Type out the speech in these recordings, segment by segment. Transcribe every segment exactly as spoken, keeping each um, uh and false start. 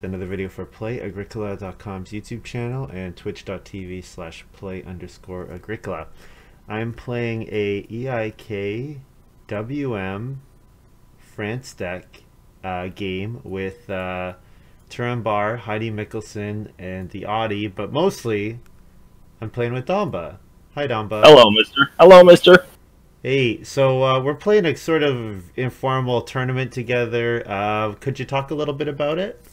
Another video for Play Agricola dot com's YouTube channel and twitch dot tv slash play underscore agricola. I'm playing a E I K W M France deck uh, game with uh, Turambar, Heidi Mickelson, and the Audi, but mostly I'm playing with Domba. Hi, Domba. Hello, mister. Hello, mister. Hey, so uh, we're playing a sort of informal tournament together. Uh, could you talk a little bit about it?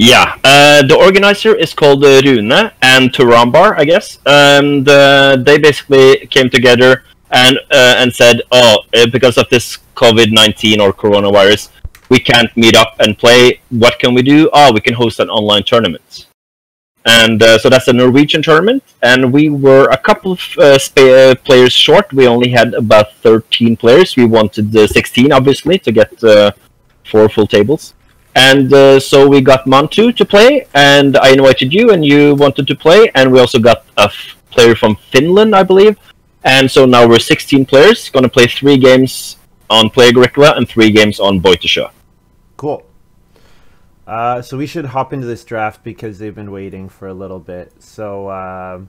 Yeah, uh, the organizer is called uh, Rune and Turambar, I guess, and uh, they basically came together and uh, and said, oh, because of this COVID nineteen or coronavirus, we can't meet up and play. What can we do? Oh, we can host an online tournament. And uh, so that's a Norwegian tournament, and we were a couple of uh, sp players short. We only had about thirteen players. We wanted uh, sixteen, obviously, to get uh, four full tables. And uh, so we got Mantu to play, and I invited you, and you wanted to play, and we also got a player from Finland, I believe. And so now we're sixteen players, going to play three games on Play Agricola and three games on Boatswain. Cool. Uh, so we should hop into this draft because they've been waiting for a little bit. So uh,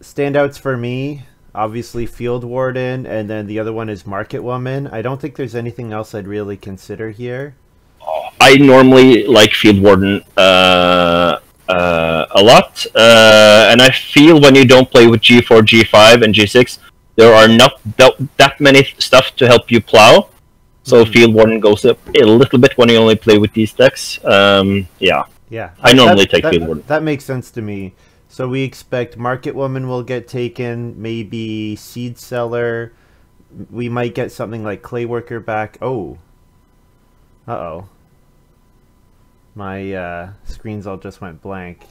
standouts for me, obviously Field Warden, and then the other one is Market Woman. I don't think there's anything else I'd really consider here. I normally like Field Warden uh, uh, a lot, uh, and I feel when you don't play with G four, G five, and G six, there are not that many stuff to help you plow, so mm-hmm. Field Warden goes up a little bit when you only play with these decks. Um, yeah, yeah. I normally that, take that, Field Warden. That makes sense to me. So we expect Market Woman will get taken, maybe Seed Seller. We might get something like Clayworker back. Oh. Uh-oh. My uh, screens all just went blank.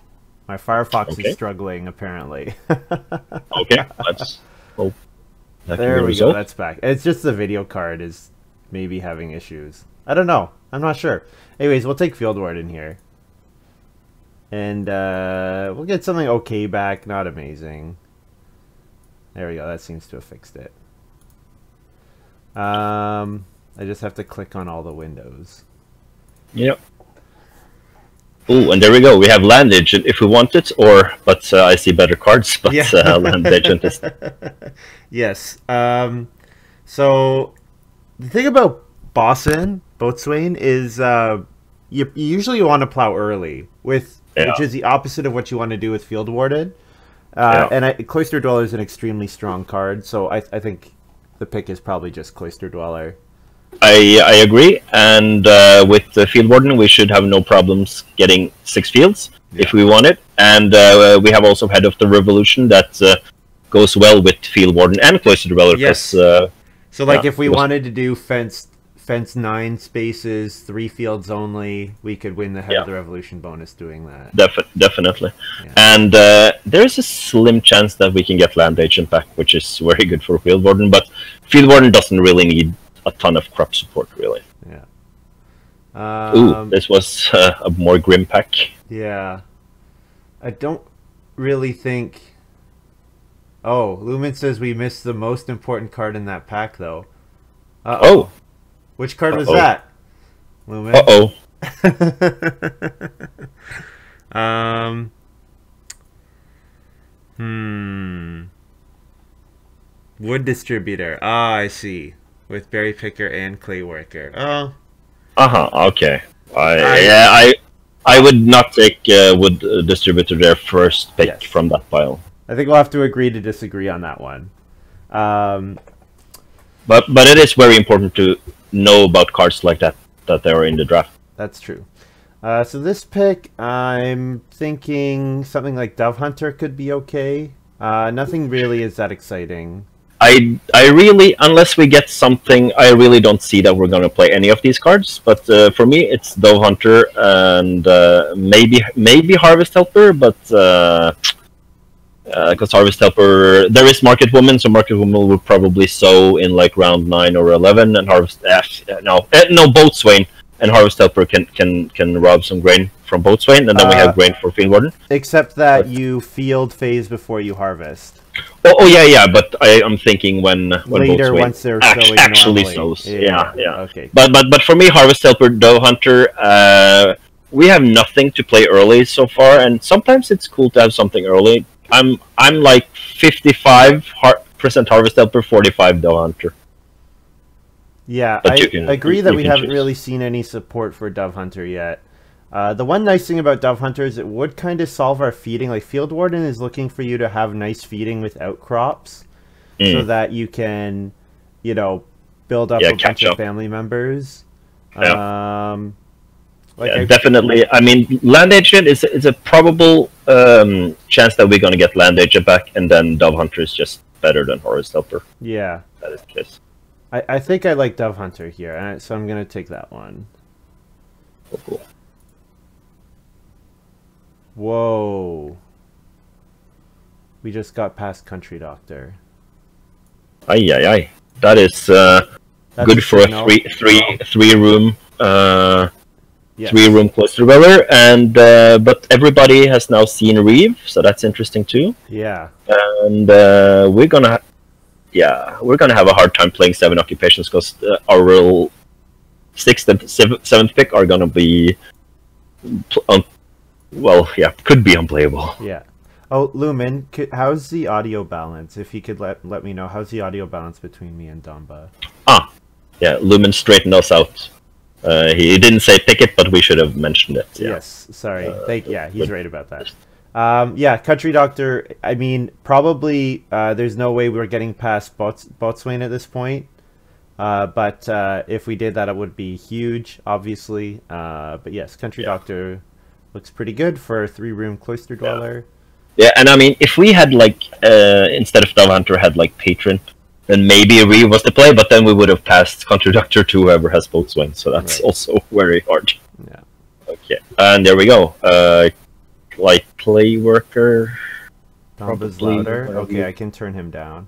My Firefox okay. is struggling, apparently. Okay, let's... Oh, that there we result. go, that's back. It's just the video card is maybe having issues. I don't know. I'm not sure. Anyways, we'll take Field Warden here. And uh, we'll get something okay back, not amazing. There we go, that seems to have fixed it. Um, I just have to click on all the windows. Yep. Ooh, and there we go. We have Land Agent if we want it, or but uh, I see better cards. But yeah. uh, Land Agent is yes. Um, so the thing about Boatswain, Boatswain is uh, you, you usually want to plow early, with yeah. which is the opposite of what you want to do with Field Warden. Uh, yeah. And I, Cloister Dweller is an extremely strong card, so I, I think the pick is probably just Cloister Dweller. I, I agree, and uh, with the Field Warden, we should have no problems getting six fields yeah. if we want it. And uh, we have also Head of the Revolution that uh, goes well with Field Warden and Cloister Dweller. Yes. Uh, so, like, yeah, if we wanted to do fence, fence nine spaces, three fields only, we could win the Head yeah. of the Revolution bonus doing that. Def definitely. Yeah. And uh, there is a slim chance that we can get Land Agent back, which is very good for Field Warden. But Field Warden doesn't really need a ton of crop support, really. Yeah. Um, Ooh, this was uh, a more grim pack. Yeah. I don't really think... Oh, Lumen says we missed the most important card in that pack, though. Uh -oh. oh! Which card uh -oh. was that, Lumen? Uh-oh. um... Hmm... Wood Distributor. Ah, I see. With Berry Picker and Clayworker. Oh. Uh-huh, okay. I, I, yeah, I I would not take uh, Wood Distributor their first pick yes. from that pile. I think we'll have to agree to disagree on that one. Um, but but it is very important to know about cards like that, that they are in the draft. That's true. Uh, so this pick, I'm thinking something like Dove Hunter could be okay. Uh, nothing really is that exciting. I, I really, unless we get something, I really don't see that we're going to play any of these cards. But uh, for me, it's Dove Hunter and uh, maybe maybe Harvest Helper, but because uh, uh, Harvest Helper, there is Market Woman, so Market Woman will probably sow in like round nine or eleven, and Harvest uh, no uh, no Boatswain and Harvest Helper can can can rob some grain from Boatswain, and then uh, we have grain for Field Warden. Except that but, you field phase before you harvest. Oh, oh yeah, yeah, but I, I'm thinking when when later Boatswain once they're act actually normally. sows. Yeah, yeah. yeah. Okay. But but but for me, Harvest Helper, Dove Hunter, uh, we have nothing to play early so far, and sometimes it's cool to have something early. I'm I'm like fifty-five har percent Harvest Helper, forty-five Dove Hunter. Yeah, I, can, I agree you, that you we haven't choose. really seen any support for Dove Hunter yet. Uh, the one nice thing about Dove Hunter is it would kind of solve our feeding. Like Field Warden is looking for you to have nice feeding without crops, mm. so that you can, you know, build up yeah, a bunch up. of family members. Yeah. Um, like yeah, I, definitely. I mean, Land Agent is is a probable um, chance that we're going to get Land Agent back, and then Dove Hunter is just better than Harvest Helper. Yeah, that is the case. I, I think I like Dove Hunter here, so I'm going to take that one. Oh, cool. Whoa. We just got past Country Doctor. Aye, aye, aye. That is uh, good for a three, three, three room, uh, yes. three room Cloister Dweller, and uh, but everybody has now seen Reeve, so that's interesting too. Yeah. And uh, we're gonna, yeah, we're gonna have a hard time playing seven occupations because uh, our real sixth and seventh, seventh pick are gonna be, um, well, yeah, could be unplayable. Yeah. Oh, Lumen, how's the audio balance? If you could let let me know, how's the audio balance between me and Domba? Ah, yeah, Lumen straightened us out. Uh, he didn't say pick it, but we should have mentioned it. Yeah. Yes, sorry. Uh, Thank, yeah, he's but, right about that. Um, yeah, Country Doctor, I mean, probably uh, there's no way we're getting past Boats Boatswain at this point. Uh, but uh, if we did that, it would be huge, obviously. Uh, but yes, Country yeah. Doctor looks pretty good for a three-room Cloister Dweller. Yeah. Yeah, and I mean, if we had, like, uh, instead of Dove Hunter, had, like, Patron, then maybe Reeve was the play, but then we would have passed Country Doctor to whoever has Boatswain, so that's right. also very hard. Yeah. Okay, and there we go. Uh, like, Clayworker. Domba's louder. Probably. Okay, I can turn him down.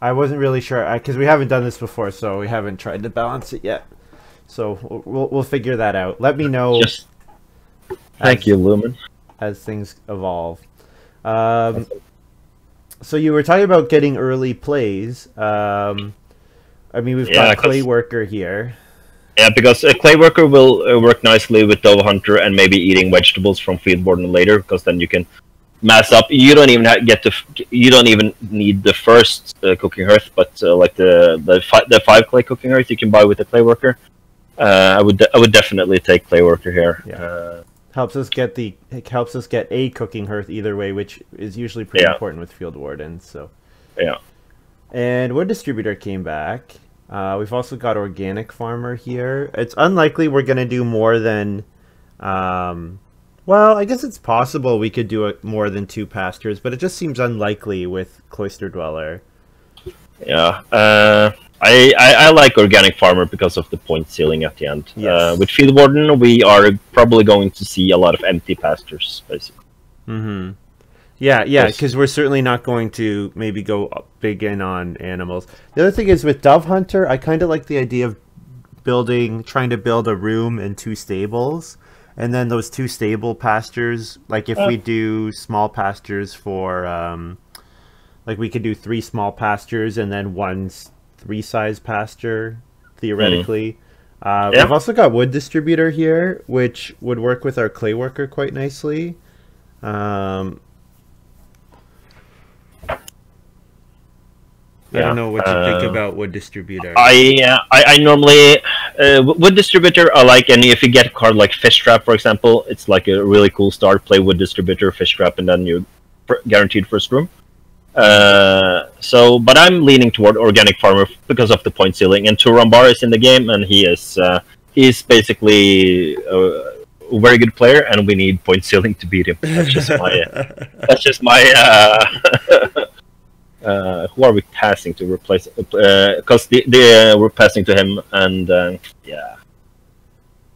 I wasn't really sure, because we haven't done this before, so we haven't tried to balance it yet. So we'll we'll figure that out. Let me know. Just, thank as, you, Lumen. As things evolve. Um, so you were talking about getting early plays. Um, I mean, we've yeah, got Clayworker here. Yeah, because uh, Clayworker will uh, work nicely with Dove Hunter and maybe eating vegetables from Field Warden later, because then you can mass up. You don't even have, get to. You don't even need the first uh, cooking hearth, but uh, like the the fi the five clay cooking hearth you can buy with the Clayworker. Uh, I would I would definitely take Clayworker here. Yeah. Uh, helps us get the it helps us get a cooking hearth either way, which is usually pretty yeah. important with Field Warden. So yeah, and Wood Distributor came back. Uh, we've also got Organic Farmer here. It's unlikely we're gonna do more than, um, well, I guess it's possible we could do a, more than two pastures, but it just seems unlikely with Cloister Dweller. Yeah. Uh... I, I, I like Organic Farmer because of the point ceiling at the end. Yes. Uh, with Field Warden, we are probably going to see a lot of empty pastures, basically. Mm-hmm. Yeah, yeah, because we're certainly not going to maybe go big in on animals. The other thing is with Dove Hunter, I kind of like the idea of building, trying to build a room and two stables. And then those two stable pastures, like if oh. we do small pastures for, um, like we could do three small pastures and then one resize pasture theoretically. Mm. uh yeah. We've also got Wood Distributor here, which would work with our Clayworker quite nicely. um yeah. I don't know what you uh, think about Wood Distributor. I uh, I, I normally uh, Wood Distributor I like, and if you get a card like Fish Trap, for example, it's like a really cool start. Play Wood Distributor, Fish Trap, and then you're guaranteed first room. Uh, so, but I'm leaning toward Organic Farmer because of the point ceiling, and Turambar is in the game, and he is uh, he's basically a very good player, and we need point ceiling to beat him. That's just my uh, that's just my uh, uh, who are we passing to replace? Because uh, the, the uh, we're passing to him, and uh, yeah,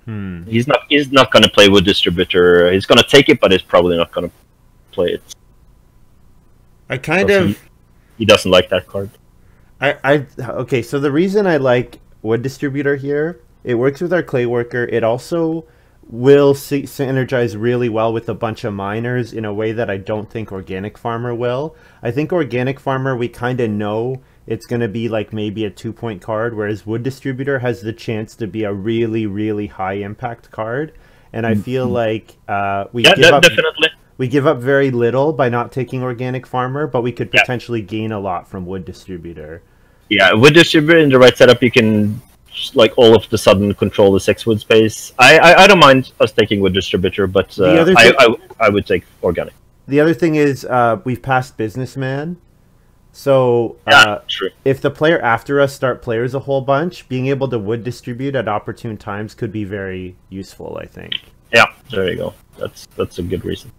hmm. he's not he's not gonna play with Distributor. He's gonna take it, but he's probably not gonna play it. I kind of... He, he doesn't like that card. I, I Okay, so the reason I like Wood Distributor here, it works with our Clayworker. It also will sy synergize really well with a bunch of miners in a way that I don't think Organic Farmer will. I think Organic Farmer, we kind of know it's going to be like maybe a two point card, whereas Wood Distributor has the chance to be a really, really high impact card. And I feel like uh, we yeah, give no, up definitely. we give up very little by not taking Organic Farmer, but we could potentially yeah. gain a lot from Wood Distributor. Yeah, Wood Distributor in the right setup, you can like all of the sudden control the six wood space. I I, I don't mind us taking Wood Distributor, but uh, thing, I, I I would take Organic. The other thing is uh, we've passed Businessman. So uh, yeah, if the player after us start players a whole bunch, being able to Wood Distribute at opportune times could be very useful, I think. Yeah, there you go. That's that's a good reason.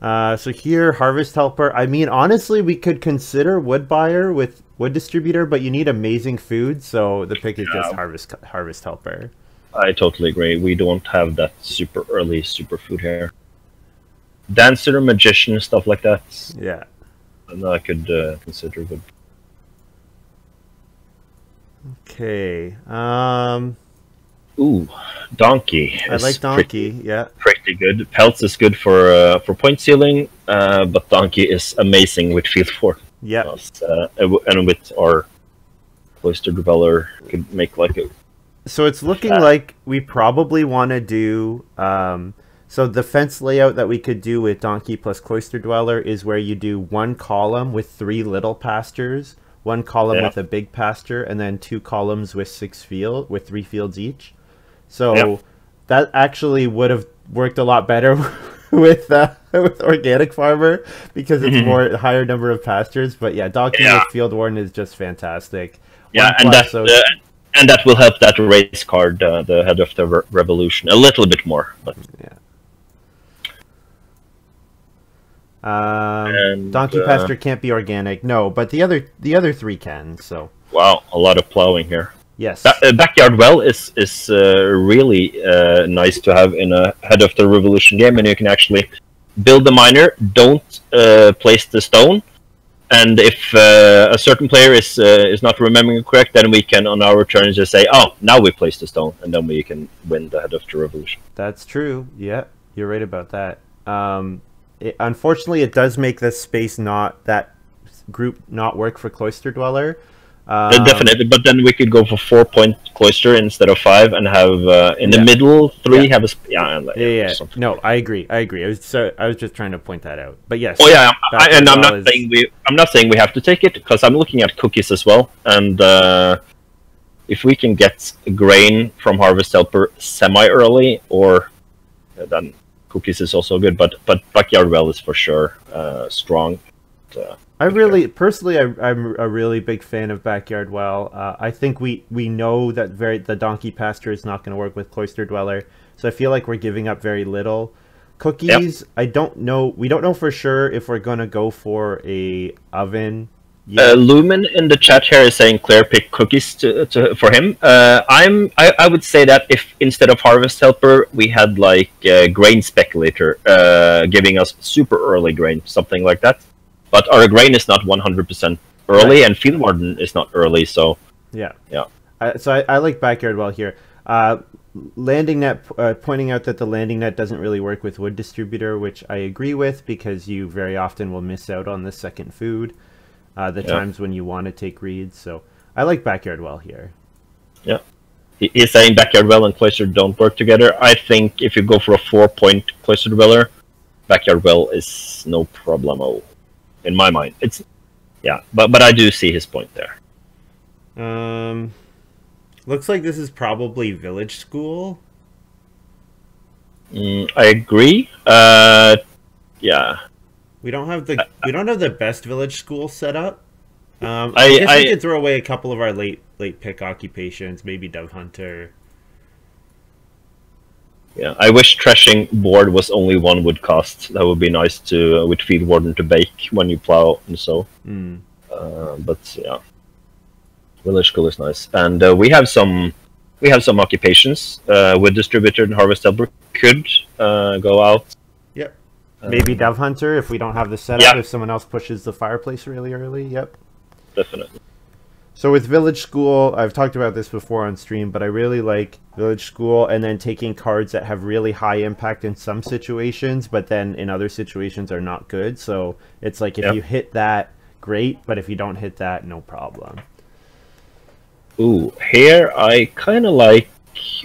Uh, so here, Harvest Helper. I mean, honestly, we could consider Wood Buyer with Wood Distributor, but you need amazing food, so the pick is yeah. just Harvest Harvest Helper. I totally agree. We don't have that super early super food here. Dancer, Magician, stuff like that. Yeah. And I could uh, consider good. Okay. Um, Ooh, Donkey. I like Donkey. Pretty, yeah, pretty good. Pelts is good for uh, for point sealing, uh, but Donkey is amazing with Field Warden. Yeah, uh, and with our Cloister Dweller, could make like a. So it's looking uh, like we probably want to do. Um, So the fence layout that we could do with Donkey plus Cloister Dweller is where you do one column with three little pastures, one column yeah. with a big pasture, and then two columns with six field with three fields each. So yeah. that actually would have worked a lot better with uh, with Organic Farmer because it's mm-hmm. more higher number of pastures. But yeah, Donkey yeah. with Field Warden is just fantastic. Yeah, one and that so uh, and that will help that race card, uh, the Head of the Re Revolution, a little bit more. But yeah. Um, and, donkey uh, pasture can't be organic, no, but the other the other three can. So wow, a lot of plowing here. Yes, ba uh, Backyard Well is is uh, really uh, nice to have in a Head of the Revolution game, and you can actually build the miner, don't uh, place the stone, and if uh, a certain player is uh, is not remembering correct, then we can on our turn just say, oh, now we place the stone, and then we can win the Head of the Revolution. That's true. Yeah, you're right about that. Um. It, unfortunately, it does make this space not that group not work for Cloister Dweller. Um, yeah, definitely, but then we could go for four point Cloister instead of five, and have uh, in yeah. the middle three yeah. have a yeah yeah, yeah. no I agree I agree I was so I was just trying to point that out, but yes oh yeah I, and I'm well not is... saying we I'm not saying we have to take it, because I'm looking at Cookies as well, and uh, if we can get grain from Harvest Helper semi early or uh, then. Cookies is also good, but but Backyard Well is for sure uh, strong. Uh, I really, personally, I, I'm a really big fan of Backyard Well. Uh, I think we we know that very the Donkey pasture is not going to work with Cloister Dweller, so I feel like we're giving up very little. Cookies, yep. I don't know. We don't know for sure if we're going to go for a oven. Uh, Lumen in the chat here is saying Claire pick Cookies to, to for him. Uh, I'm I, I would say that if instead of Harvest Helper we had like uh, Grain Speculator uh, giving us super early grain, something like that. But our grain is not one hundred percent early, right. and Field Warden is not early, so yeah, yeah. I, so I, I like Backyard Well here. Uh, landing net uh, pointing out that the landing net doesn't really work with Wood Distributor, which I agree with because you very often will miss out on the second food. Uh, the yeah. times when you want to take reads, so I like Backyard Well here. Yeah, he's saying Backyard Well and Cloister don't work together. I think if you go for a four-point Cloister Dweller, Backyard Well is no problemo in my mind. It's yeah, but but I do see his point there. Um, looks like this is probably Village School. Mm, I agree. Uh, yeah. We don't have the we don't have the best Village School set up. Um, I, I guess I, we could throw away a couple of our late late pick occupations, maybe Dove Hunter. Yeah, I wish threshing board was only one wood cost. That would be nice to uh, with Field Warden to bake when you plow and so. Mm. Uh, but yeah, Village School is nice, and uh, we have some we have some occupations. Uh, with Distributor and Harvest Helper could uh, go out. Maybe um, Dove Hunter if we don't have the setup, yeah. if someone else pushes the fireplace really early, yep. Definitely. So with Village School, I've talked about this before on stream, but I really like Village School and then taking cards that have really high impact in some situations, but then in other situations are not good. So it's like if yep. you hit that, great, but if you don't hit that, no problem. Ooh, here I kind of like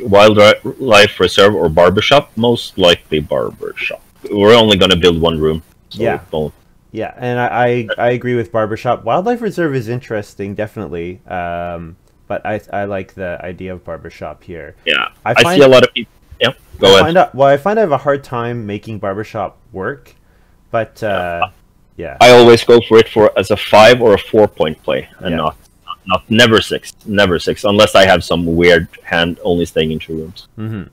Wildlife Reserve or Barbershop. Most likely Barbershop. We're only going to build one room. So yeah. Don't... Yeah, and I, I I agree with Barbershop. Wildlife Reserve is interesting, definitely. Um, but I I like the idea of Barbershop here. Yeah, I, find, I see a lot of people. Yeah, go I ahead. Find out, well, I find I have a hard time making Barbershop work, but uh, yeah. I always go for it for as a five or a four point play, and yeah. not. Not, never six, never six, unless I have some weird hand only staying in two rooms. Mm-hmm.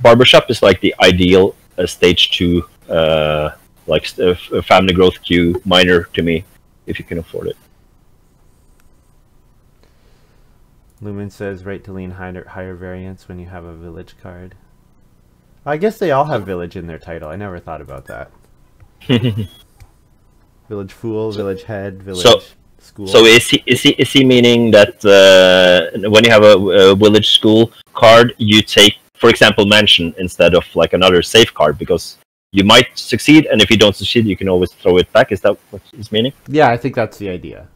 Barbershop is like the ideal uh, stage two, uh, like uh, family growth queue minor to me, if you can afford it. Lumen says right to lean higher, higher variance when you have a village card. I guess they all have village in their title. I never thought about that. Village fool, village head, village... So School. So is he, is he, is he meaning that uh, when you have a, a village school card, you take, for example, mansion instead of like another safe card, because you might succeed, and if you don't succeed, you can always throw it back. Is that what he's meaning? Yeah, I think that's the idea.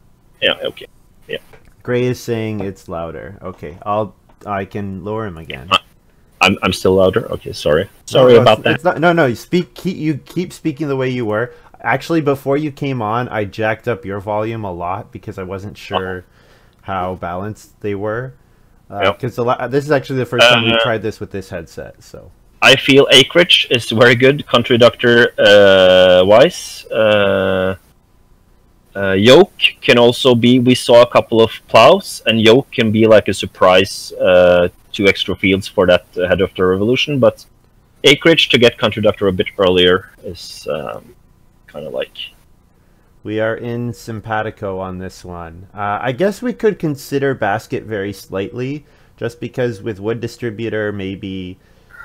Yeah. Okay. Yeah. Gray is saying it's louder. Okay, I'll I can lower him again. Uh, I'm I'm still louder. Okay, sorry. Sorry no, no, about it's, that. It's not, no, no. You speak. Keep, you keep speaking the way you were. Actually, before you came on, I jacked up your volume a lot because I wasn't sure uh -oh. how balanced they were. Because uh, yep. this is actually the first uh, time we tried this with this headset. So I feel Acreage is very good, Country Doctor uh, wise. Uh, uh, Yoke can also be, we saw a couple of plows, and Yoke can be like a surprise, uh, two extra fields for that uh, Head of the Revolution. But Acreage to get Country Doctor a bit earlier is... Um, kind of like we are in simpatico on this one. uh, I guess we could consider basket very slightly, just because with wood distributor, maybe,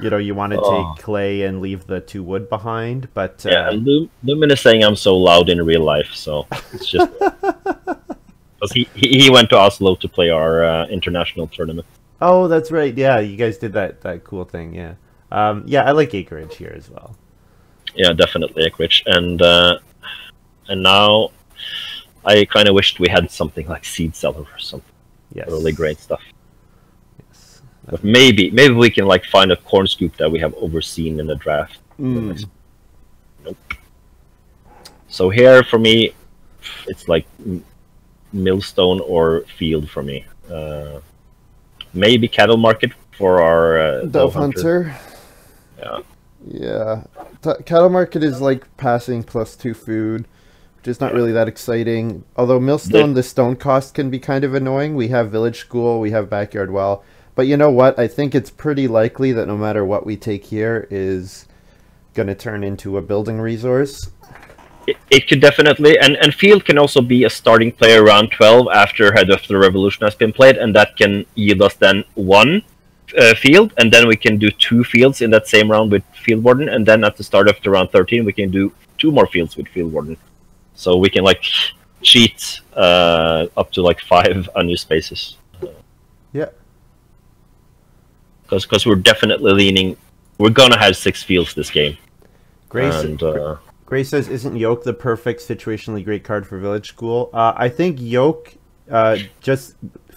you know, you want to oh. take clay and leave the two wood behind, but uh, yeah, Lum Lumen is saying I'm so loud in real life, so it's just because he, he he went to Oslo to play our uh, international tournament. Oh, that's right, yeah, you guys did that that cool thing. Yeah. Um yeah, I like Acreage here as well. Yeah, definitely Acreage, and uh, and now I kind of wished we had something like seed cellar or something. Yes, really great stuff. Yes, but maybe maybe we can like find a corn scoop that we have overseen in the draft. Mm. Nope. So here for me, it's like millstone or field for me. Uh, maybe cattle market for our uh, Dove Hunter. Hunter. Yeah. Yeah, T cattle market is like passing plus two food, which is not really that exciting. Although millstone, the stone cost can be kind of annoying. We have village school, we have backyard well, but you know what? I think it's pretty likely that no matter what we take here is going to turn into a building resource. It, it could definitely, and and field can also be a starting player round twelve after Head of the Revolution has been played, and that can yield us then one. Uh, field, and then we can do two fields in that same round with Field Warden, and then at the start of the round thirteen we can do two more fields with Field Warden, so we can like cheat uh, up to like five unused spaces. Yeah, because because we're definitely leaning, we're gonna have six fields this game. Grace and, uh, Grace says, isn't Yoke the perfect situationally great card for Village School? uh, I think Yoke uh, just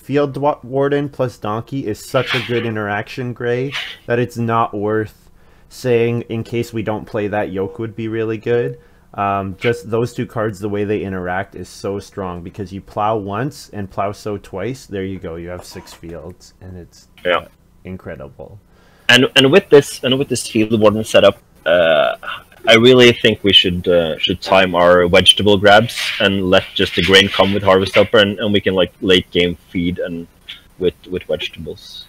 Field Warden plus Donkey is such a good interaction, Gray, that it's not worth saying in case we don't play that Yoke would be really good. Um, just those two cards, the way they interact is so strong, because you plow once and plow sow twice. There you go. You have six fields, and it's yeah. uh, incredible. And and with this and with this Field Warden setup, uh, I really think we should uh, should time our vegetable grabs and let just the grain come with Harvest Helper, and, and we can like late game feed and with with vegetables.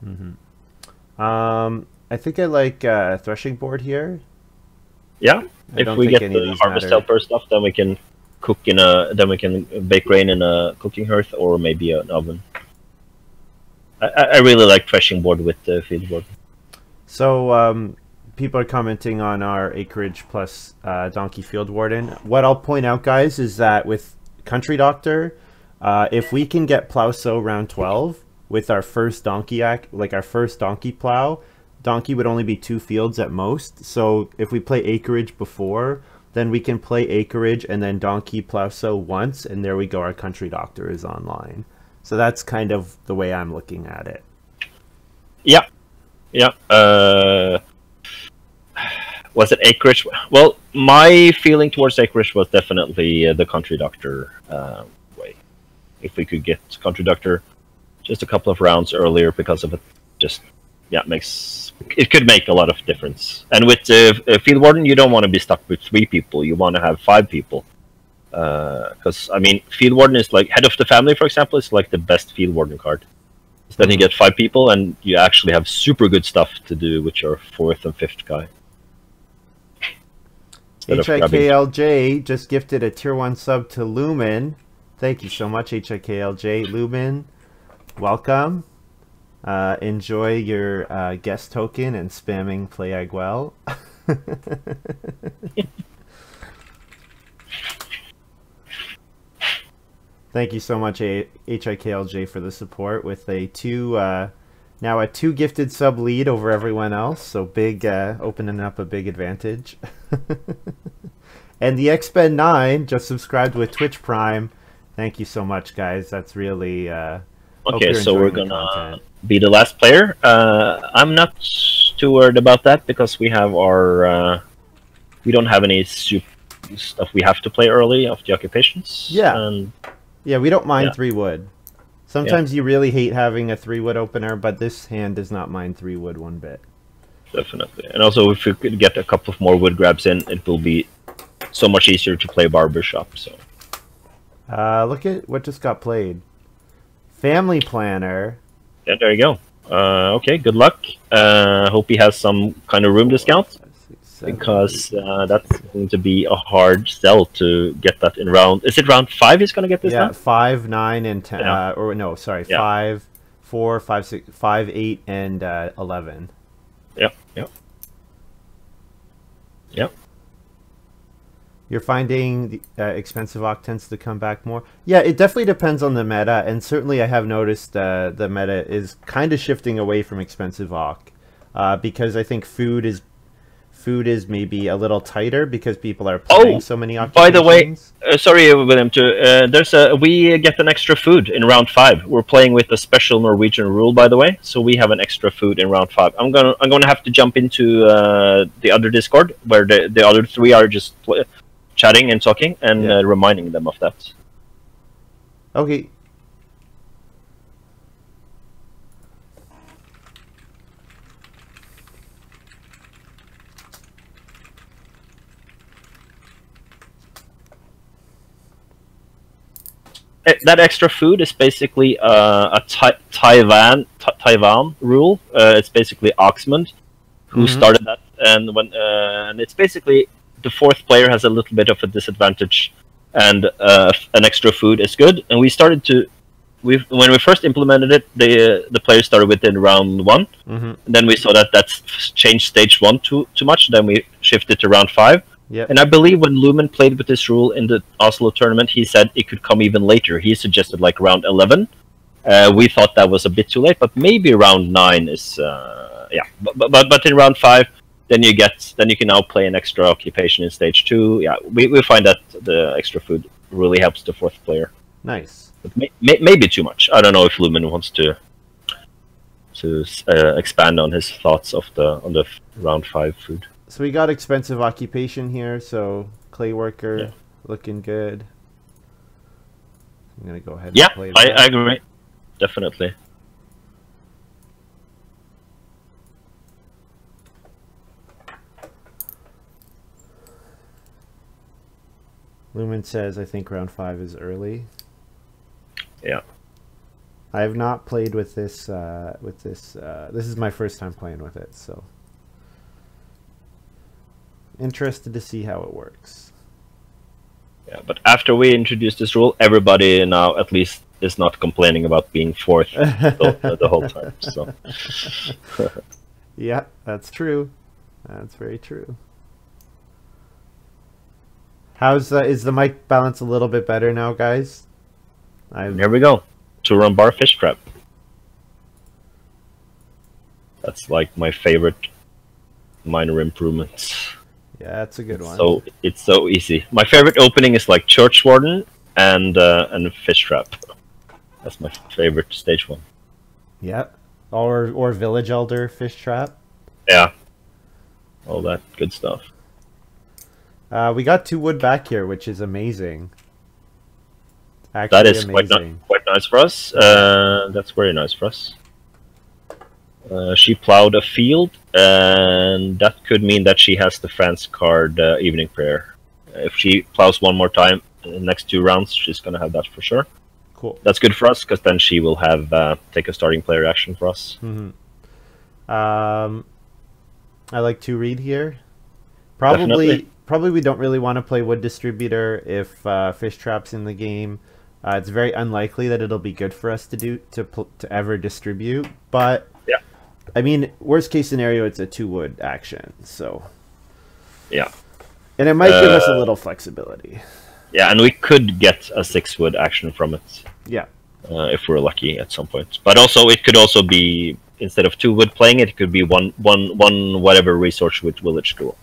Mm-hmm. um, I think I like uh, threshing board here. Yeah, I if we get the Harvest matter. Helper stuff, then we can cook in a then we can bake grain in a cooking hearth or maybe an oven. I I really like threshing board with the uh, field board. So. Um... People are commenting on our Acreage plus uh, Donkey Field Warden. What I'll point out, guys, is that with Country Doctor, uh, if we can get Plow Sow round twelve with our first Donkey act, like our first Donkey Plow, Donkey would only be two fields at most. So if we play Acreage before, Then we can play Acreage and then Donkey Plowso once, and there we go, our Country Doctor is online. So that's kind of the way I'm looking at it. Yeah. Yeah. Uh, was it Acreage? Well, my feeling towards Acreage was definitely uh, the Country Doctor uh, way. If we could get Country Doctor just a couple of rounds earlier because of it, just, yeah, it makes... It could make a lot of difference. And with uh, Field Warden, you don't want to be stuck with three people. You want to have five people. Because, uh, I mean, Field Warden is like... Head of the Family, for example, is like the best Field Warden card. So then you get five people, and you actually have super good stuff to do with your fourth and fifth guy. H I K L J just gifted a tier one sub to Lumen. Thank you so much, H I K L J. Lumen, welcome. Uh, enjoy your uh, guest token and spamming Play Well. Thank you so much, H I K L J, for the support with a two, uh, now a two gifted sub lead over everyone else. So big, uh, opening up a big advantage. And the X Ben nine just subscribed with Twitch Prime. Thank you so much, guys. That's really, uh, okay, so we're gonna content. be the last player. Uh, I'm not too worried about that because we have our, uh, we don't have any super stuff we have to play early of the occupations. Yeah, and, yeah, we don't mind yeah. three wood. Sometimes yeah. you really hate having a three wood opener, but this hand does not mind three wood one bit. Definitely, and also if we could get a couple of more wood grabs in, it will be so much easier to play Barbershop. So, uh, look at what just got played. Family Planner. Yeah, there you go. Uh, okay, good luck. Uh, hope he has some kind of room discount, because uh, that's going to be a hard sell to get that in round. Is it round five he's going to get this? Yeah, now? five, nine, and ten. Yeah. Uh, or no, sorry, yeah. five, four, five, six, five, eight, and uh, eleven. Yeah, yeah, yeah. You're finding the, uh, expensive octants to come back more? Yeah, it definitely depends on the meta, and certainly I have noticed uh, the meta is kind of shifting away from expensive oct, uh, because I think food is food is maybe a little tighter because people are playing oh, so many octants. By the way, uh, sorry William, to, uh, there's a, we get an extra food in round five. We're playing with a special Norwegian rule, by the way, so we have an extra food in round five. I'm gonna I'm gonna have to jump into uh, the other Discord where the the other three are just play chatting and talking and yeah. uh, reminding them of that. Okay. That extra food is basically uh, a ta Taiwan ta Taiwan rule. Uh, it's basically Oxmund who mm-hmm. started that, and when uh, and it's basically. The fourth player has a little bit of a disadvantage, and uh, an extra food is good. And we started to, we when we first implemented it, the uh, the players started within round one. Mm-hmm. And then we saw that that's changed stage one too too much. Then we shifted to round five. Yeah. And I believe when Lumen played with this rule in the Oslo tournament, he said it could come even later. He suggested like round eleven. Uh, we thought that was a bit too late, but maybe round nine is uh, yeah. But but but in round five. Then you get. Then you can now play an extra occupation in stage two. Yeah, we we find that the extra food really helps the fourth player. Nice. But may, may, maybe too much. I don't know if Lumen wants to to uh, expand on his thoughts of the on the round five food. So we got expensive occupation here. So Clayworker yeah. looking good. I'm gonna go ahead. Yeah, and play I, I agree. Definitely. Lumen says, I think round five is early. Yeah. I have not played with this, uh, with this, uh, this is my first time playing with it, so. Interested to see how it works. Yeah, but after we introduced this rule, everybody now at least is not complaining about being fourth the, the whole time, so. Yeah, that's true. That's very true. How's the, is the mic balance a little bit better now, guys? I've... Here we go. Turambar fish trap. That's like my favorite minor improvements. Yeah, that's a good it's one. So it's so easy. My favorite opening is like Church Warden and uh, and Fish Trap. That's my favorite stage one. Yep. Or or Village Elder, Fish Trap. Yeah. All that good stuff. Uh, we got two wood back here, which is amazing. Actually, that is amazing. Quite, quite nice for us. Uh, that's very nice for us. Uh, she plowed a field, and that could mean that she has the France card uh, Evening Prayer. If she plows one more time in the next two rounds, she's going to have that for sure. Cool. That's good for us, because then she will have uh, take a starting player action for us. Mm-hmm. um, I like to read here. Probably... Definitely. Probably we don't really want to play Wood Distributor if uh, Fish Trap's in the game. Uh, it's very unlikely that it'll be good for us to do to to ever distribute. But yeah, I mean, worst case scenario, it's a two wood action. So yeah, and it might uh, give us a little flexibility. Yeah, and we could get a six wood action from it. Yeah, uh, if we're lucky at some point. But also, it could also be instead of two wood playing it, it could be one one one whatever resource with Village School.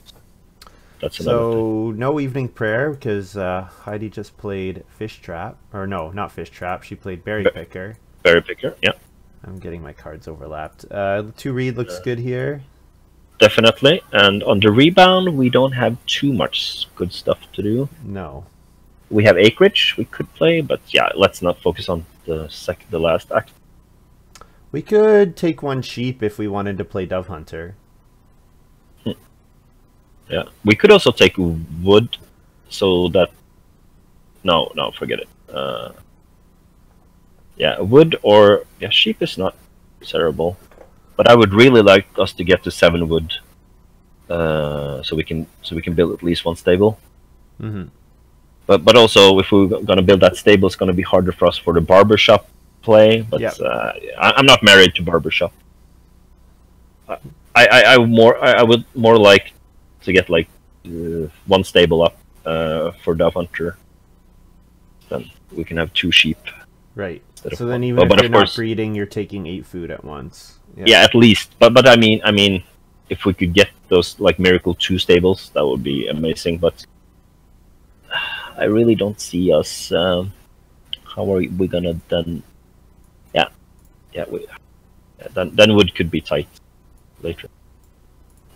That's so thing. No Evening Prayer because uh, Heidi just played Fish Trap, or no, not Fish Trap. She played Berry Picker. Berry Picker, yeah. I'm getting my cards overlapped. Uh, to read looks uh, good here. Definitely, and on the rebound, we don't have too much good stuff to do. No. We have Acreage we could play, but yeah, let's not focus on the sec the last act. We could take one sheep if we wanted to play Dove Hunter. Yeah, we could also take wood, so that... No, no, forget it. Uh, yeah, wood or... Yeah, sheep is not terrible. But I would really like us to get to seven wood, uh, so we can so we can build at least one stable. Mm-hmm. But but also, if we're going to build that stable, it's going to be harder for us for the barbershop play. But yeah. uh, I, I'm not married to barbershop. I I, I more I, I would more like... to get like uh, one stable up uh, for Dove Hunter, then we can have two sheep. Right. So then, one. even but if you're course, not breeding, you're taking eight food at once. Yeah. yeah, at least. But but I mean, I mean, if we could get those like miracle two stables, that would be amazing. But I really don't see us. Um, how are we, we gonna then? Yeah, yeah. We yeah, then then wood could be tight later.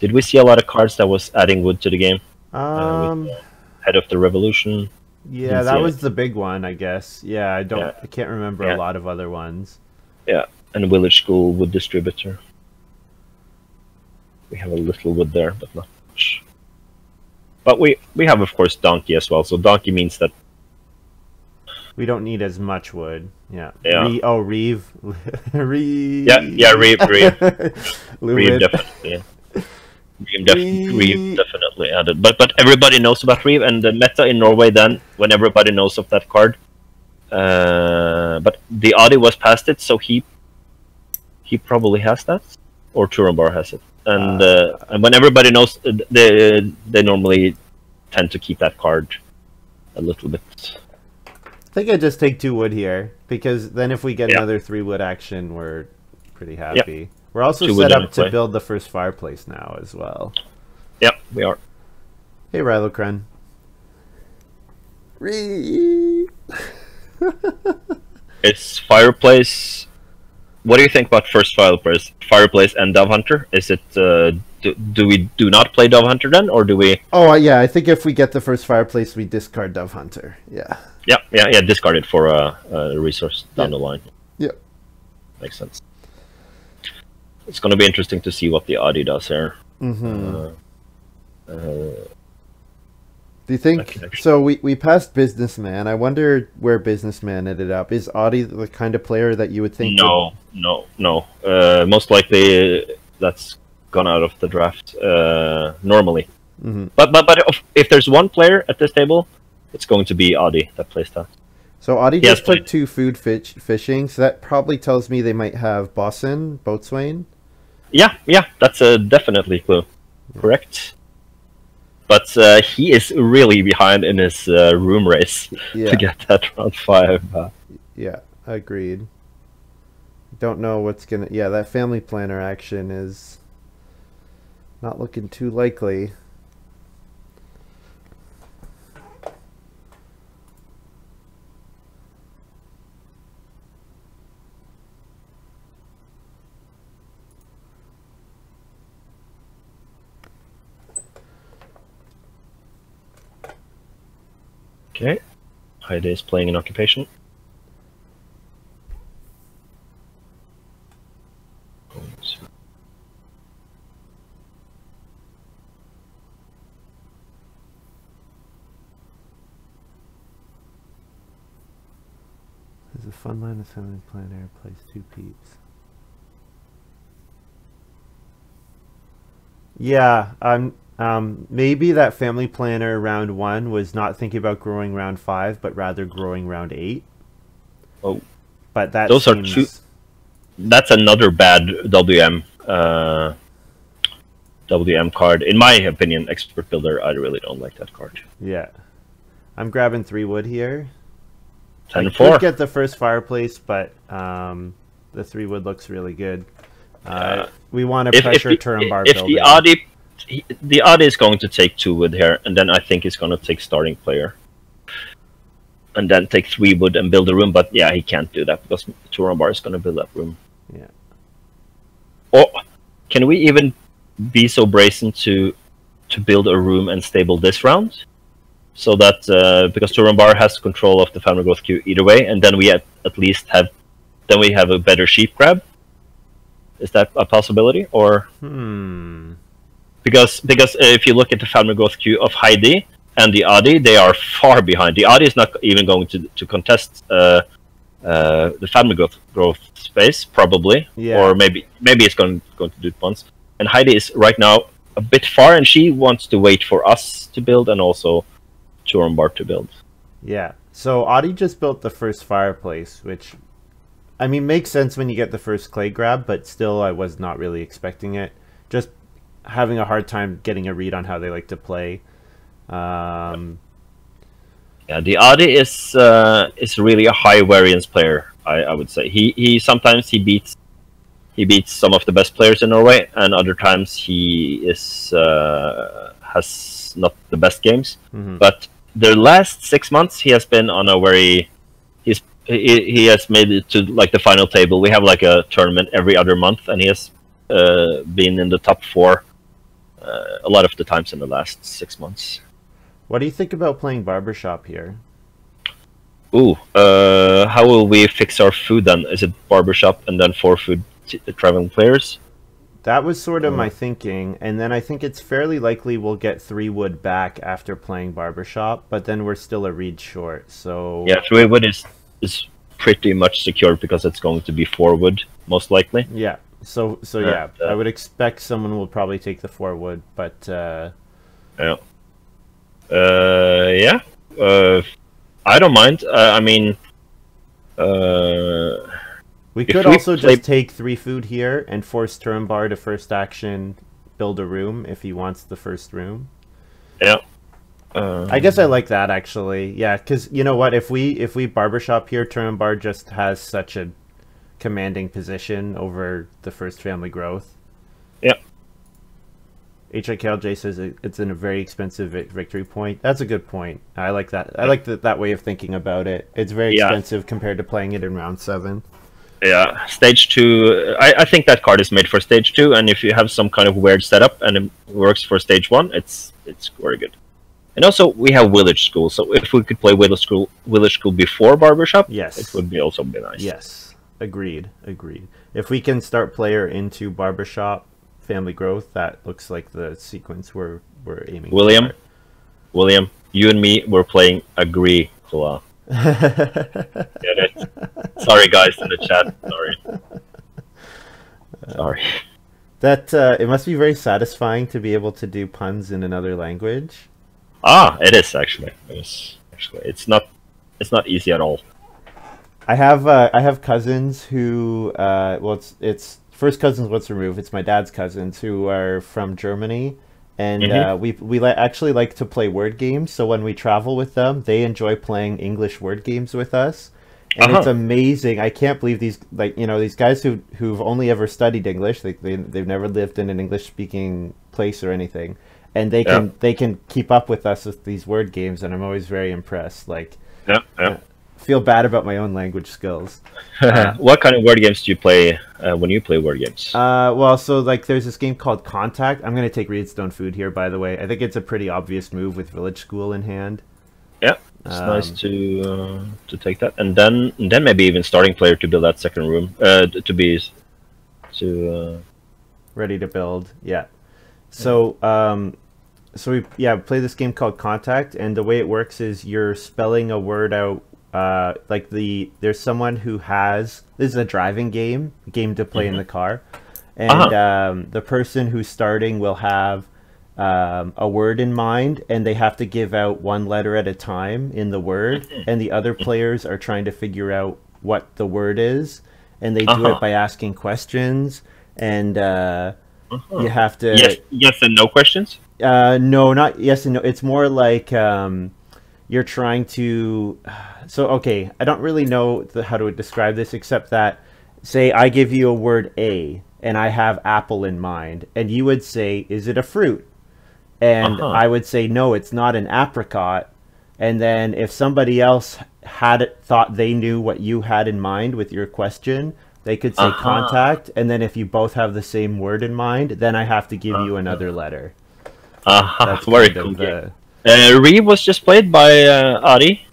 Did we see a lot of cards that was adding wood to the game? Um, uh, with Head of the Revolution. Yeah, that was the big one, I guess. Yeah, I don't, yeah. I can't remember yeah. a lot of other ones. Yeah, and Village School Wood Distributor. We have a little wood there, but not much. But we we have, of course, Donkey as well. So Donkey means that we don't need as much wood. Yeah. yeah. Re oh, Reeve. Reeve. Yeah, yeah, Reeve, Reeve. Reeve, definitely. Yeah. Reeve, def Reeve definitely added, but but everybody knows about Reeve and the meta in Norway. Then when everybody knows of that card, uh, but the Audi was past it, so he he probably has that, or Turambar has it, and uh, uh, and when everybody knows, they they normally tend to keep that card a little bit. I think I just take two wood here because then if we get yeah. another three wood action, we're pretty happy. Yeah. We're also set up to build the first fireplace now as well. Yep, we are. Hey, Rylocren. Ree. It's fireplace. What do you think about first fireplace? Fireplace and Dove Hunter? Is it? Uh, do, do we do not play Dove Hunter then, or do we? Oh yeah, I think if we get the first fireplace, we discard Dove Hunter. Yeah. Yeah, yeah, yeah. Discard it for a, a resource down yeah. the line. Yep. Makes sense. It's going to be interesting to see what the Audi does here. Mm-hmm. uh, uh, Do you think... So we, we passed Businessman. I wonder where Businessman ended up. Is Audi the kind of player that you would think... No, would... no, no. Uh, most likely that's gone out of the draft uh, normally. Mm-hmm. But but but if, if there's one player at this table, it's going to be Audi that plays that. So Audi just played. took two food fish, fishing, so that probably tells me they might have Boatswain, Boatswain. Yeah, yeah, that's a definitely clue. Correct. But uh, he is really behind in his uh, room race yeah. to get that round five. Uh, yeah, agreed. Don't know what's gonna... Yeah, that family planner action is not looking too likely. Okay. Hoarder is playing an occupation. There's a fun line assembly plant air plays two peeps. Yeah, um, um, maybe that family planner round one was not thinking about growing round five, but rather growing round eight. Oh, but that those seems... are two. That's another bad W M uh, W M card, in my opinion. Expert builder, I really don't like that card. Yeah, I'm grabbing three wood here. Ten I four. Could get the first fireplace, but um, the three wood looks really good. Uh, we want to if, pressure if the, Turambar if building. If the Adi is going to take two wood here, and then I think he's going to take starting player. And then take three wood and build a room, but yeah, he can't do that because Turambar is going to build that room. Yeah. Or can we even be so brazen to to build a room and stable this round? So that, uh, because Turambar has control of the family growth queue either way, and then we at, at least have, then we have a better sheep grab. Is that a possibility, or hmm. because because if you look at the family growth queue of Heidi and the Adi, they are far behind. The Adi is not even going to to contest uh, uh, the family growth growth space probably, yeah. or maybe maybe it's going going to do it once. And Heidi is right now a bit far, and she wants to wait for us to build and also Turambar to build. Yeah. So Adi just built the first fireplace, which. I mean, makes sense when you get the first clay grab, but still I was not really expecting it. Just having a hard time getting a read on how they like to play. Um, yeah, the Adi is uh, is really a high variance player, I, I would say. He he sometimes he beats he beats some of the best players in Norway, and other times he is uh, has not the best games. Mm-hmm. But the last six months he has been on a very he's He, he has made it to like the final table. We have like a tournament every other month, and he has uh, been in the top four uh, a lot of the times in the last six months. What do you think about playing Barbershop here? Ooh, uh, how will we fix our food then? Is it Barbershop and then four food t traveling players? That was sort of mm. my thinking, and then I think it's fairly likely we'll get three wood back after playing Barbershop, but then we're still a read short, so... Yeah, three wood is... is pretty much secured because it's going to be four wood most likely. Yeah. So so yeah, uh, I would expect someone will probably take the four wood, but uh yeah. Uh yeah. Uh I don't mind. Uh, I mean uh we could we also play... just take three food here and force Turambar to first action build a room if he wants the first room. Yeah. Um, I guess I like that actually, yeah. Because you know what, if we if we Barbershop here, Turambar just has such a commanding position over the first family growth. Yeah. H I K L J says it's in a very expensive victory point. That's a good point. I like that. I like that that way of thinking about it. It's very yeah. expensive compared to playing it in round seven. Yeah, stage two. I, I think that card is made for stage two, and if you have some kind of weird setup and it works for stage one, it's it's very good. And also, we have Village School, so if we could play Village School, Village School before Barbershop, yes, it would be also be nice. Yes, agreed, agreed. If we can start player into Barbershop, family growth, that looks like the sequence we're we're aiming. William, for. William, you and me were playing agree. Get it? Sorry, guys in the chat. Sorry. Sorry. That uh, it must be very satisfying to be able to do puns in another language. Ah, it is actually. It is actually. It's not. It's not easy at all. I have. Uh, I have cousins who. Uh, well, it's it's first cousins once removed. It's my dad's cousins who are from Germany, and mm-hmm. uh, we we li actually like to play word games. So when we travel with them, they enjoy playing English word games with us, and uh-huh. it's amazing. I can't believe these like you know these guys who who've only ever studied English. They, they they've never lived in an English speaking place or anything. And they can yeah. they can keep up with us with these word games, and I'm always very impressed. Like, yeah, yeah. Uh, feel bad about my own language skills. Uh, what kind of word games do you play uh, when you play word games? Uh, well, so like there's this game called Contact. I'm gonna take Reedstone Food here, by the way. I think it's a pretty obvious move with Village School in hand. Yeah. It's um, nice to uh, to take that, and then and then maybe even starting player to build that second room uh, to be to uh... ready to build. Yeah. So um, so we yeah play this game called Contact, and the way it works is you're spelling a word out. Uh, like the there's someone who has this is a driving game game to play mm-hmm. in the car, and uh-huh. um, the person who's starting will have. Um, a word in mind, and they have to give out one letter at a time in the word, and the other players are trying to figure out what the word is, and they uh-huh. do it by asking questions, and uh, uh-huh. you have to yes, yes and no questions? Uh, no, not yes and no. It's more like um, you're trying to... So, okay, I don't really know the, how to describe this, except that, say, I give you a word A, and I have apple in mind, and you would say, is it a fruit? And uh-huh. I would say, no, it's not an apricot. And then if somebody else had it, thought they knew what you had in mind with your question, they could say uh-huh. contact. And then if you both have the same word in mind, then I have to give uh-huh. you another letter. Uh-huh. That's very cool. The... Uh, Reeve was just played by uh, Adi.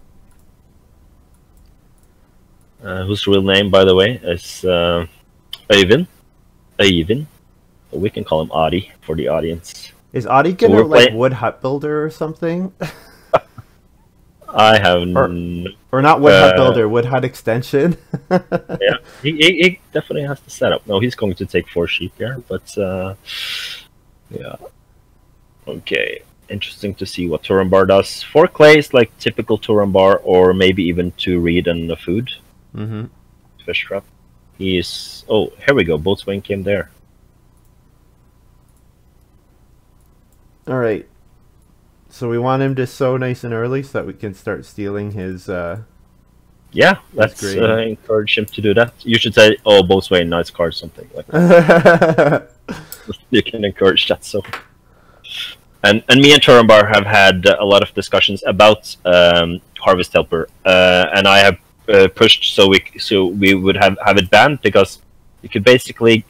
Uh, whose real name, by the way, is uh, Øyvind. Øyvind. We can call him Adi for the audience. Is Adi gonna We're like playing... Wood Hut Builder or something? I have no... Or, or not Wood uh, Hut Builder, Wood Hut Extension. Yeah, he, he, he definitely has to set up. No, he's going to take four sheep here, but uh, yeah. Okay, interesting to see what Turambar does. Four clays, like typical Turambar, or maybe even two reed and the food. Mm-hmm. Fish trap. He's oh, here we go. Boatswain came there. All right, so we want him to sow nice and early so that we can start stealing his. Uh, yeah, let's uh, encourage him to do that. You should say, "Oh, Boatswain, nice card," something like that. You can encourage that. So, and and me and Turambar have had a lot of discussions about um, Harvest Helper, uh, and I have uh, pushed so we so we would have have it banned because you could basically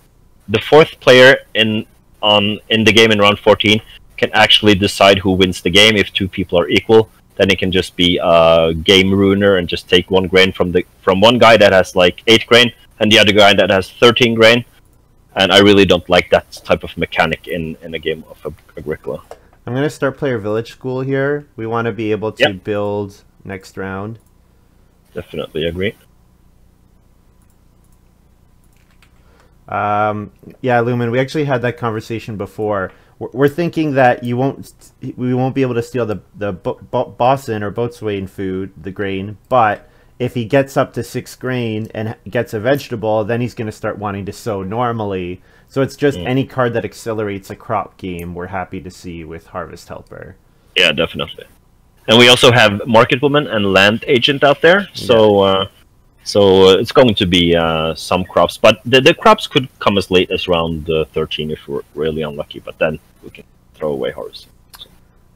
the fourth player in on in the game in round fourteen. Can actually decide who wins the game. If two people are equal, then it can just be a game ruiner and just take one grain from the from one guy that has like eight grain and the other guy that has thirteen grain. And I really don't like that type of mechanic in in a game of Agricola. I'm gonna start player Village School here. We want to be able to yep. build next round. Definitely agree. Um, yeah, Lumen. We actually had that conversation before. We're thinking that you won't, we won't be able to steal the the bo bo bosun or boatswain food, the grain. But if he gets up to six grain and gets a vegetable, then he's going to start wanting to sow normally. So it's just mm. any card that accelerates a crop game. We're happy to see with Harvest Helper. Yeah, definitely. And we also have Market Woman and Land Agent out there. So yeah. uh, so it's going to be uh, some crops, but the, the crops could come as late as round uh, thirteen if we're really unlucky. But then. We can throw away horse. So.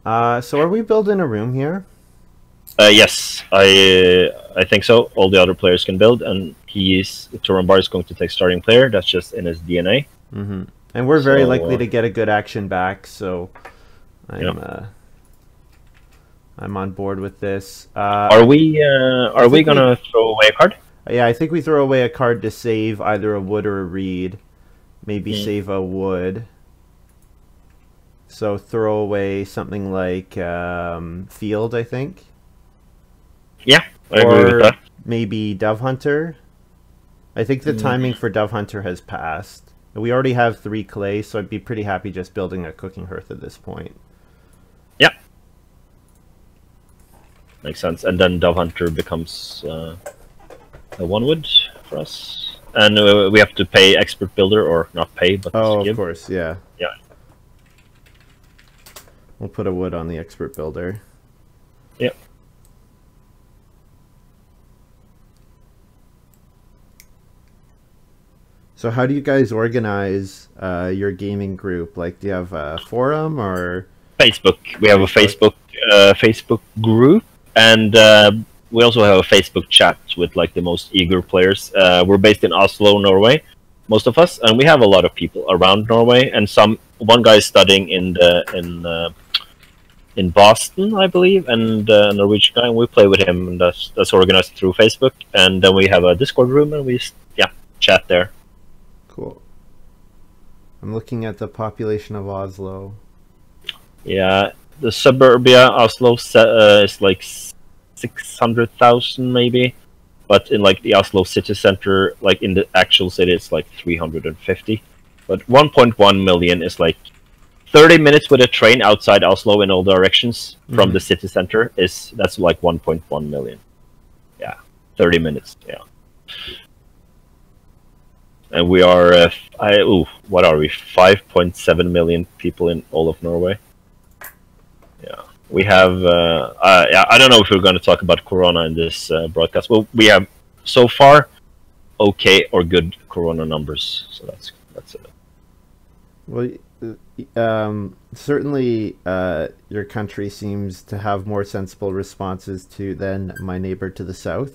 Uh, so are we building a room here? Uh, yes, I uh, I think so. All the other players can build, and he is Turambar is going to take starting player. That's just in his D N A. Mm-hmm. And we're very so, likely uh, to get a good action back, so I'm yeah. uh, I'm on board with this. Uh, are we uh, are we gonna we, throw away a card? Yeah, I think we throw away a card to save either a wood or a reed. Maybe mm. save a wood. So throw away something like um, Field, I think. Yeah, I or agree with that. Maybe Dove Hunter. I think the mm. timing for Dove Hunter has passed. We already have three clay, so I'd be pretty happy just building a cooking hearth at this point. Yeah. Makes sense. And then Dove Hunter becomes uh, a one wood for us. And uh, we have to pay Expert Builder, or not pay, but oh, give. Of course, yeah. Yeah. We'll put a wood on the Expert Builder. Yep. So how do you guys organize uh, your gaming group? Like, do you have a forum or? Facebook. We have a Facebook uh, Facebook group, and uh, we also have a Facebook chat with like the most eager players. Uh, we're based in Oslo, Norway. Most of us, and we have a lot of people around Norway, and some one guy is studying in the in. Uh, in Boston, I believe, and a uh, Norwegian guy, and we play with him, and that's, that's organized through Facebook, and then we have a Discord room, and we, yeah, chat there. Cool. I'm looking at the population of Oslo. Yeah, the suburbia Oslo uh, is like six hundred thousand, maybe, but in like the Oslo city center, like in the actual city, it's like three hundred fifty, but one point one million is like thirty minutes with a train outside Oslo in all directions from mm-hmm. the city center is, that's like one point one million. Yeah, thirty minutes, yeah. And we are, uh, I, ooh, what are we, five point seven million people in all of Norway. Yeah, we have, uh, I, I don't know if we're going to talk about Corona in this uh, broadcast. Well, we have, so far, okay or good Corona numbers, so that's, that's it. Well, Um, certainly uh, your country seems to have more sensible responses to than my neighbor to the south.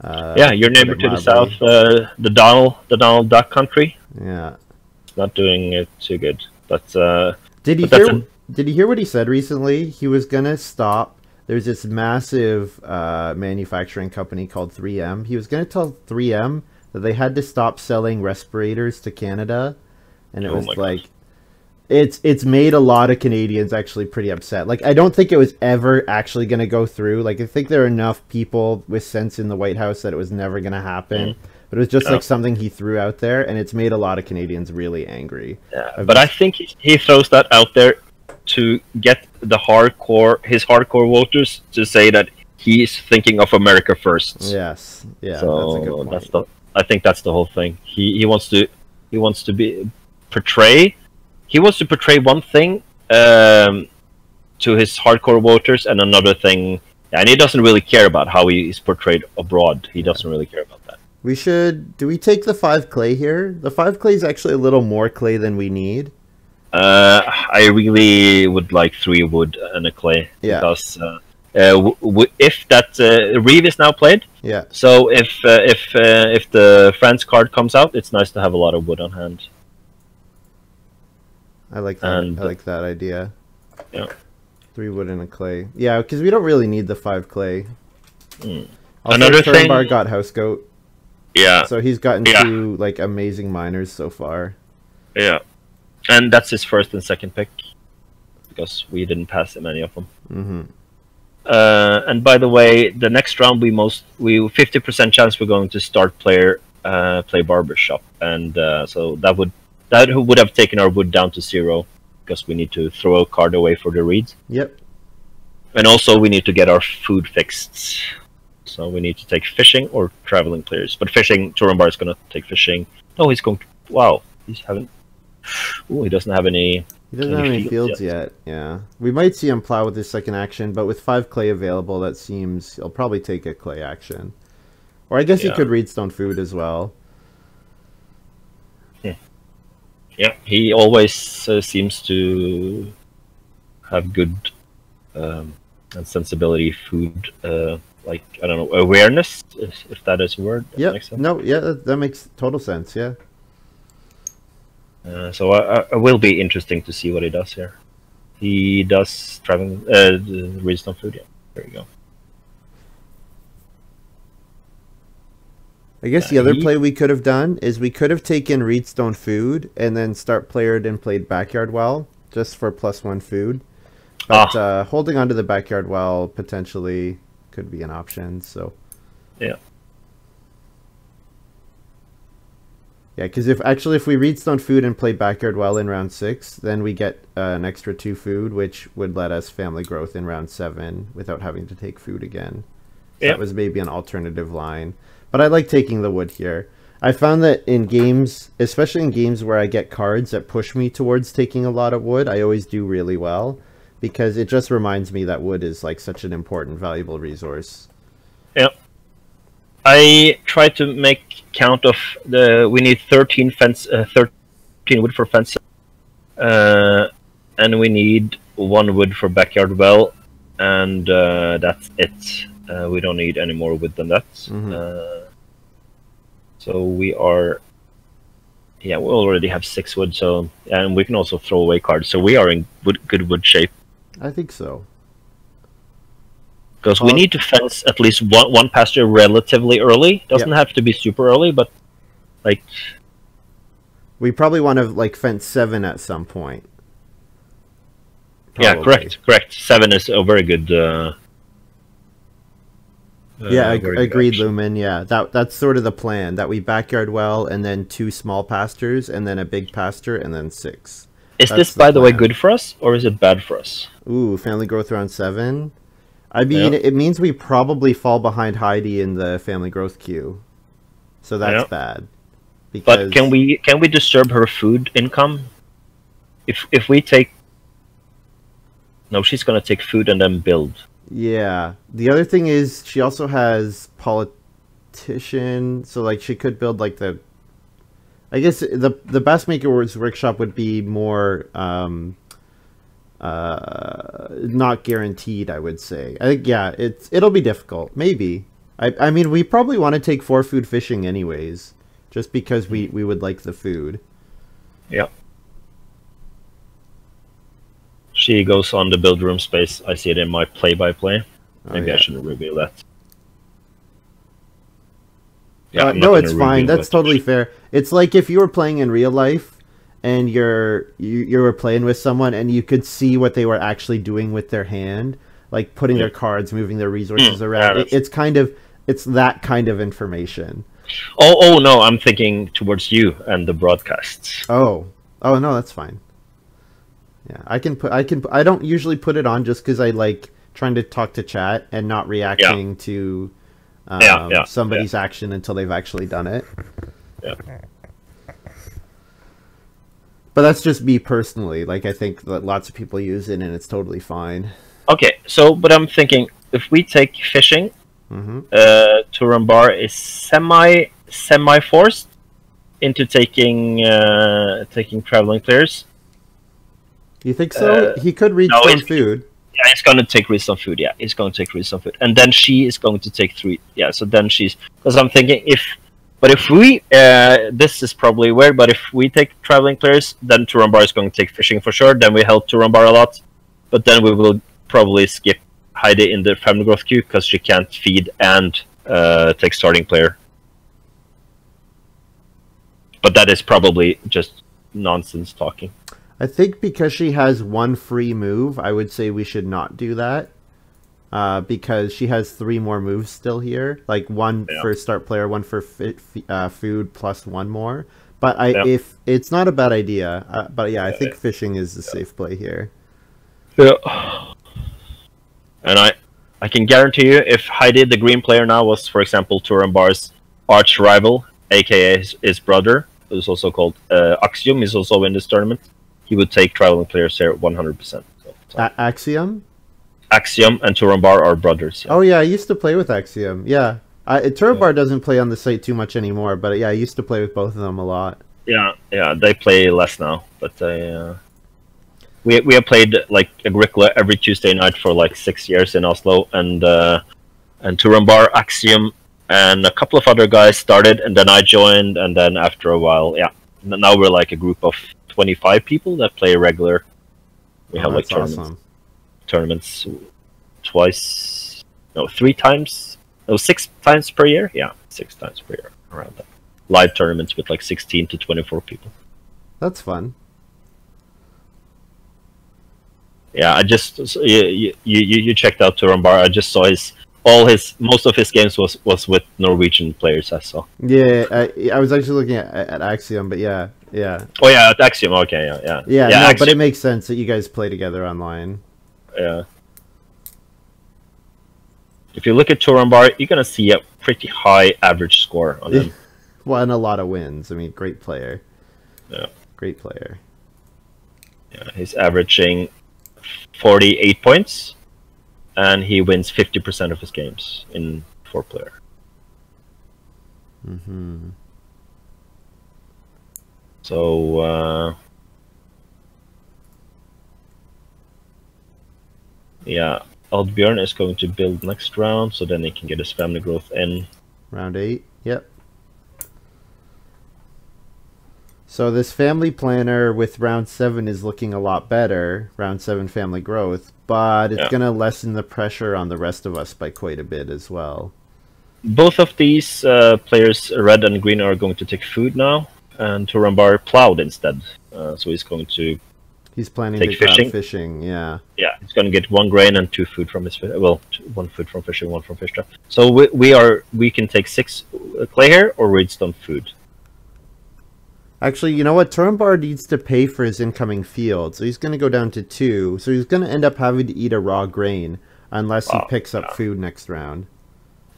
Uh, yeah, your neighbor to the south, uh, the Donald, the Donald Duck country. Yeah, not doing it too good. But uh, did he but hear? A... Did he hear what he said recently? He was gonna stop. There's this massive uh, manufacturing company called three M. He was gonna tell three M that they had to stop selling respirators to Canada, and it oh was like. God. It's it's made a lot of Canadians actually pretty upset. Like, I don't think it was ever actually going to go through. Like, I think there are enough people with sense in the White House that it was never going to happen. Mm. But it was just, oh. like, something he threw out there, and it's made a lot of Canadians really angry. Yeah, I've but been... I think he throws that out there to get the hardcore, his hardcore voters to say that he's thinking of America first. Yes. Yeah, so that's a good point. That's the, I think that's the whole thing. He, he wants to, he wants to be portray... He wants to portray one thing um, to his hardcore voters and another thing, and he doesn't really care about how he is portrayed abroad. He doesn't really care about that. We should... Do we take the five clay here? The five clay is actually a little more clay than we need. Uh, I really would like three wood and a clay. Yeah. Because uh, uh, w w if that... Uh, Reeve is now played. Yeah. So if, uh, if, uh, if the France card comes out, it's nice to have a lot of wood on hand. I like that. And, I like that idea. Yeah. Three wood and a clay. Yeah, because we don't really need the five clay. Mm. Also, another thing. Turambar got house goat. Yeah. So he's gotten yeah. two like amazing miners so far. Yeah, and that's his first and second pick because we didn't pass him any of them. Mm-hmm. Uh, and by the way, the next round we most we fifty percent chance we're going to start player uh, play barbershop, and uh, so that would. That would have taken our wood down to zero, because we need to throw a card away for the reeds. Yep. And also we need to get our food fixed. So we need to take fishing or traveling players. But fishing, Turambar is going to take fishing. No, he's going to... Wow. He's having... Ooh, he doesn't have any... He doesn't any have any fields yet. yet. Yeah. We might see him plow with his second action, but with five clay available, that seems... He'll probably take a clay action. Or I guess yeah. he could reedstone food as well. Yeah. Yeah, he always uh, seems to have good um, sensibility, food, uh, like, I don't know, awareness, if, if that is a word. Yeah, no, yeah, that, that makes total sense, yeah. Uh, so I, I, it will be interesting to see what he does here. He does traveling, uh, reads on food, yeah, there you go. I guess the other play we could have done is we could have taken Reedstone Food and then start playered and played Backyard Well just for plus one food. But ah. uh, holding on to the Backyard Well potentially could be an option. So yeah. Yeah, because if actually if we Reedstone Food and play Backyard Well in round six, then we get uh, an extra two food, which would let us family growth in round seven without having to take food again. So yeah. That was maybe an alternative line. But I like taking the wood here. I found that in games, especially in games where I get cards that push me towards taking a lot of wood, I always do really well because it just reminds me that wood is like such an important, valuable resource. Yeah. I try to make count of the, we need thirteen fence, uh, thirteen wood for fence, uh, and we need one wood for backyard well, and uh, that's it. Uh, we don't need any more wood than that. Mm-hmm. uh, so we are, yeah, we already have six wood, so, and we can also throw away cards, so we are in wood, good wood shape I think so. Because uh, we need to fence at least one, one pasture relatively early. Doesn't yeah. have to be super early, but like... We probably want to like fence seven at some point. Probably. Yeah, correct, correct. Seven is a very good... Uh, yeah, uh, ag very agreed, good Lumen. Yeah, that that's sort of the plan, that we backyard well, and then two small pastures, and then a big pasture, and then six. Is That's this, by the, the way, good for us, or is it bad for us? Ooh, family growth around seven. I mean, yeah. it means we probably fall behind Heidi in the family growth queue. So that's yeah. bad. Because... But can we can we disturb her food income? If if we take... No, she's going to take food and then build. Yeah. The other thing is she also has politician. So, like, she could build, like, the... I guess the the Bassmaker's workshop would be more um, uh, not guaranteed, I would say. I think yeah, it's it'll be difficult. Maybe. I I mean, we probably want to take four food fishing anyways, just because we we would like the food. Yeah. She goes on the build room space. I see it in my play by play. Maybe oh, yeah. I shouldn't reveal that. Yeah, uh, no, it's fine. That's totally fair. It's like if you were playing in real life and you're you, you were playing with someone and you could see what they were actually doing with their hand, like putting yeah. their cards, moving their resources around. Yeah, it, it's kind of it's that kind of information. Oh, oh no, I'm thinking towards you and the broadcasts. Oh, oh no, that's fine. Yeah, I can put I can I don't usually put it on just because I like trying to talk to chat and not reacting yeah. to. Um, yeah, yeah, somebody's yeah. action until they've actually done it. Yeah. But that's just me personally. Like, I think that lots of people use it and it's totally fine. Okay, so, but I'm thinking, if we take fishing, mm-hmm. uh, Turambar is semi, semi-forced into taking, uh, taking traveling players. You think so? Uh, he could read no, some food. Yeah, it's going to take risk on food. Yeah, it's going to take risk on food. And then she is going to take three. Yeah, so then she's... Because I'm thinking if... But if we... Uh, this is probably weird, but if we take traveling players, then Turambar is going to take fishing for sure. Then we help Turambar a lot. But then we will probably skip Heidi in the family growth queue because she can't feed and uh, take starting player. But that is probably just nonsense talking. I think because she has one free move, I would say we should not do that. Uh, because she has three more moves still here. Like one yeah. for start player, one for fit, uh, food, plus one more. But I, yeah. if it's not a bad idea. Uh, but yeah, I yeah, think yeah. fishing is the yeah. safe play here. Yeah. And I, I can guarantee you, if Heidi, the green player now, was, for example, Turambar's arch rival, a k a his, his brother, who's also called uh, Axiom, is also in this tournament. He would take traveling players here one hundred percent of the time. Axiom? Axiom and Turambar are brothers. Yeah. Oh, yeah, I used to play with Axiom. Yeah. I, Turambar yeah. doesn't play on the site too much anymore, but yeah, I used to play with both of them a lot. Yeah, yeah, they play less now, but they, uh, we, we have played like Agricola every Tuesday night for like six years in Oslo, and, uh, and Turambar, Axiom, and a couple of other guys started, and then I joined, and then after a while, yeah, now we're like a group of twenty-five people that play regular. We oh, have like tournaments, awesome. tournaments twice, no, three times, no, six times per year. Yeah, six times per year around that. Live tournaments with like sixteen to twenty-four people. That's fun. Yeah, I just so you, you you you checked out Turambar. I just saw his all his most of his games was was with Norwegian players. I saw. Yeah, I, I was actually looking at, at Axiom, but yeah. Yeah. Oh yeah, Axiom. Okay, yeah, yeah. Yeah, yeah no, but it makes sense that you guys play together online. Yeah. If you look at Turambar, you're gonna see a pretty high average score on him. Well, and a lot of wins. I mean, great player. Yeah. Great player. Yeah, he's averaging forty-eight points, and he wins fifty percent of his games in four player. Mm-hmm. So, uh, yeah, Oddbjørn is going to build next round, so then he can get his family growth in. Round eight, yep. So this family planner with round seven is looking a lot better, round seven family growth, but it's yeah. going to lessen the pressure on the rest of us by quite a bit as well. Both of these uh, players, red and green, are going to take food now, and Turambar plowed instead. Uh, so he's going to He's planning take to fishing. fishing, yeah. Yeah, he's going to get one grain and two food from his fish. Well, two, one food from fishing, one from fish trap. So we, we are we can take six clay here or redstone food. Actually, you know what? Turambar needs to pay for his incoming field, so he's going to go down to two. So he's going to end up having to eat a raw grain unless wow, he picks up yeah. food next round.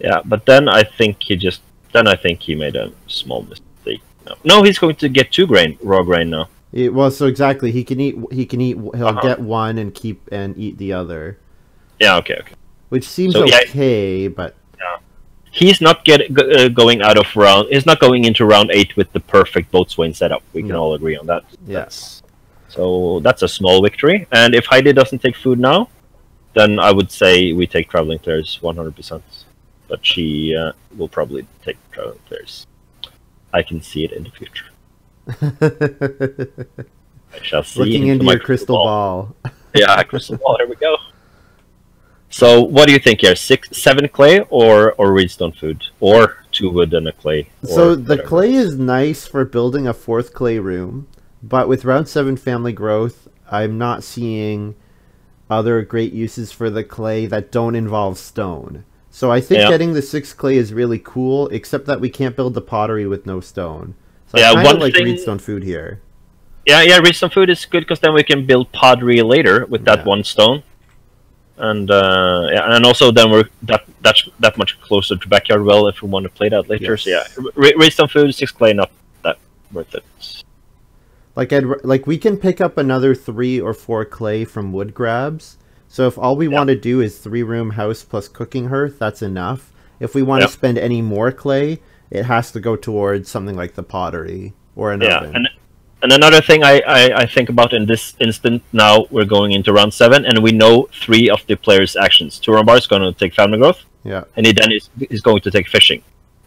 Yeah, but then I think he just then I think he made a small mistake. No, no he's going to get two grain raw grain now. It, well, so exactly, he can eat. He can eat. He'll uh-huh. get one and keep and eat the other. Yeah. Okay. Okay. Which seems so, okay, yeah, but yeah. he's not get uh, going out of round. He's not going into round eight with the perfect boatswain setup. We can no. all agree on that. Yes. Yeah. So that's a small victory. And if Heidi doesn't take food now, then I would say we take traveling players one hundred percent. But she uh, will probably take traveling players. I can see it in the future. I shall see. Looking into, into my your crystal ball. ball. Yeah, crystal ball. There we go. So, what do you think here? Six, seven clay, or or redstone food, or two wood and a clay. So the whatever. clay is nice for building a fourth clay room, but with round seven family growth, I'm not seeing other great uses for the clay that don't involve stone. So I think yeah. getting the six clay is really cool, except that we can't build the pottery with no stone. So yeah, I kinda like redstone food here. Yeah, yeah, redstone food is good because then we can build pottery later with that yeah. one stone, and uh, yeah, and also then we're that that's that much closer to Backyard Well if we want to play that later. Yes. So yeah, Re redstone food, six clay, not that worth it. Like I'd like we can pick up another three or four clay from wood grabs. So if all we yeah. want to do is three room house plus cooking hearth, that's enough. If we want yeah. to spend any more clay, it has to go towards something like the pottery or an yeah, oven. And, and another thing I, I, I think about in this instant, now we're going into round seven, and we know three of the players' actions. Turambar is going to take family growth, yeah, and he then is, is going to take fishing.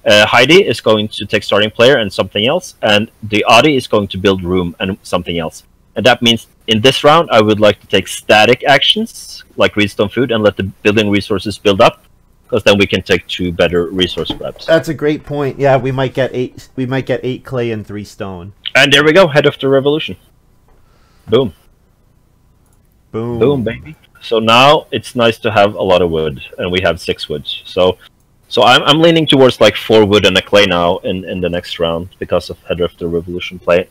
Uh, Heidi is going to take starting player and something else, and the Adi is going to build room and something else. And that means in this round, I would like to take static actions, like redstone food, and let the building resources build up. Because then we can take two better resource grabs. That's a great point. Yeah, we might get eight. We might get eight clay and three stone. And there we go. Head of the Revolution. Boom. Boom. Boom, baby. So now it's nice to have a lot of wood, and we have six wood. So, so I'm I'm leaning towards like four wood and a clay now in in the next round because of Head of the Revolution play,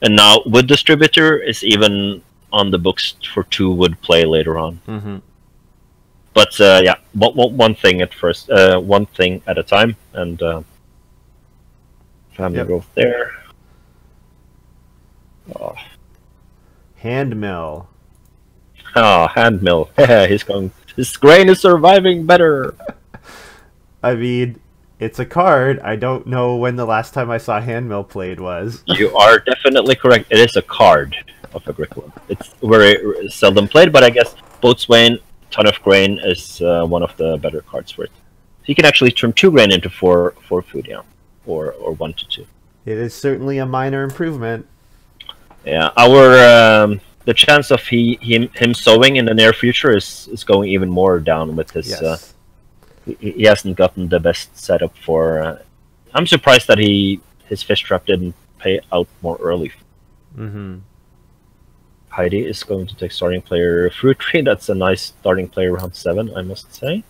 and now Wood Distributor is even on the books for two wood play later on. Mm-hmm. But uh, yeah, one, one thing at first, uh, one thing at a time, and uh, family yep. growth there. Oh. Hand mill. Oh, hand mill. He's going. His grain is surviving better. I mean, it's a card. I don't know when the last time I saw hand mill played was. You are definitely correct. It is a card of Agricola. It's very seldom played, but I guess Boatswain. Ton of grain is uh, one of the better cards for it. So you can actually turn two grain into four, four food, yeah, or or one to two. It is certainly a minor improvement. Yeah, our um, the chance of he him him sowing in the near future is is going even more down with his. Yes. Uh, he, he hasn't gotten the best setup for. Uh, I'm surprised that he his fish trap didn't pay out more early. Mm-hmm. Heidi is going to take starting player fruit tree. That's a nice starting player round seven, I must say.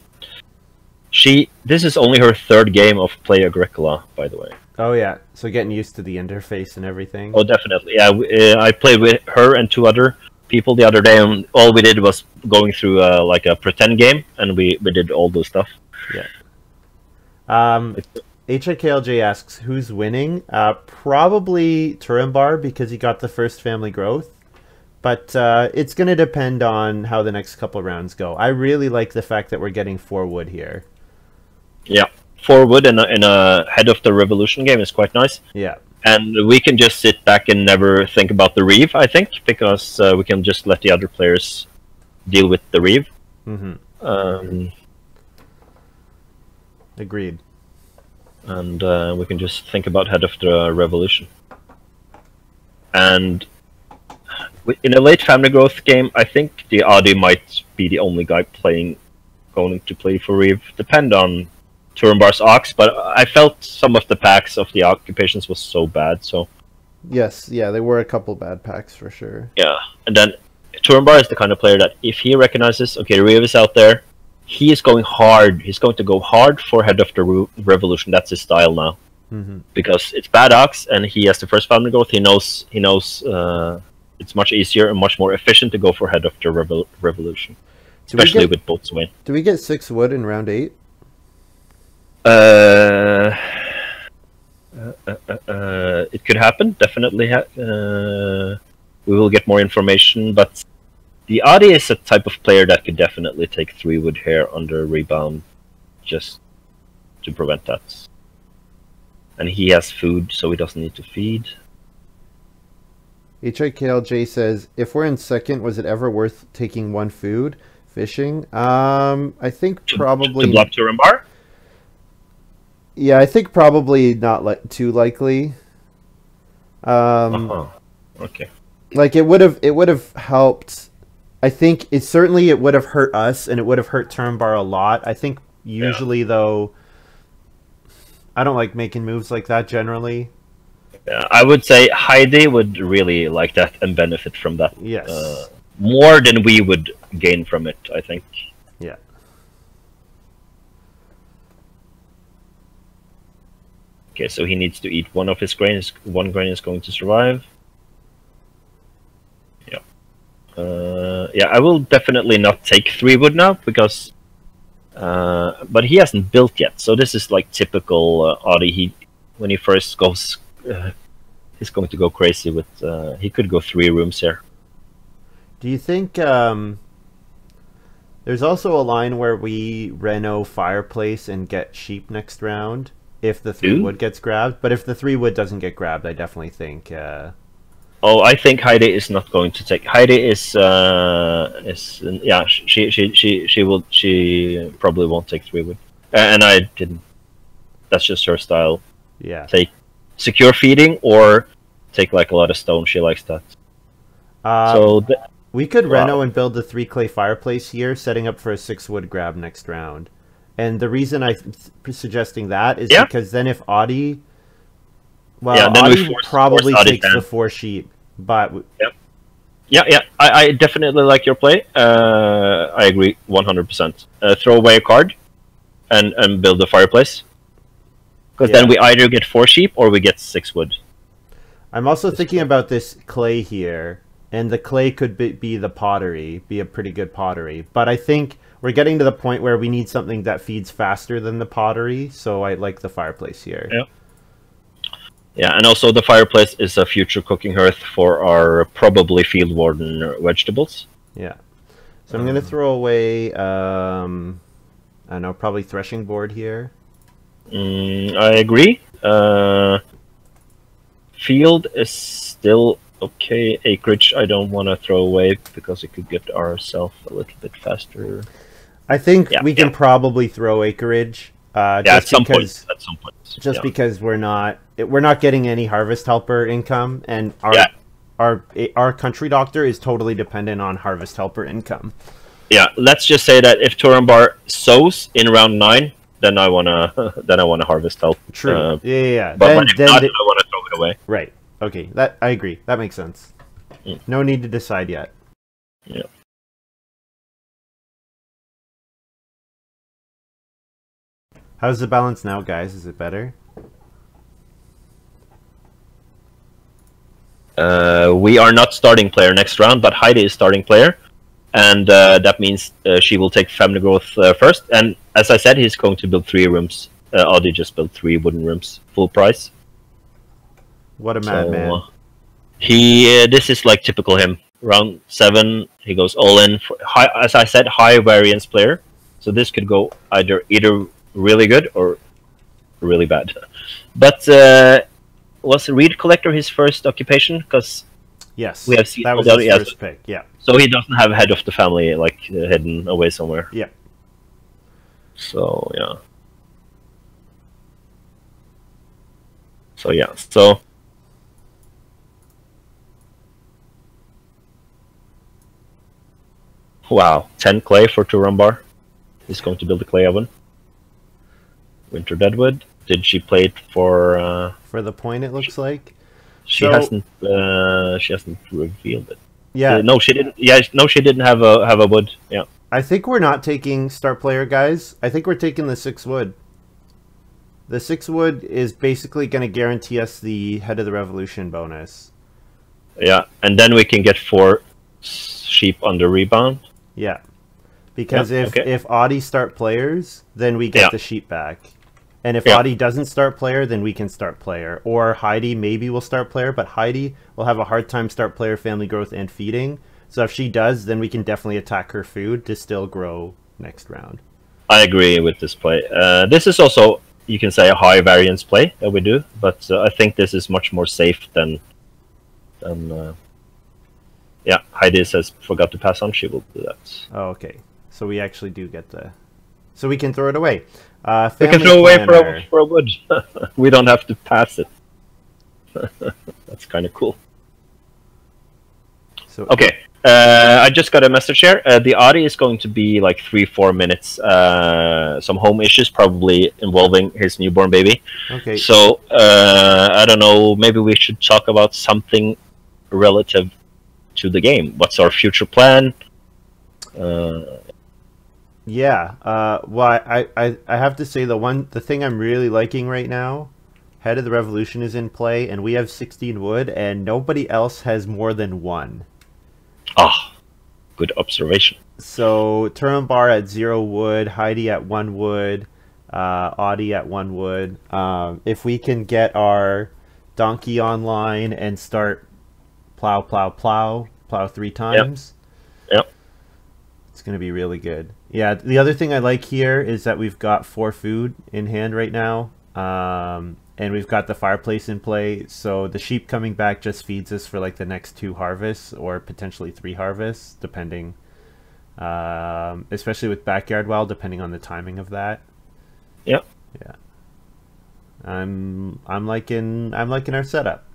She this is only her third game of Play Agricola, by the way. Oh yeah, so getting used to the interface and everything. Oh, definitely. Yeah, we, uh, I played with her and two other people the other day, and all we did was going through uh, like a pretend game, and we we did all those stuff. Yeah. Um. It's H I K L J asks who's winning. Uh, probably Turambar because he got the first family growth. But uh, it's going to depend on how the next couple rounds go. I really like the fact that we're getting four wood here. Yeah, four wood in a, in a Head of the Revolution game is quite nice. Yeah. And we can just sit back and never think about the Reeve, I think, because uh, we can just let the other players deal with the Reeve. Mm-hmm. Um, Agreed. And uh, we can just think about Head of the Revolution. and in a late family growth game, I think the R D might be the only guy playing, going to play for Reeve. Depend on Turambar's ox, but I felt some of the packs of the occupations was so bad. So yes, yeah, there were a couple bad packs for sure. Yeah, and then Turambar is the kind of player that if he recognizes, okay, Reeve is out there, he is going hard. He's going to go hard for Head of the Re Revolution. That's his style now, mm-hmm. because it's bad ox, and he has the first family growth. He knows. He knows. Uh, It's much easier and much more efficient to go for Head of the Revol Revolution, especially get, with Boatswain. Do we get six wood in round eight? Uh, uh, uh, uh it could happen. Definitely, ha uh, we will get more information. But the Adi is a type of player that could definitely take three wood here under rebound, just to prevent that. And he has food, so he doesn't need to feed. H I K L J says, if we're in second, was it ever worth taking one food? Fishing? Um, I think probably... To block Turambar? Yeah, I think probably not li too likely. Um, uh-huh. Okay. Like, it would have it would have helped. I think it certainly it would have hurt us, and it would have hurt Turambar a lot. I think usually, yeah. though, I don't like making moves like that generally. Yeah, I would say Heidi would really like that and benefit from that. Yes. Uh, more than we would gain from it, I think. Yeah. Okay, so he needs to eat one of his grains. One grain is going to survive. Yeah. Uh, yeah, I will definitely not take three wood now, because... Uh, but he hasn't built yet, so this is like typical uh, Audi. He, when he first goes... Uh, he's going to go crazy with uh, he could go three rooms here. Do you think um, there's also a line where we reno fireplace and get sheep next round if the three Ooh. wood gets grabbed? But if the three wood doesn't get grabbed, I definitely think uh... oh I think Heidi is not going to take. Heidi is uh, is yeah she she she she will she probably won't take three wood, and I didn't. That's just her style. Yeah, take secure feeding or take like a lot of stone. She likes that. Um, so th we could wow. reno and build the three clay fireplace here, setting up for a six wood grab next round. And the reason I'm suggesting that is yeah. because then if Audi, well, yeah, then Audi we force, probably force Audi takes down. the four sheep, but yeah, yeah, yeah. I, I definitely like your play. Uh, I agree one hundred percent. Uh, throw away a card, and and build the fireplace. Because yeah. then we either get four sheep or we get six wood. I'm also this thinking about this clay here, and the clay could be, be the pottery, be a pretty good pottery. But I think we're getting to the point where we need something that feeds faster than the pottery, so I like the fireplace here. Yeah, yeah, and also the fireplace is a future cooking hearth for our probably Field Warden vegetables. Yeah, so um, I'm going to throw away, um, I don't know, probably threshing board here. Mm, I agree. Uh, field is still okay. Acreage, I don't want to throw away because it could get ourselves a little bit faster. I think yeah, we yeah. can probably throw acreage. Uh, yeah, just at some because, point. At some point. Just yeah. because we're not we're not getting any harvest helper income, and our yeah. our our country doctor is totally dependent on harvest helper income. Yeah, let's just say that if Turambar sows in round nine. Then I wanna, then I wanna harvest help. True. Uh, yeah, yeah, yeah. But then, when if then not, they... I wanna throw it away. Right. Okay. That I agree. That makes sense. Mm. No need to decide yet. Yeah. How's the balance now, guys? Is it better? Uh, we are not starting player next round, but Heidi is starting player. And uh, that means uh, she will take family growth uh, first. And as I said, he's going to build three rooms. Uh, Audi just built three wooden rooms, full price. What a madman! So, uh, he, uh, this is like typical him. Round seven, he goes all in. For high, as I said, high variance player. So this could go either either really good or really bad. But uh, was Reed Collector his first occupation? Because yes, we have seen that was his yes. first pick. Yeah. So he doesn't have head of the family, like, uh, hidden away somewhere. Yeah. So, yeah. So, yeah. So, Wow, ten clay for Turambar. He's going to build a clay oven. Winter Deadwood. Did she play it for... Uh, for the point, it looks she, like. She so, hasn't. Uh, she hasn't revealed it. Yeah. Uh, no, she didn't. Yeah. No, she didn't have a have a wood. Yeah. I think we're not taking star player guys. I think we're taking the six wood. The six wood is basically going to guarantee us the Head of the Revolution bonus. Yeah, and then we can get four sheep under rebound. Yeah, because yeah, if okay. if Audie start players, then we get yeah. the sheep back. And if yeah. Audie doesn't start player, then we can start player. Or Heidi maybe will start player, but Heidi will have a hard time start player, family growth, and feeding. So if she does, then we can definitely attack her food to still grow next round. I agree with this play. Uh, this is also, you can say, a high variance play that we do, but uh, I think this is much more safe than... than uh, yeah, Heidi says, forgot to pass on, she will do that. Oh, okay. So we actually do get the... So we can throw it away. Uh, we can throw planner. away for a, for a wood. We don't have to pass it. That's kind of cool. So okay, uh, I just got a message here. Uh, the Audi is going to be like three, four minutes. Uh, some home issues, probably involving his newborn baby. Okay. So uh, I don't know. Maybe we should talk about something relative to the game. What's our future plan? Uh, Yeah, uh, well, I, I, I have to say the one the thing I'm really liking right now, Head of the Revolution is in play, and we have sixteen wood, and nobody else has more than one. Ah, oh, good observation. So Turambar at zero wood, Heidi at one wood, uh, Audie at one wood. Um, if we can get our donkey online and start plow, plow, plow, plow three times, yep. yep. it's going to be really good. Yeah, the other thing I like here is that we've got four food in hand right now, um, and we've got the fireplace in play, so the sheep coming back just feeds us for like the next two harvests, or potentially three harvests, depending, um, especially with Backyard Well, depending on the timing of that. Yep. Yeah. I'm I'm liking I'm liking our setup.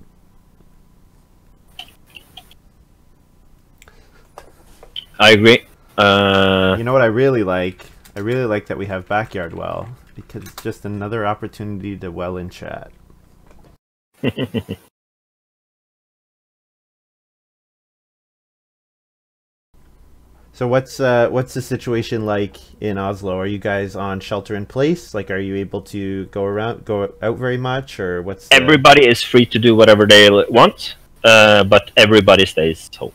I agree. Uh, you know what I really like? I really like that we have Backyard Well, because it's just another opportunity to well in chat. So what's uh, what's the situation like in Oslo? Are you guys on shelter in place? Like, are you able to go around, go out very much, or what's? The... Everybody is free to do whatever they want, uh, but everybody stays home.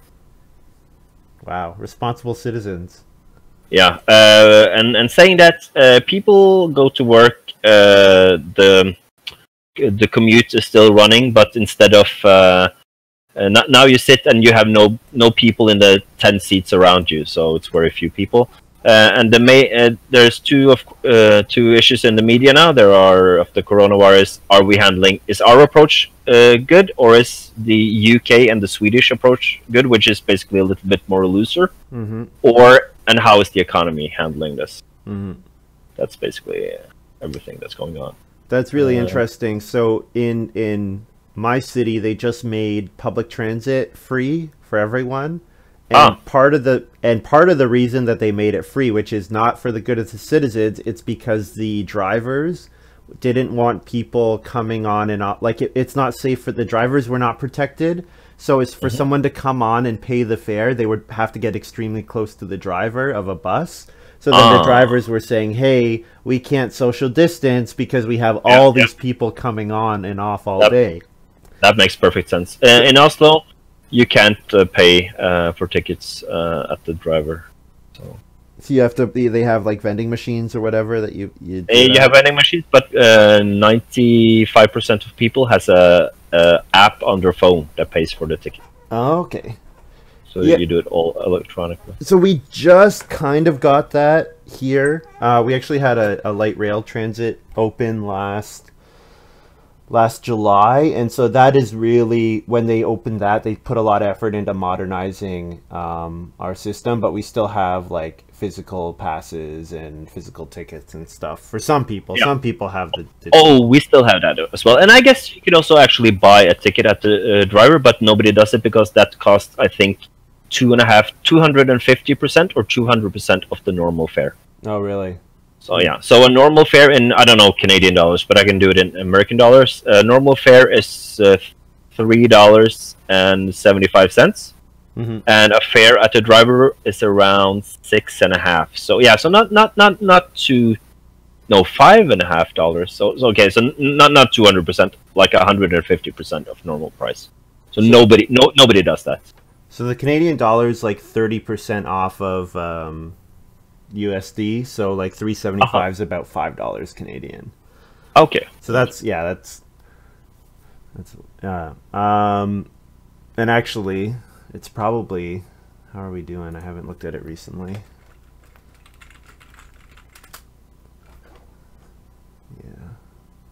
Wow, responsible citizens. Yeah, uh, and and saying that, uh, people go to work. Uh, the the commute is still running, but instead of uh, uh, now you sit and you have no no people in the ten seats around you, so it's very few people. Uh, and the may uh, there's two of uh, two issues in the media now. There are of the coronavirus. Are we handling? Is our approach uh, good, or is the U K and the Swedish approach good, which is basically a little bit more looser? Mm-hmm. Or and how is the economy handling this? Mm-hmm. That's basically everything that's going on. That's really uh, interesting. So in in my city, they just made public transit free for everyone. And ah. part of the and part of the reason that they made it free, which is not for the good of the citizens, it's because the drivers didn't want people coming on and off. Like it, it's not safe for the drivers; were not protected. So, it's for mm-hmm. someone to come on and pay the fare, they would have to get extremely close to the driver of a bus. So then ah. the drivers were saying, "Hey, we can't social distance because we have all yep, these yep. people coming on and off all that, day." That makes perfect sense. Uh, in Oslo. You can't uh, pay uh, for tickets uh, at the driver, so. So you have to. They have like vending machines or whatever that you you. Do you have vending machines, but uh, ninety-five percent of people has a, a app on their phone that pays for the ticket. Oh, okay. So yeah. you do it all electronically. So we just kind of got that here. Uh, we actually had a, a light rail transit open last. last July, and so that is really when they opened that, they put a lot of effort into modernizing um, our system, but we still have like physical passes and physical tickets and stuff for some people. Yeah. Some people have the digital. Oh, we still have that as well. And I guess you could also actually buy a ticket at the uh, driver, but nobody does it because that costs, I think, two and a half, two hundred fifty percent or two hundred percent of the normal fare. Oh, really? So, yeah. So, a normal fare in, I don't know, Canadian dollars, but I can do it in American dollars. A uh, normal fare is uh, three dollars and seventy-five cents. Mm-hmm. And a fare at the driver is around six and a half. So, yeah, so not, not, not, not too... No, five and a half dollars. So, so okay, so not not two hundred percent, like a hundred and fifty percent of normal price. So, so nobody, no, nobody does that. So the Canadian dollar is like thirty percent off of um, U S D. So like three seventy five is about five dollars Canadian. Okay. So that's yeah, that's that's yeah. Uh, um, and actually, it's probably how are we doing? I haven't looked at it recently.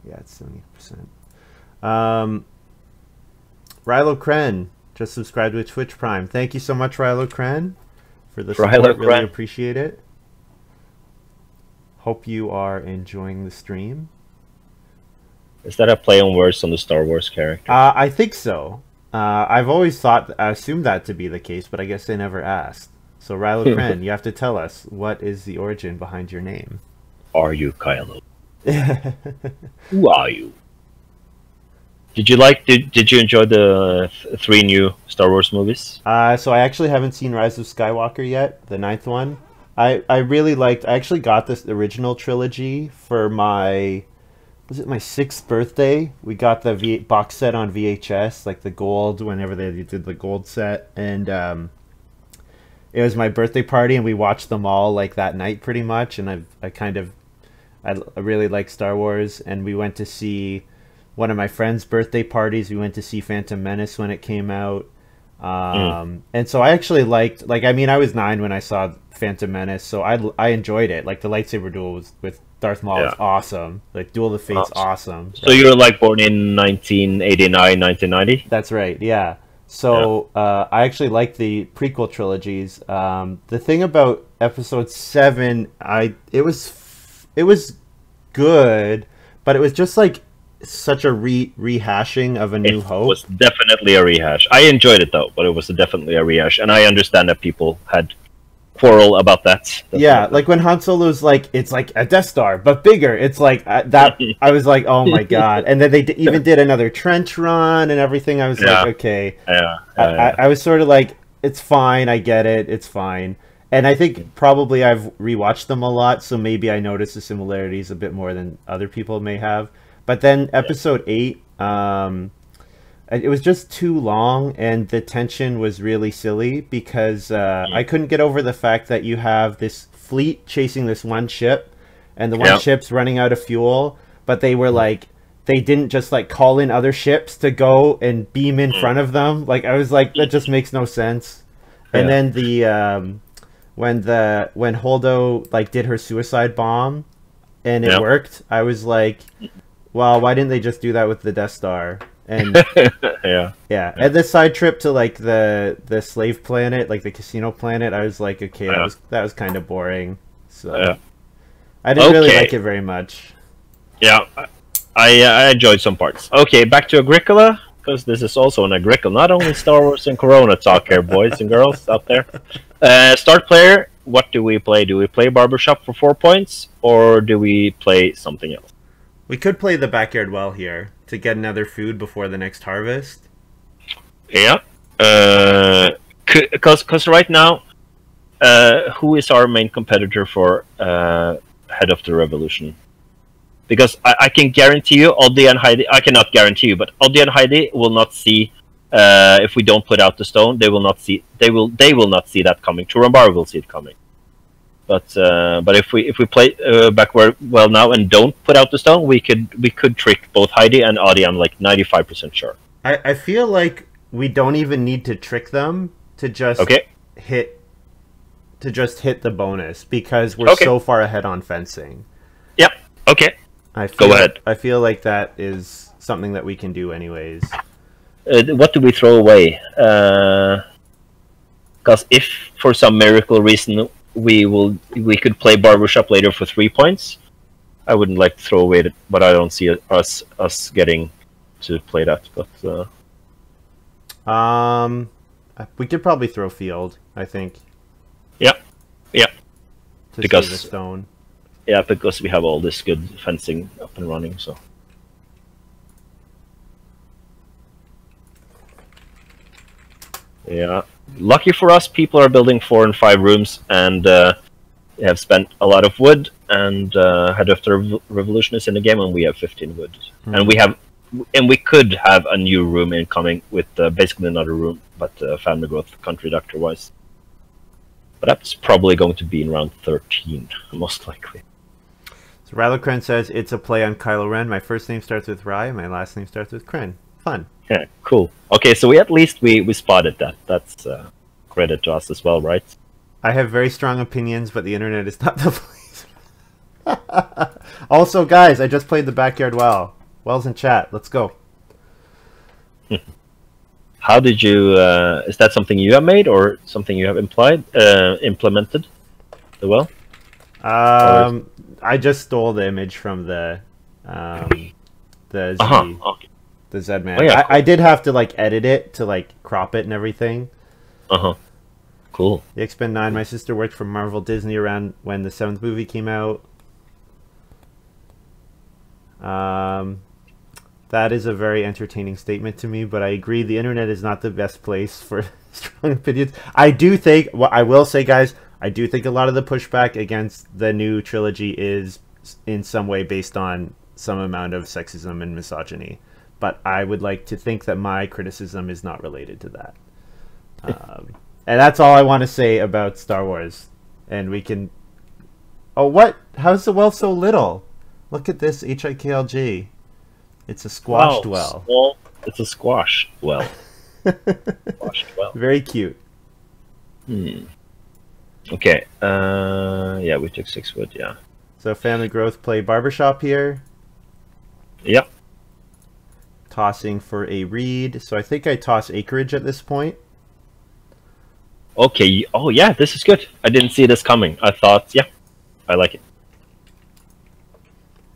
Yeah, it's seventy percent. Um, Rilo Kren just subscribed to Twitch Prime. Thank you so much, Rilo Kren, for the support. Rilo Kren. Really appreciate it. Hope you are enjoying the stream. Is that a play on words on the Star Wars character? Uh, I think so. Uh, I've always thought, I assumed that to be the case, but I guess they never asked. So, Rilo Kren, you have to tell us, what is the origin behind your name? Are you Kylo? Who are you? Did you like? Did Did you enjoy the th three new Star Wars movies? Uh, so I actually haven't seen Rise of Skywalker yet, the ninth one. I I really liked. I actually got this original trilogy for my was it my sixth birthday. We got the V box set on V H S, like the gold. Whenever they did the gold set, and um, it was my birthday party, and we watched them all like that night, pretty much. And I I kind of. I really like Star Wars, and we went to see one of my friend's birthday parties. We went to see Phantom Menace when it came out. Um, mm. And so I actually liked, like, I mean, I was nine when I saw Phantom Menace, so I, I enjoyed it. Like, the lightsaber duel was, with Darth Maul yeah. was awesome. Like, Duel of the Fates, awesome. awesome. So right? You were, like, born in nineteen eighty-nine, nineteen ninety? That's right, yeah. So yeah. Uh, I actually liked the prequel trilogies. Um, the thing about Episode seven, I it was It was good, but it was just like such a re rehashing of A New Hope. It was definitely a rehash. I enjoyed it though, but it was definitely a rehash, and I understand that people had quarrel about that. Definitely. Yeah, like when Han Solo's like, it's like a Death Star but bigger. It's like uh, that. I was like, oh my god! And then they d even did another trench run and everything. I was yeah. like, okay. Yeah. Yeah, I, yeah. I, I was sort of like, it's fine. I get it. It's fine. And I think probably I've rewatched them a lot, so maybe I noticed the similarities a bit more than other people may have. But then Episode eight, um, it was just too long, and the tension was really silly because uh, I couldn't get over the fact that you have this fleet chasing this one ship, and the one yep. ship's running out of fuel, but they were like... They didn't just like call in other ships to go and beam in front of them. Like, I was like, that just makes no sense. And yeah. then the... Um, When the when Holdo like did her suicide bomb, and it yep. worked, I was like, "Well, why didn't they just do that with the Death Star?" And yeah. yeah, yeah, and the side trip to like the the slave planet, like the casino planet, I was like, "Okay, yeah. that was that was kind of boring." So yeah. I didn't okay. really like it very much. Yeah, I uh, I enjoyed some parts. Okay, back to Agricola, because this is also an Agricola, not only Star Wars and Corona talk here, boys and girls out there. Uh, start player, what do we play? Do we play Barbershop for four points, or do we play something else? We could play the Backyard Well here to get another food before the next harvest. Yeah. Uh, cause, cause right now, uh, who is our main competitor for uh, Head of the Revolution? Because I, I can guarantee you, Oddi and Heidi, I cannot guarantee you, but Oddi and Heidi will not see... Uh, if we don't put out the stone, they will not see. They will. They will not see that coming. Turambar will see it coming. But uh, but if we if we play uh, backward well now and don't put out the stone, we could we could trick both Heidi and Adi. I'm like ninety-five percent sure. I I feel like we don't even need to trick them to just okay. hit to just hit the bonus because we're okay. so far ahead on fencing. Yeah. Okay. I feel, go ahead. I feel like that is something that we can do anyways. Uh, what do we throw away? Because uh, if for some miracle reason we will we could play Barbershop later for three points, I wouldn't like to throw away it, but I don't see us us getting to play that. But uh... um, We could probably throw Field, I think. Yeah, yeah. To because the stone. Yeah, because we have all this good fencing up and running, so. Yeah. Lucky for us, people are building four and five rooms, and uh, they have spent a lot of wood, and uh, Head of the Revolution is in the game, and we have fifteen wood. Mm-hmm. And we have, and we could have a new room incoming with uh, basically another room, but uh, family growth, Country Doctor-wise. But that's probably going to be in round thirteen, most likely. So Rylocren says, it's a play on Kylo Ren. My first name starts with Ry, my last name starts with Kren. Fun. Yeah, cool. Okay, so we at least we, we spotted that. That's uh, credit to us as well, right? I have very strong opinions, but the internet is not the place. Also, guys, I just played the Backyard Well. Well's in chat. Let's go. How did you... Uh, is that something you have made or something you have implied, uh, implemented? The well? Um, I just stole the image from the... Um, the Z, uh-huh. Okay. The Z man. Oh, yeah, cool. I, I did have to, like, edit it to, like, crop it and everything. Uh-huh. Cool. The X-Men nine. My sister worked for Marvel Disney around when the seventh movie came out. Um... That is a very entertaining statement to me, but I agree the internet is not the best place for strong opinions. I do think, well, I will say, guys, I do think a lot of the pushback against the new trilogy is in some way based on some amount of sexism and misogyny. But I would like to think that my criticism is not related to that. Um, and that's all I want to say about Star Wars. And we can... Oh, what? How's the well so little? Look at this H I K L G. It's a squashed wow, well. Small. It's a squash well. Squashed well. Very cute. Hmm. Okay. Uh, yeah, we took six wood, yeah. So family growth play barbershop here. Yep. Tossing for a reed. So I think I toss acreage at this point. Okay. Oh, yeah, this is good. I didn't see this coming. I thought, yeah, I like it.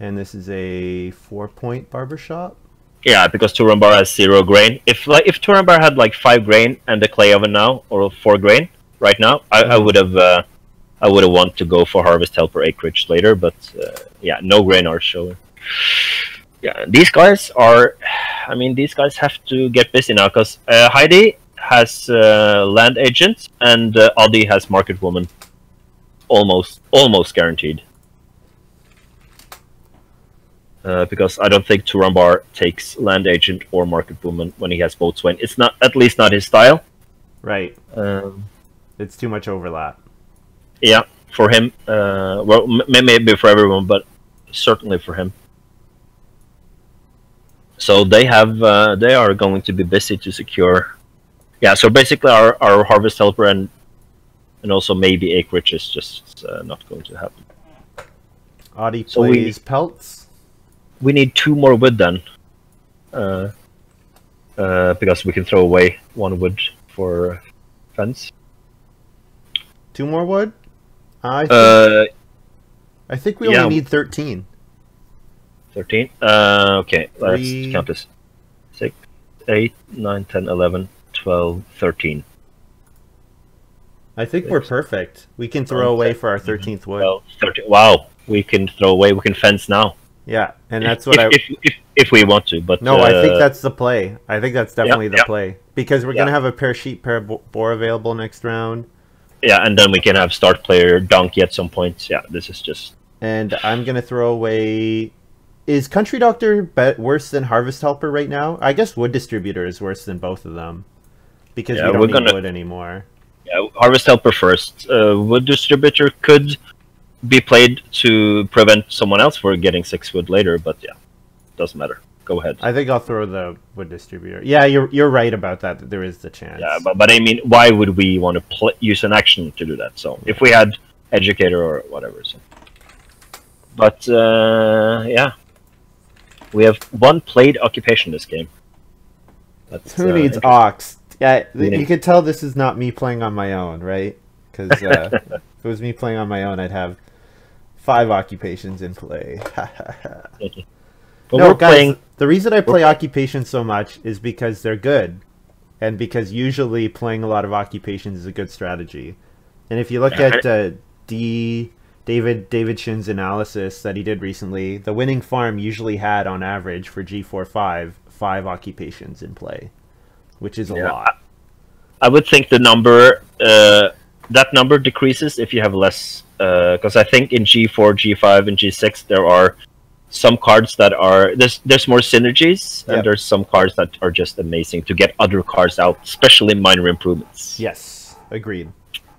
And this is a four-point barbershop? Yeah, because Turambar has zero grain. If like if Turambar had like five grain and the clay oven now, or four grain right now, I, I would have uh, I would have wanted to go for Harvest Helper Acreage later, but uh, yeah, no grain are showing. Yeah, these guys are, I mean, these guys have to get busy now, because uh, Heidi has uh, Land Agent, and uh, Adi has Market Woman. Almost, almost guaranteed. Uh, because I don't think Turambar takes Land Agent or Market Woman when he has Boatswain. It's not, at least not his style. Right. Um, it's too much overlap. Yeah, for him. Uh, well, m maybe for everyone, but certainly for him. So they have, uh, they are going to be busy to secure. Yeah. So basically, our our Harvest Helper and and also maybe Acreage is just uh, not going to happen. Audi so plays we... Pelts. We need two more wood then, uh, uh, because we can throw away one wood for fence. Two more wood? I think, uh, I think we yeah. only need thirteen. thirteen? Uh, okay, let's Three. count this. six, eight, nine, ten, eleven, twelve, thirteen. I think Six. we're perfect. We can throw One, away ten, for our thirteenth wood. twelve, thirteen. Wow, we can throw away, we can fence now. Yeah, and that's what if, I... If, if, if we want to, but... No, uh, I think that's the play. I think that's definitely yeah, the yeah. play. Because we're yeah. going to have a pair sheep, pair boar available next round. Yeah, and then we can have start player donkey at some point. Yeah, this is just... And I'm going to throw away... Is Country Doctor bet worse than Harvest Helper right now? I guess Wood Distributor is worse than both of them. Because yeah, we don't we're need gonna... wood anymore. Yeah, Harvest Helper first. Uh, Wood Distributor could... be played to prevent someone else from getting six wood later, but yeah, doesn't matter. Go ahead. I think I'll throw the wood distributor. Yeah, you're you're right about that. that there is the chance. Yeah, but, but I mean, why would we want to play, use an action to do that? So yeah. if we had educator or whatever. So. But uh, yeah, we have one played occupation this game. That's, Who uh, needs ox? Yeah, yeah, you can tell this is not me playing on my own, right? Because uh, if it was me playing on my own, I'd have. Five occupations in play. Okay. But no, we're guys, playing... the reason I play we're... occupations so much is because they're good. and because usually playing a lot of occupations is a good strategy. And if you look at uh, D David Davidson's analysis that he did recently, the winning farm usually had, on average, for G four five, five occupations in play, which is a yeah. lot. I would think the number, uh, that number decreases if you have less, because uh, I think in G four, G five, and G six there are some cards that are, there's, there's more synergies, yep. and there's some cards that are just amazing to get other cards out, especially minor improvements. Yes, agreed.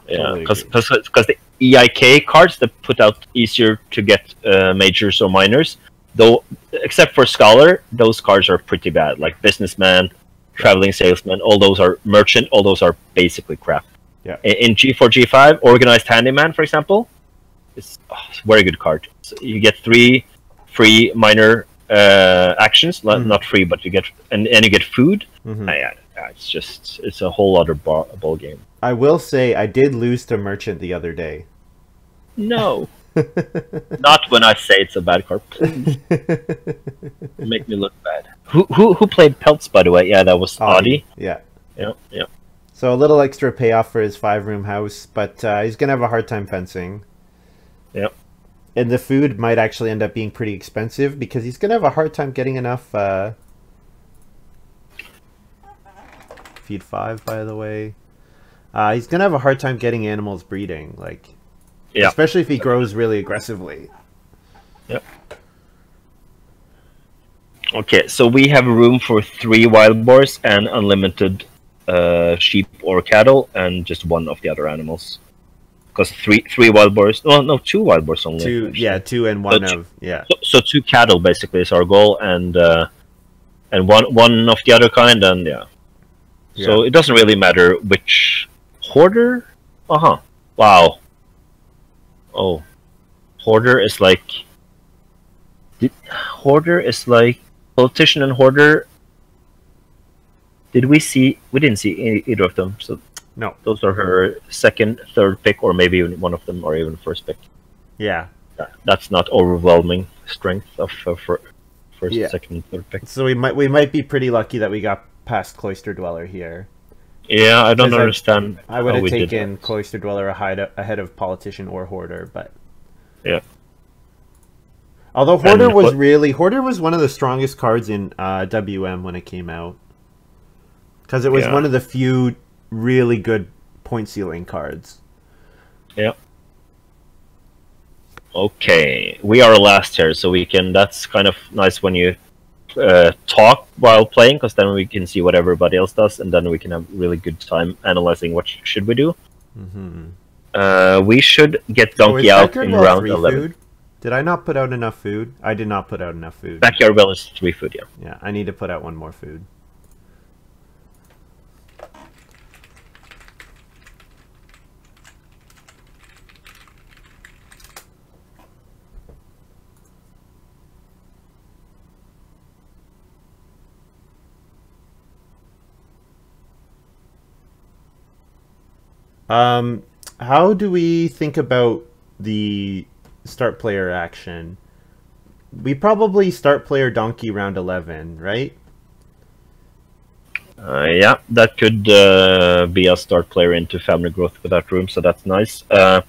Yeah, because totally because the E I K cards that put out easier to get uh, majors or minors, though, except for Scholar, those cards are pretty bad. Like Businessman, Traveling Salesman, all those are Merchant, all those are basically crap. Yeah. In G four, G five, Organized Handyman, for example, is oh, it's a very good card. So you get three free minor uh, actions, mm-hmm. not free, but you get and, and you get food. Mm-hmm. I, I, It's just, it's a whole other ball, ball game. I will say, I did lose to Merchant the other day. No. Not when I say it's a bad card, please. Make me look bad. Who who who played Pelts, by the way? Yeah, that was Audi. Yeah. Yeah, yeah. So a little extra payoff for his five-room house, but uh, he's going to have a hard time fencing. Yeah. And the food might actually end up being pretty expensive, because he's going to have a hard time getting enough... Uh, feed five, by the way. Uh, he's gonna have a hard time getting animals breeding, like, yeah. especially if he grows really aggressively. Yep. Okay, so we have room for three wild boars and unlimited uh, sheep or cattle, and just one of the other animals. Because three, three wild boars. Well, no, two wild boars only. Two, yeah, two and one so of two, yeah. So, so two cattle basically is our goal, and uh, and one one of the other kind, and yeah. Yeah. So it doesn't really matter which hoarder. Uh huh. Wow. Oh, hoarder is like did hoarder is like politician and hoarder. Did we see? We didn't see any, either of them. So no, those are her second, third pick, or maybe even one of them, or even first pick. Yeah, that's not overwhelming strength of uh, for first, yeah. second, third pick. So we might we might be pretty lucky that we got past Cloister Dweller here. Yeah, I don't understand. I, I would have taken Cloister Dweller ahead of Politician or Hoarder, but yeah. Although Hoarder and was what? really Hoarder was one of the strongest cards in uh, W M when it came out, because it was yeah. one of the few really good point ceiling cards. Yeah. Okay, we are last here, so we can. That's kind of nice when you. Uh, talk while playing, because then we can see what everybody else does, and then we can have really good time analyzing what sh should we do. Mm-hmm. uh, we should get Donkey oh, out in round eleven. Food? Did I not put out enough food? I did not put out enough food. Backyard Well is three food, yeah. Yeah, I need to put out one more food. Um, how do we think about the start player action? We probably start player Donkey round eleven, right? Uh, yeah, that could uh, be a start player into family growth without room, so that's nice. Uh,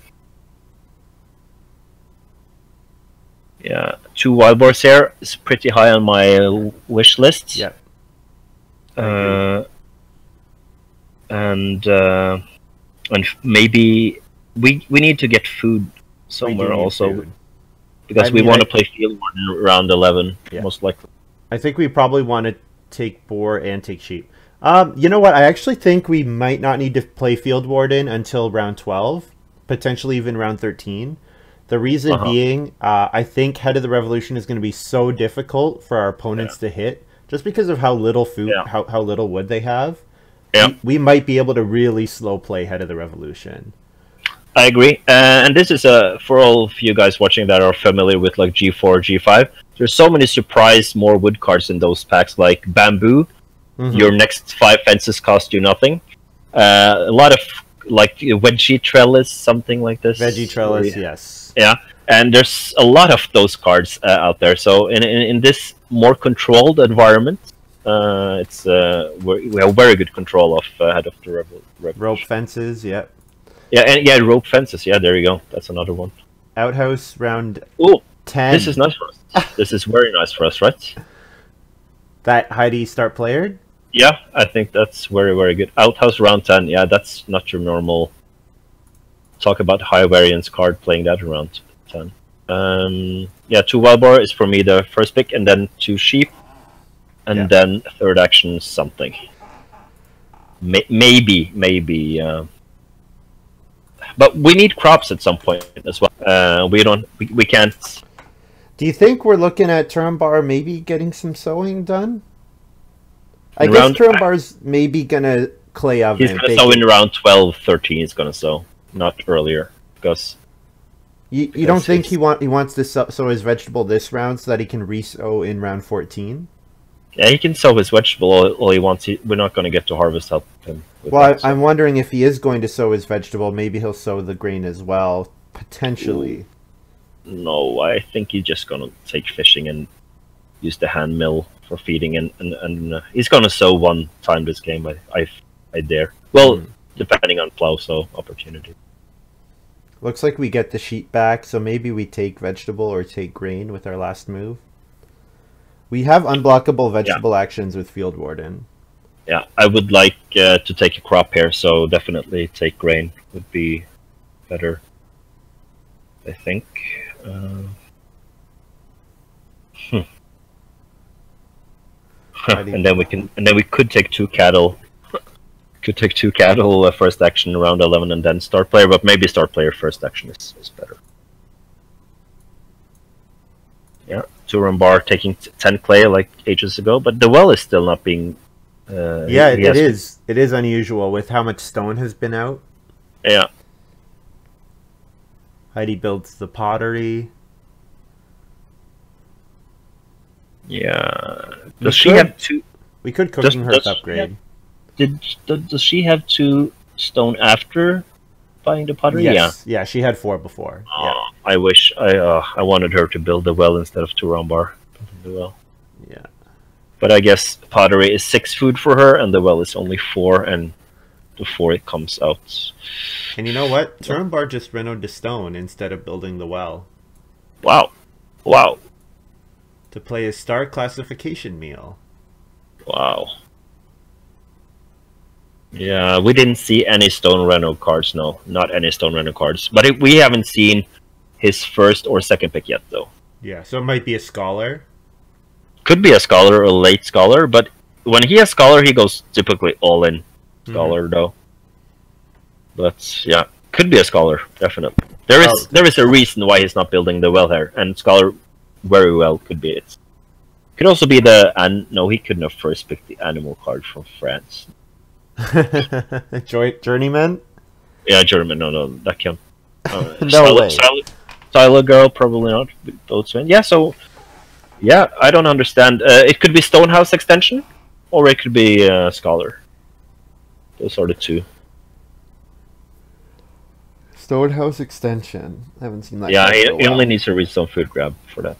yeah, two wild boars here is pretty high on my wish list. Yeah. Uh, and... Uh, And maybe we we need to get food somewhere also, food. because I we mean, want I, to play Field Warden round eleven, yeah. most likely. I think we probably want to take boar and take sheep. Um, you know what? I actually think we might not need to play Field Warden until round twelve, potentially even round thirteen. The reason uh-huh. being, uh, I think Head of the Revolution is going to be so difficult for our opponents yeah. to hit, just because of how little food, yeah. how, how little wood they have. Yeah. We might be able to really slow play Head of the Revolution. I agree. Uh, and this is uh, for all of you guys watching that are familiar with like G four, G five. There's so many surprise more wood cards in those packs, like Bamboo. Mm-hmm. Your next five fences cost you nothing. Uh, a lot of like Wedgie Trellis, something like this. Veggie Trellis, yeah. yes. Yeah. And there's a lot of those cards uh, out there. So in, in, in this more controlled environment, Uh, it's uh, we have very good control of uh, Head of the Revolution. Rope fences, yeah. Yeah, and yeah, rope fences. Yeah, there you go. That's another one. Outhouse round. Oh, ten. This is nice for us. This is very nice for us, right? That Heidi start player. Yeah, I think that's very very good. Outhouse round ten. Yeah, that's not your normal. Talk about high variance card playing that around ten. Um, yeah, two wild boar is for me the first pick, and then two sheep. And yeah. Then third action something. May maybe, maybe. Uh... But we need crops at some point as well. Uh, we don't. We, we can't. Do you think we're looking at Turambar maybe getting some sowing done? I guess Turambar's maybe gonna clay oven. He's gonna sow in around twelve, thirteen. He's gonna sow, not earlier, because. You, you don't think he want he wants to sow his vegetable this round so that he can re-sow in round fourteen? Yeah, he can sow his vegetable all, all he wants. He, we're not going to get to harvest help him. Well, that, so. I'm wondering if he is going to sow his vegetable, maybe he'll sow the grain as well, potentially. No, I think he's just going to take fishing and use the hand mill for feeding, and, and, and uh, he's going to sow one time this game, I, I, I dare. Well, mm. depending on plow, so opportunity. Looks like we get the sheep back, so maybe we take vegetable or take grain with our last move. We have unblockable vegetable yeah. actions with Field Warden. Yeah, I would like uh, to take a crop here, so definitely take grain would be better, I think. Uh... Hmm. and then we can, and then we could take two cattle. Could take two cattle uh, first action around eleven, and then start player. But maybe start player first action is is better. Yeah. Turambar taking ten clay like ages ago, but the well is still not being. Uh, yeah, it, it is. It is unusual with how much stone has been out. Yeah. Heidi builds the pottery. Yeah. Does we she could, have two? We could cooking does, her does, upgrade. Yeah. Did does she have two stone after buying the pottery? Yes. Yeah, yeah, she had four before. Oh. Yeah. I wish I uh, I wanted her to build the well instead of Turambar. The well. Yeah. But I guess pottery is six food for her, and the well is only four, and the four it comes out. And you know what? Turambar just renoed the stone instead of building the well. Wow. Wow. To play a star classification meal. Wow. Yeah, we didn't see any stone reno cards, no. Not any stone reno cards. But it, we haven't seen his first or second pick yet, though. Yeah, so it might be a scholar. Could be a scholar or a late scholar, but when he has scholar, he goes typically all in scholar, mm-hmm. though. But yeah, could be a scholar, definitely. There is oh. there is a reason why he's not building the well here, and scholar very well could be it. Could also be the and no, he couldn't have first picked the animal card from France. Journeyman. Yeah, German. No, no, that can't. Uh, no Sal way. Sal Tyler girl, probably not. Boatswain. Yeah, so yeah, I don't understand. Uh, it could be Stonehouse extension, or it could be uh, Scholar. Those are the two. Stonehouse extension. I haven't seen that. Yeah, he so well. only needs to read some food grab for that.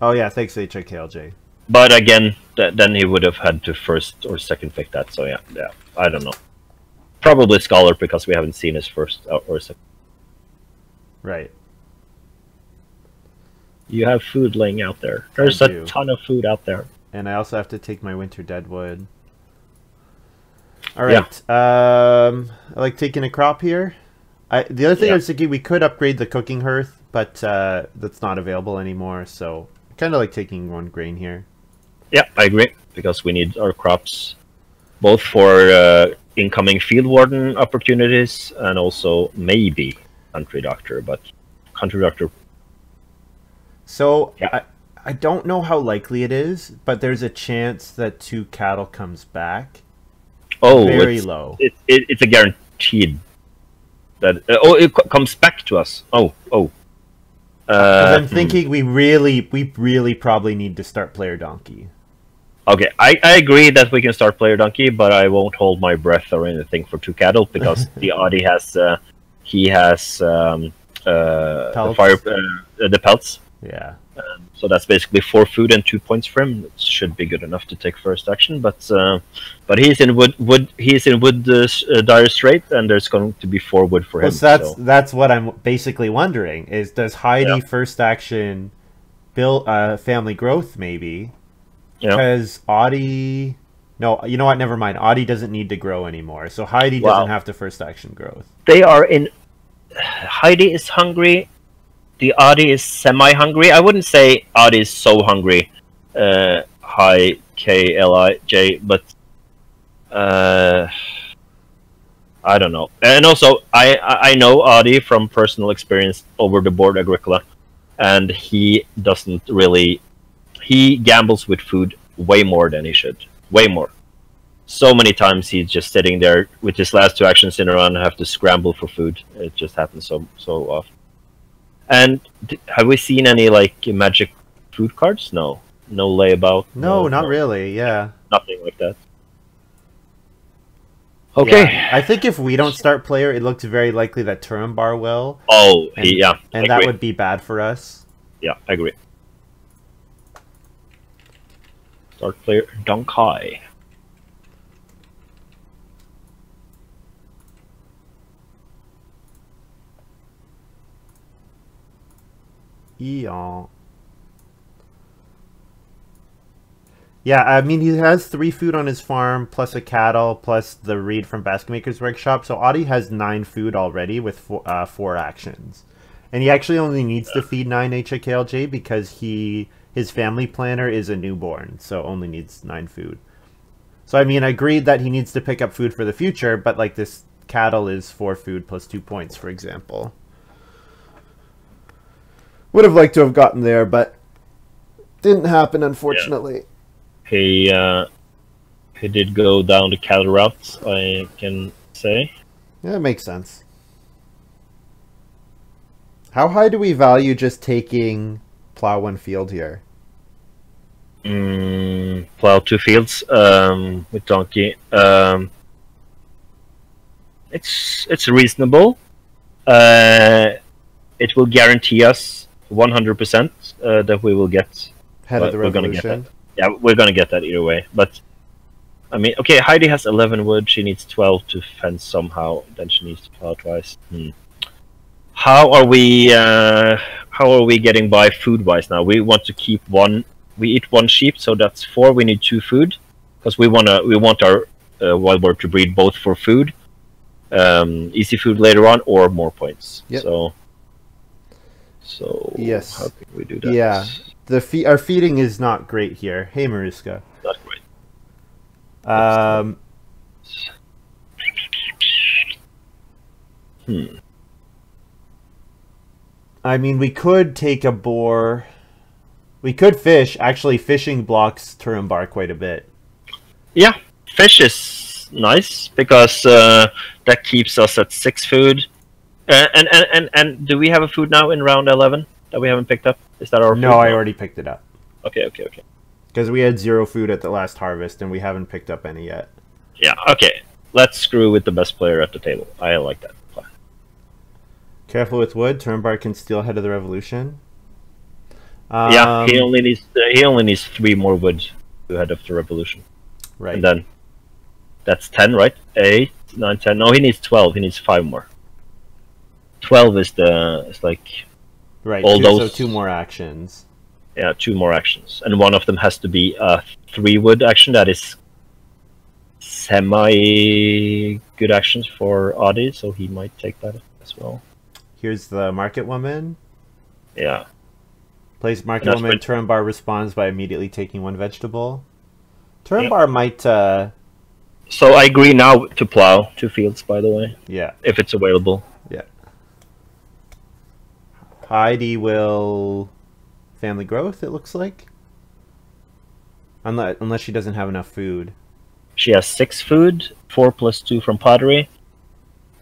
Oh yeah, thanks H I K L J. But again, th then he would have had to first or second pick that. So yeah, yeah, I don't know. Probably Scholar because we haven't seen his first or second. Right. You have food laying out there. There's I a do. ton of food out there. And I also have to take my winter deadwood. All right. Yeah. Um, I like taking a crop here. I, the other thing yeah. I was thinking, we could upgrade the cooking hearth, but uh, that's not available anymore. So I kind of like taking one grain here. Yeah, I agree. Because we need our crops both for uh, incoming field warden opportunities and also maybe... Country Doctor, but Country Doctor. So yeah. I, I don't know how likely it is, but there's a chance that two cattle comes back. Oh, very it's, low. It, it, it's a guaranteed that uh, oh it comes back to us. Oh oh. Uh, I'm thinking hmm. we really we really probably need to start player donkey. Okay, I, I agree that we can start player donkey, but I won't hold my breath or anything for two cattle because the Audi has. Uh, He has um, uh, pelts. The, fire, uh, the pelts, Yeah. Um, so that's basically four food and two points for him. It should be good enough to take first action, but uh, but he's in wood wood he's in wood uh, uh, dire strait, and there's going to be four wood for well, him. So that's so. that's what I'm basically wondering is, does Heidi yeah. first action build uh, family growth maybe? Yeah. Because Audie, no, you know what? Never mind. Audie doesn't need to grow anymore, so Heidi wow. doesn't have to first action growth. They are in. Heidi is hungry. The Audi is semi-hungry. I wouldn't say Audi is so hungry. Uh, high K L I J, but... Uh, I don't know. And also, I, I know Audi from personal experience over the board Agricola. And he doesn't really... He gambles with food way more than he should. Way more. So many times he's just sitting there with his last two actions in a row and have to scramble for food. It just happens so, so often. And have we seen any like magic food cards? No, no layabout. No, no, not no, really. Yeah, nothing like that. Okay, yeah. I think if we don't start player, it looks very likely that Turambar will. Oh, and, yeah, and that would be bad for us. Yeah, I agree. Start player Donkey. Yeah, I mean, he has three food on his farm, plus a cattle, plus the reed from Basketmaker's Workshop. So Audie has nine food already with four, uh, four actions. And he actually only needs to feed nine H A K L J because he his family planner is a newborn, so only needs nine food. So, I mean, I agreed that he needs to pick up food for the future, but, like, this cattle is four food plus two points, for example. Would have liked to have gotten there, but didn't happen, unfortunately. Yeah. He uh, he did go down the cattle route, I can say. Yeah, it makes sense. How high do we value just taking plow one field here? Mm, plow two fields um, with Donkey. Um, it's it's reasonable. Uh, it will guarantee us one hundred percent uh, that we will get Head of the Revolution. Yeah, we're gonna get that either way. But I mean, okay, Heidi has eleven wood. She needs twelve to fence somehow. Then she needs to plow twice. Hmm. How are we? Uh, how are we getting by food wise now? We want to keep one. We eat one sheep, so that's four. We need two food because we wanna. We want our uh, wild boar to breed both for food, um, easy food later on, or more points. Yep. So. So yes, how can we do that? Yeah, the fe our feeding is not great here. Hey, Mariska. Not great. Um. Hmm. I mean, we could take a boar. We could fish. Actually, fishing blocks Turambar quite a bit. Yeah, fish is nice because uh, that keeps us at six food. Uh, and, and, and, and do we have a food now in round eleven that we haven't picked up? Is that our food? No, I already picked it up. Okay, okay, okay. Because we had zero food at the last harvest, and we haven't picked up any yet. Yeah, okay. Let's screw with the best player at the table. I like that plan. Careful with wood. Turambar can steal Head of the Revolution. Um, yeah, he only needs uh, he only needs three more wood to Head of the Revolution. Right. And then that's ten, right? eight, nine, ten. No, he needs twelve. He needs five more. twelve is the it's like right all two, those so two more actions. Yeah, two more actions, and one of them has to be a three wood action that is semi good actions for Audie, so he might take that as well. Here's the Market Woman. Yeah, plays Market Woman. Turambar responds by immediately taking one vegetable. Turambar yeah. might. Uh... So I agree now to plow two fields. By the way, yeah, if it's available. Heidi will family growth, it looks like. Unless, unless she doesn't have enough food. She has six food, four plus two from pottery.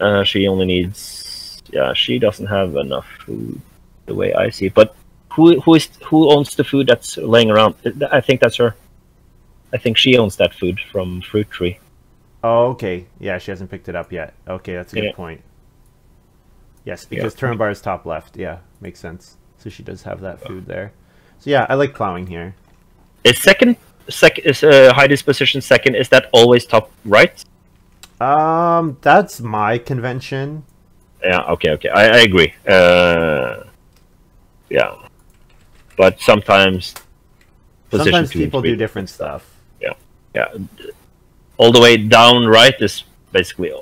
Uh, she only needs... Yeah, she doesn't have enough food, the way I see it. But who, who, is, who owns the food that's laying around? I think that's her. I think she owns that food from Fruit Tree. Oh, okay. Yeah, she hasn't picked it up yet. Okay, that's a good yeah. point. Yes, because yeah. Turambar is top left. Yeah, makes sense. So she does have that food there. So yeah, I like plowing here. Is second, sec is uh, Heidi's position second? Is that always top right? Um, that's my convention. Yeah. Okay. Okay. I, I agree. Uh, yeah. But sometimes, sometimes people do different stuff. Yeah. Yeah. All the way down right is basically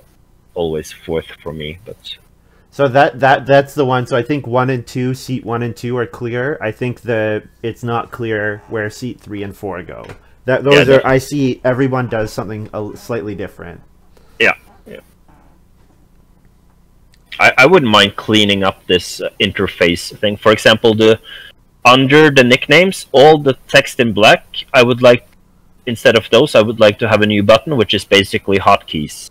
always fourth for me, but. So that that that's the one. So I think one and two, seat one and two are clear. I think the it's not clear where seat three and four go. That those yeah, are. I see everyone does something slightly different. Yeah, yeah. I I wouldn't mind cleaning up this uh, interface thing. For example, the under the nicknames, all the text in black. I would like instead of those, I would like to have a new button, which is basically hotkeys.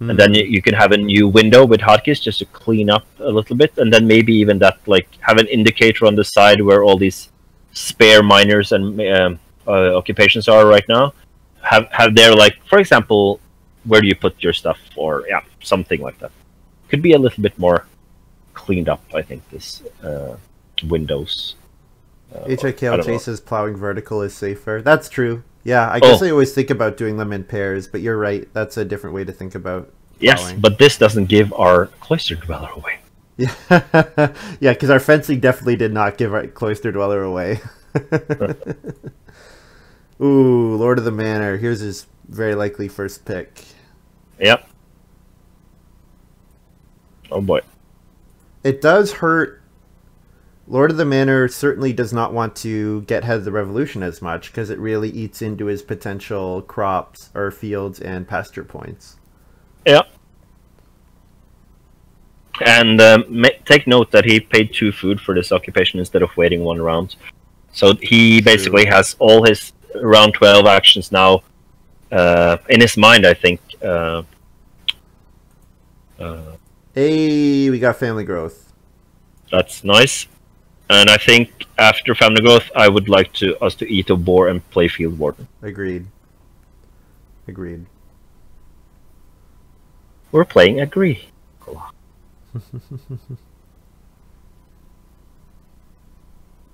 And then you can have a new window with hotkeys just to clean up a little bit. And then maybe even that, like, have an indicator on the side where all these spare minors and um, uh, occupations are right now. Have, have their, like, for example, where do you put your stuff? Or, yeah, something like that. Could be a little bit more cleaned up, I think, this uh, Windows. Uh, H I K L J says plowing vertical is safer. That's true. Yeah, I guess oh. I always think about doing them in pairs, but you're right. That's a different way to think about plowing. Yes, but this doesn't give our Cloister Dweller away. Yeah, yeah, because our fencing definitely did not give our Cloister Dweller away. Ooh, Lord of the Manor. Here's his very likely first pick. Yep. Oh, boy. It does hurt. Lord of the Manor certainly does not want to get Head of the Revolution as much because it really eats into his potential crops or fields and pasture points. Yeah. And um, take note that he paid two food for this occupation instead of waiting one round. So he True. basically has all his round twelve actions now uh, in his mind, I think. Uh, uh, hey, we got family growth. That's nice. And I think after family growth, I would like to us to eat a boar and play Field Warden. Agreed. Agreed. We're playing agree.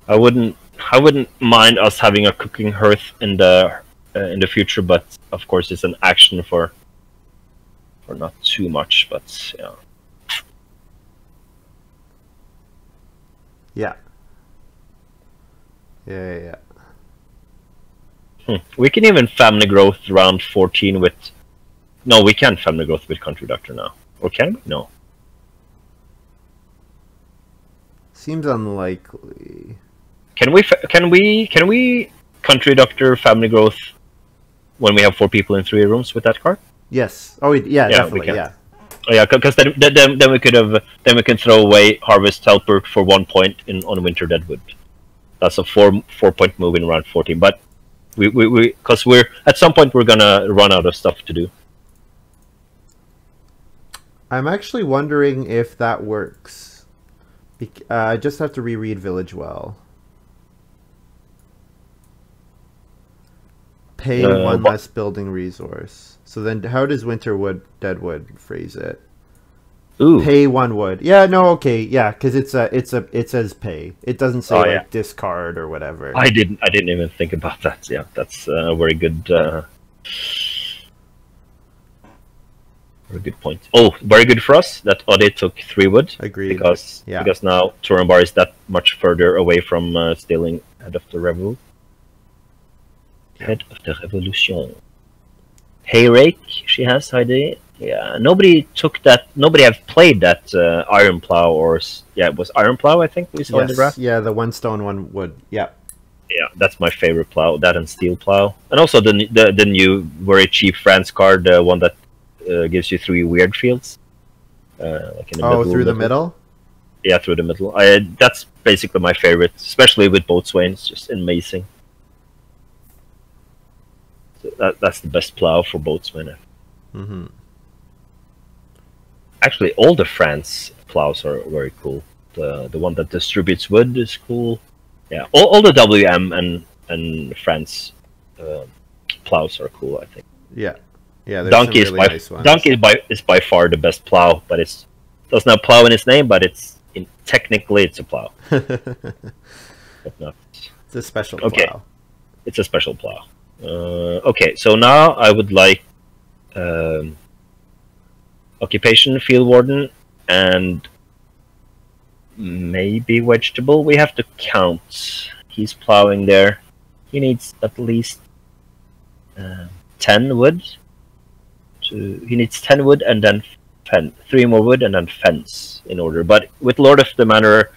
I wouldn't. I wouldn't mind us having a cooking hearth in the uh, in the future, but of course it's an action for for not too much. But yeah. Yeah. Yeah, yeah, yeah. Hmm. We can even family growth round fourteen with... No, we can't family growth with Country Doctor now. Or can we? No. Seems unlikely. Can we... Can we... Can we Country Doctor family growth when we have four people in three rooms with that card? Yes. Oh, yeah, yeah definitely, yeah. Oh, yeah, because then, then then we could have then we can throw away Harvest Helper for one point in on Winter Deadwood. That's a four four point move in round fourteen. But we we we because we're at some point we're gonna run out of stuff to do. I'm actually wondering if that works. Be uh, I just have to reread Village Well. Pay uh, one less building resource. So then how does Winter Wood, Deadwood phrase it? Ooh. Pay one wood. Yeah, no, okay. Yeah, cuz it's a it's a it says pay. It doesn't say oh, like yeah. discard or whatever. I didn't I didn't even think about that. Yeah, that's a very good uh very good point. Oh, very good for us that Oddy took three wood. Agreed. Because yeah. because now Turambar is that much further away from uh, stealing Head of the Revolution. Head of the Revolution. Hay Rake, she has Heidi. Yeah, nobody took that. Nobody have played that uh, Iron Plow or yeah, it was Iron Plow. I think we saw yes. in the graph. Yeah, the one stone, one wood. Yeah, yeah, that's my favorite plow. That and Steel Plow, and also the the, the new very cheap France card, the uh, one that uh, gives you three weird fields. Uh, like in the oh, middle, through the middle. Yeah, through the middle. I that's basically my favorite, especially with Boatswain. It's just amazing. That, that's the best plow for Boatswain. Mm-hmm. Actually, all the France plows are very cool. The the one that distributes wood is cool. Yeah, all, all the W M and and France uh, plows are cool. I think. Yeah, yeah. Donkey really is by nice Donkey is by is by far the best plow, but it's doesn't have plow in its name, but it's in, technically it's a plow. No. It's a special plow. Okay. It's a special plow. Uh, okay, so now I would like um, occupation, field warden, and maybe vegetable. We have to count. He's plowing there. He needs at least uh, ten wood. To, he needs ten wood and then fen three more wood and then fence in order. But with Lord of the Manor,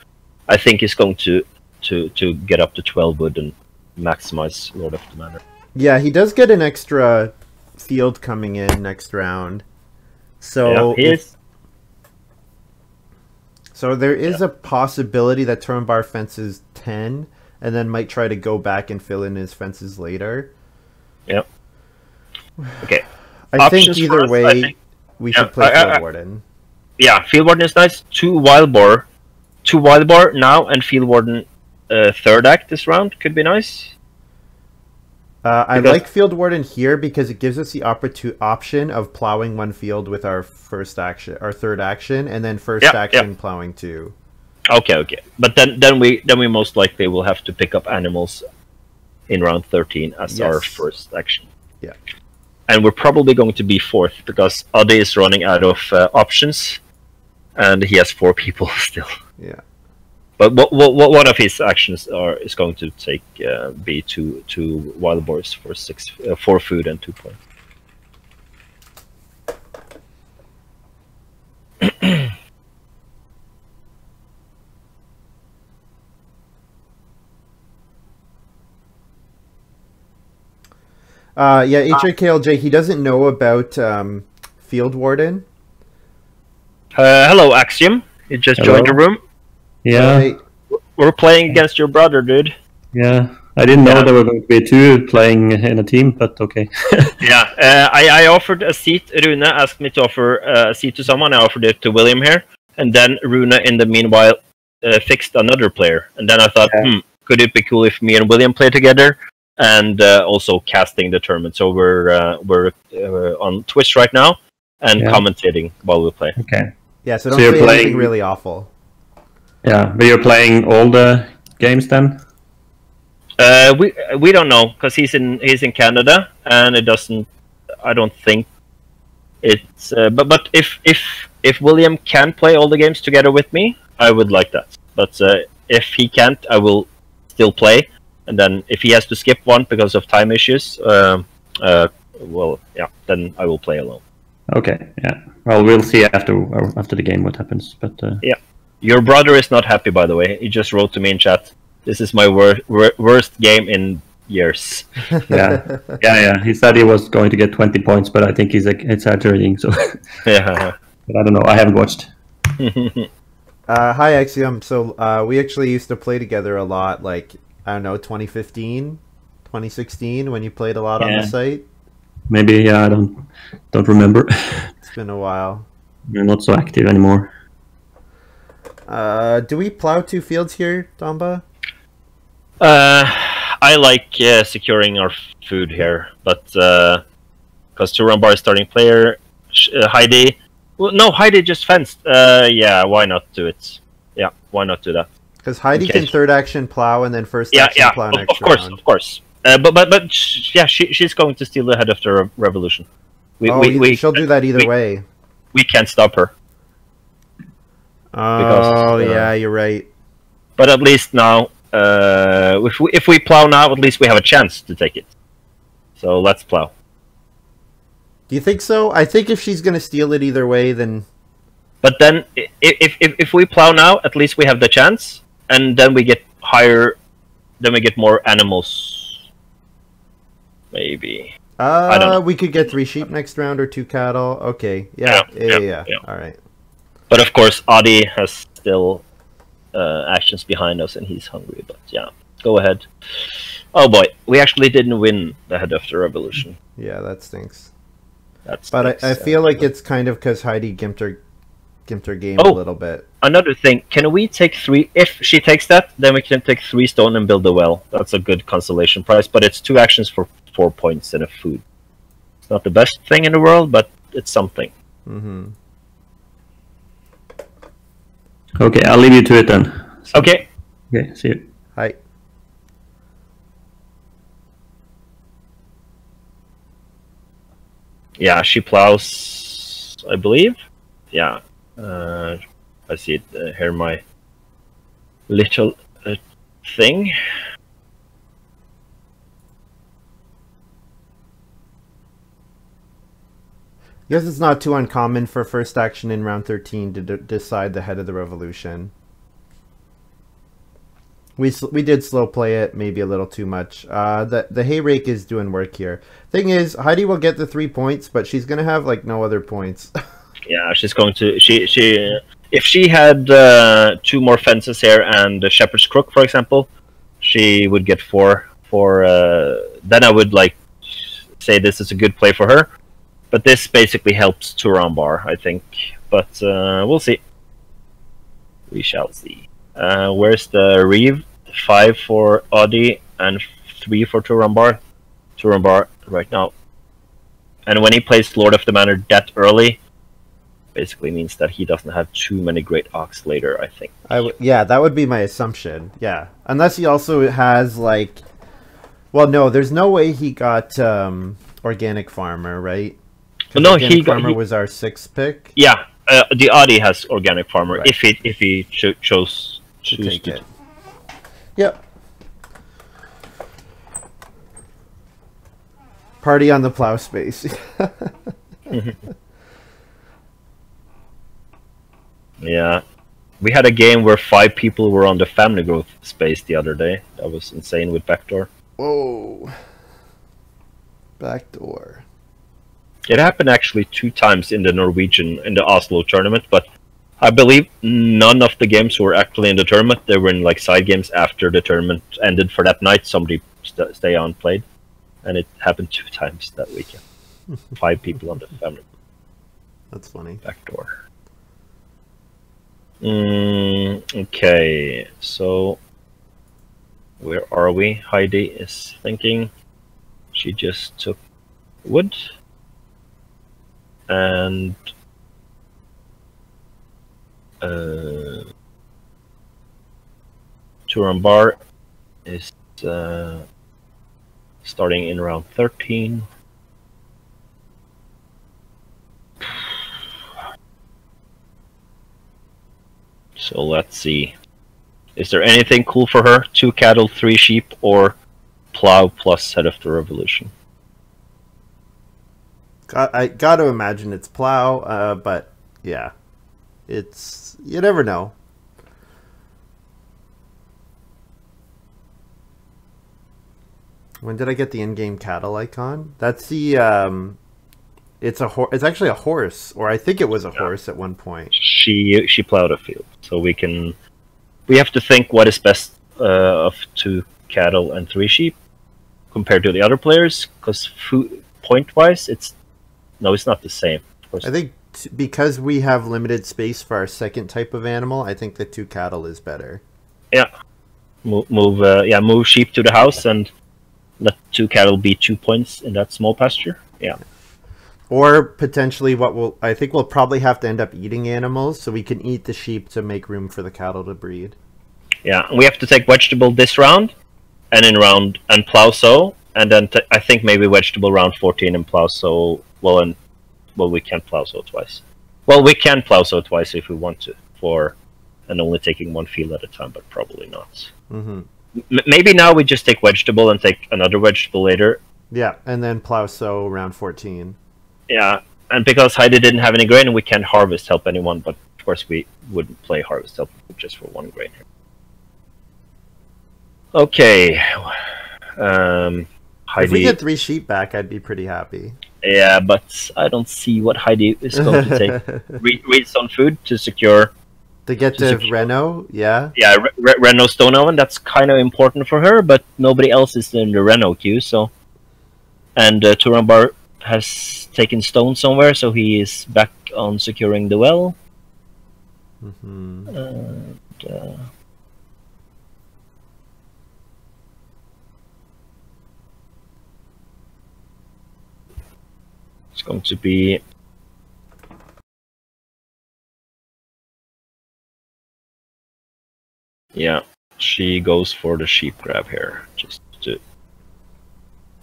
I think he's going to to to get up to twelve wood and maximize Lord of the Manor. Yeah, he does get an extra field coming in next round. So yeah, he is. So there is yeah. a possibility that Turambar fences ten and then might try to go back and fill in his fences later. Yep. Okay. I Options think either us, way, think. we yeah. should play I, I, Field Warden. Yeah, Field Warden is nice. Two Wild Boar. Two Wild Boar now and Field Warden uh, third act this round could be nice. Uh, I because... like Field Warden here because it gives us the option of plowing one field with our first action, our third action, and then first yeah, action yeah. plowing two. Okay, okay, but then then we then we most likely will have to pick up animals in round thirteen as yes. our first action. Yeah, and we're probably going to be fourth because Adi is running out of uh, options, and he has four people still. Yeah. But what, what, what one of his actions are is going to take uh, be two two wild boars for six uh, four food and two points. uh, yeah, H A K L J. He doesn't know about um, Field Warden. Uh, hello, Axiom. You just hello. joined the room. Yeah, uh, we're playing against your brother, dude. Yeah, I didn't know yeah. there were going to be two playing in a team, but okay. yeah, uh, I, I offered a seat. Rune asked me to offer a seat to someone. I offered it to William here, and then Rune, in the meanwhile, uh, fixed another player. And then I thought, yeah. hmm, could it be cool if me and William play together? And uh, also casting the tournament. So we're uh, we're uh, on Twitch right now and yeah. commentating while we play. Okay. Yeah, so don't so you're play playing... anything really awful. Yeah, but you're playing all the games then? Uh, we we don't know because he's in he's in Canada and it doesn't. I don't think it's. Uh, but but if if if William can play all the games together with me, I would like that. But uh, if he can't, I will still play. And then if he has to skip one because of time issues, uh, uh, well, yeah, then I will play alone. Okay. Yeah. Well, we'll see after after the game what happens. But uh... yeah. Your brother is not happy, by the way. He just wrote to me in chat, "This is my wor wor worst game in years." Yeah, yeah, yeah. He said he was going to get twenty points, but I think he's like, exaggerating. So, yeah. But I don't know. I haven't watched. uh, hi, Axiom. So uh, we actually used to play together a lot. Like I don't know, twenty fifteen, twenty sixteen, when you played a lot yeah. on the site. Maybe yeah. I don't don't remember. It's been a while. You're not so active anymore. Uh, do we plow two fields here, Domba? Uh, I like uh, securing our food here, but because uh, Turambar is starting player, uh, Heidi... Well, no, Heidi just fenced. Uh, yeah, why not do it? Yeah, why not do that? Because Heidi can third action plow and then first yeah, action yeah, plow of, next of course, round. Of course, of uh, course. But, but, but sh yeah, she, she's going to steal the head of the re revolution. We, oh, we, we, she'll do that either we, way. We can't stop her. Because, oh uh, yeah, you're right. But at least now, uh, if we if we plow now, at least we have a chance to take it. So let's plow. Do you think so? I think if she's gonna steal it either way, then. But then, if if if we plow now, at least we have the chance, and then we get higher, then we get more animals. Maybe. Uh, I don't know. We could get three sheep next round or two cattle. Okay. Yeah. Yeah. Yeah. yeah, yeah. yeah. All right. But of course, Adi has still uh, actions behind us, and he's hungry. But yeah, go ahead. Oh boy, we actually didn't win the Head of the Revolution. Yeah, that stinks. That stinks. But I, I feel like it's kind of because Heidi gimped her, gimped her game oh, a little bit. Another thing, can we take three? If she takes that, then we can take three stone and build a well. That's a good consolation prize. But it's two actions for four points and a food. It's not the best thing in the world, but it's something. Mm-hmm. Okay, I'll leave you to it then. So, okay. Okay, see you. Hi. Yeah, she plows, I believe. Yeah. Uh, I see it uh, here, my little uh, thing. I guess it's not too uncommon for first action in round thirteen to d decide the head of the revolution. We sl we did slow play it, maybe a little too much. Uh, the the hay rake is doing work here. Thing is, Heidi will get the three points, but she's gonna have like no other points. Yeah, she's going to she she if she had uh, two more fences here and the shepherd's crook, for example, she would get four. For uh, then I would like say this is a good play for her. But this basically helps Turambar, I think. But uh, we'll see. We shall see. Uh, where's the Reeve? Five for Audi and three for Turambar. Turambar right now. And when he plays Lord of the Manor that early, basically means that he doesn't have too many great ox later, I think. I w yeah, that would be my assumption. Yeah. Unless he also has, like... Well, no, there's no way he got um, Organic Farmer, right? No, he farmer he, was our sixth pick. Yeah, uh, the Audi has organic farmer. Right. If he if he cho chose to take it. it. Yep. Party on the plow space. Mm-hmm. Yeah, we had a game where five people were on the family growth space the other day. That was insane with backdoor. Whoa. Backdoor. It happened actually two times in the Norwegian, in the Oslo tournament, but I believe none of the games were actually in the tournament. They were in like side games after the tournament ended for that night. Somebody st stay on played, and it happened two times that weekend. Five people on the family. That's funny. Backdoor. Mm, okay, so where are we? Heidi is thinking. She just took wood. And uh, Turambar is uh, starting in round thirteen. So let's see. Is there anything cool for her? Two cattle, three sheep, or plow plus head of the revolution? I got to imagine it's plow, uh, but yeah, it's, you never know. When did I get the in-game cattle icon? That's the, um, it's a horse. It's actually a horse, or I think it was a yeah. horse at one point. She, she plowed a field. So we can, we have to think what is best uh, of two cattle and three sheep compared to the other players, because food, point wise, it's no, it's not the same. I think t because we have limited space for our second type of animal, I think the two cattle is better. Yeah, move, move uh, yeah, move sheep to the house and let two cattle be two points in that small pasture. Yeah, or potentially what we'll I think we'll probably have to end up eating animals, so we can eat the sheep to make room for the cattle to breed. Yeah, we have to take vegetable this round, and in round and plow so. And then t I think maybe vegetable round fourteen and plow so. Well, and well, we can't plow so twice. Well, we can plow so twice if we want to, for and only taking one field at a time, but probably not. Mm-hmm. M maybe now we just take vegetable and take another vegetable later. Yeah, and then plow so round fourteen. Yeah, and because Heidi didn't have any grain, we can't harvest help anyone. But of course, we wouldn't play harvest help just for one grain. Okay. Um. Heidi. If we get three sheep back, I'd be pretty happy. Yeah, but I don't see what Heidi is going to take. Read, read some food to secure. To get to, to Reno, yeah. Yeah, Re Re Reno Stone Oven, that's kind of important for her, but nobody else is in the Reno queue, so. And uh, Turambar has taken stone somewhere, so he is back on securing the well. Mm-hmm. And, uh... it's going to be Yeah, she goes for the sheep grab here, just to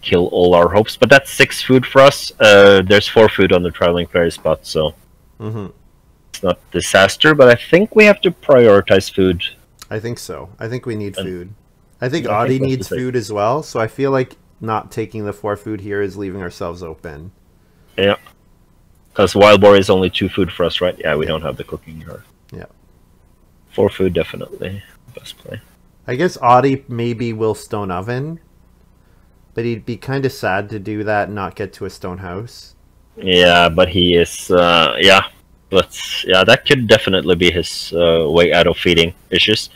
kill all our hopes. But that's six food for us. Uh, there's four food on the traveling fairy spot, so mm-hmm. it's not a disaster. But I think we have to prioritize food. I think so. I think we need and, food. I think yeah, Audie I think needs food as well, so I feel like not taking the four food here is leaving ourselves open. Yeah. Because Wild Boar is only two food for us, right? Yeah, we yeah. don't have the cooking here. Yeah. Four food, definitely. Best play. I guess Audie maybe will Stone Oven, but he'd be kind of sad to do that and not get to a stone house. Yeah, but he is... Uh, yeah. But yeah, that could definitely be his uh, way out of feeding issues.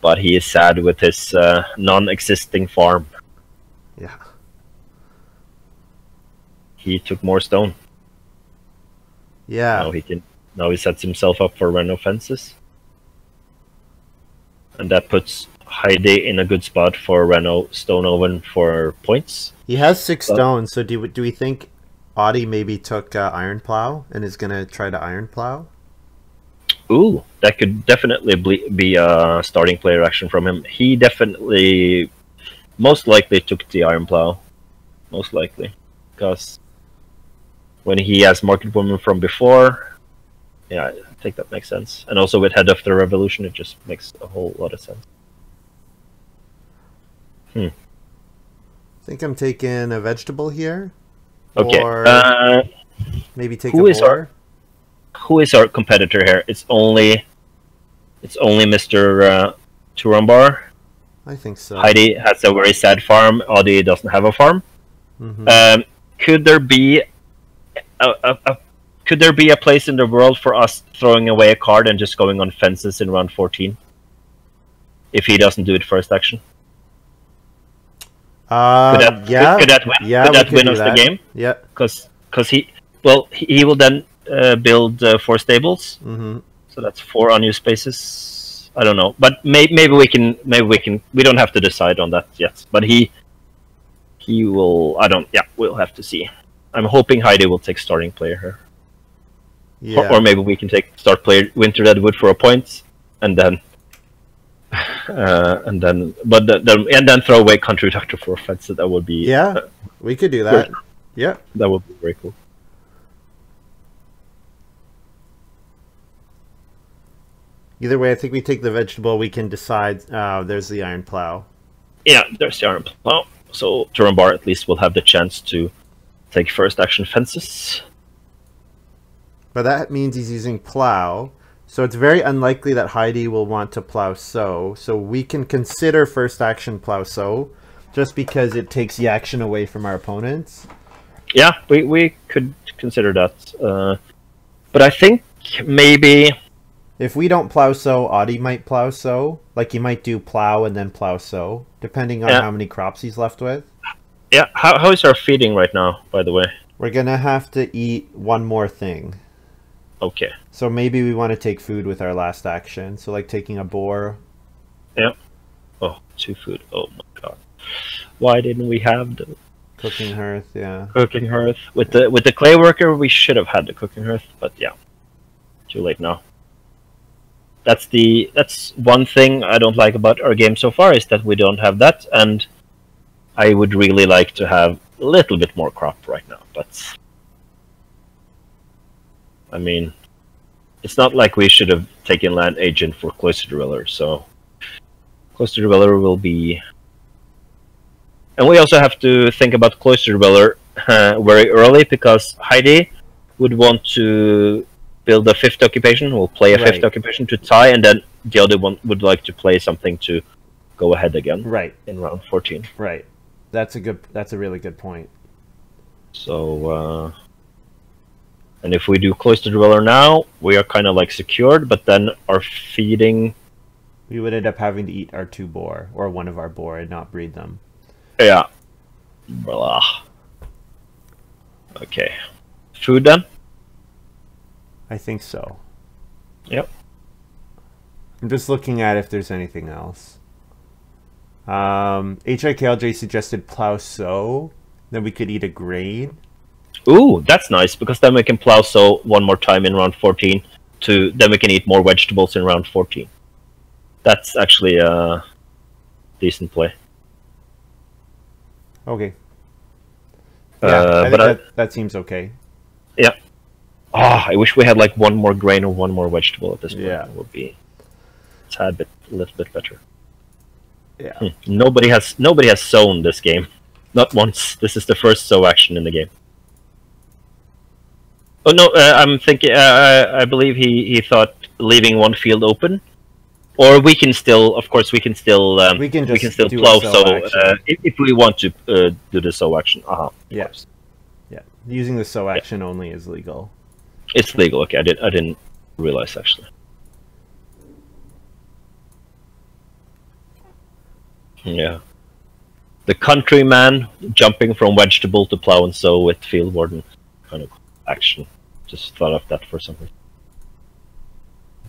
But he is sad with his uh, non-existing farm. Yeah. He took more stone. Yeah. Now he can. Now he sets himself up for Reno fences, and that puts Heidi in a good spot for Reno Stone Oven for points. He has six but, stone, so do do we think Audie maybe took uh, Iron Plow and is gonna try to Iron Plow? Ooh, that could definitely be, be a starting player action from him. He definitely, most likely, took the Iron Plow, most likely, because when he has Market Woman from before, yeah, I think that makes sense. And also with Head of the Revolution, it just makes a whole lot of sense. Hmm. I think I'm taking a vegetable here. Okay. Or uh, maybe take who a is our, Who is our competitor here? It's only, it's only Mister Uh, Turambar. I think so. Heidi has a very sad farm. Audie doesn't have a farm. Mm-hmm. Um, could there be a, a, a could there be a place in the world for us throwing away a card and just going on fences in round fourteen? If he doesn't do it first action. Uh, could that, yeah. Could, could that win, yeah, could that win us that. the game? Yeah. Because because he well he will then uh, build uh, four stables. Mm-hmm. So that's four unused spaces. I don't know, but may maybe we can maybe we can we don't have to decide on that yet. But he he will. I don't. Yeah, we'll have to see. I'm hoping Heidi will take starting player here. Yeah. Or, or maybe we can take start player Winter Redwood for a point, and then uh, and then but the, the, and then throw away Country Doctor for offense. So that would be yeah. Uh, we could do that. Cool. Yeah, that would be very cool. Either way, I think we take the vegetable. We can decide. Uh, there's the Iron Plow. Yeah, there's the Iron Plow. So Turambar at least will have the chance to take first action fences. But that means he's using Plow. So it's very unlikely that Heidi will want to Plow Sow. So we can consider first action Plow Sow just because it takes the action away from our opponents. Yeah, we, we could consider that. Uh, but I think maybe... If we don't Plow Sow, Audie might Plow Sow. Like, he might do Plow and then Plow Sow, depending on yeah. how many crops he's left with. Yeah, how, how is our feeding right now, by the way? We're going to have to eat one more thing. Okay. So maybe we want to take food with our last action. So, like, taking a boar. Yeah. Oh, two food. Oh, my God. Why didn't we have the... Cooking hearth, yeah. Cooking hearth. With the, with the clay worker, we should have had the cooking hearth, but yeah. Too late now. That's the that's one thing I don't like about our game so far is that we don't have that, and I would really like to have a little bit more crop right now. But I mean, it's not like we should have taken Land Agent for Cloister Dweller, so Cloister Dweller will be, and we also have to think about Cloister Dweller uh, very early because Heidi would want to. Build a fifth occupation, we'll play a right. fifth occupation to tie, and then the other one would like to play something to go ahead again. Right. In round fourteen. Right. That's a good that's a really good point. So uh and if we do Cloister Dweller now, we are kinda like secured, but then our feeding we would end up having to eat our two boar or one of our boar and not breed them. Yeah. Blah. Okay. Food then? I think so. Yep. I'm just looking at if there's anything else. Um, H I K L J suggested Plow Sow. Then we could eat a grain. Ooh, that's nice, because then we can Plow Sow one more time in round fourteen. To, then we can eat more vegetables in round fourteen. that's actually a decent play. Okay. Yeah, uh, I think but that, I, that seems okay. Yeah. Ah, oh, I wish we had like one more grain or one more vegetable at this point. Yeah, it would be a tad bit, a little bit better. Yeah. Hmm. Nobody has nobody has sown this game, not once. This is the first sow action in the game. Oh no, uh, I'm thinking. Uh, I, I believe he he thought leaving one field open, or we can still, of course, we can still um, we can just we can still plow. So uh, if, if we want to uh, do the sow action, uh-huh, yes, yeah. yeah, using the sow action yeah. only is legal. It's legal. Okay, I didn't. I didn't realize actually. Yeah, the countryman jumping from vegetable to plow and sow with Field Warden, kind of action. Just thought of that for some reason.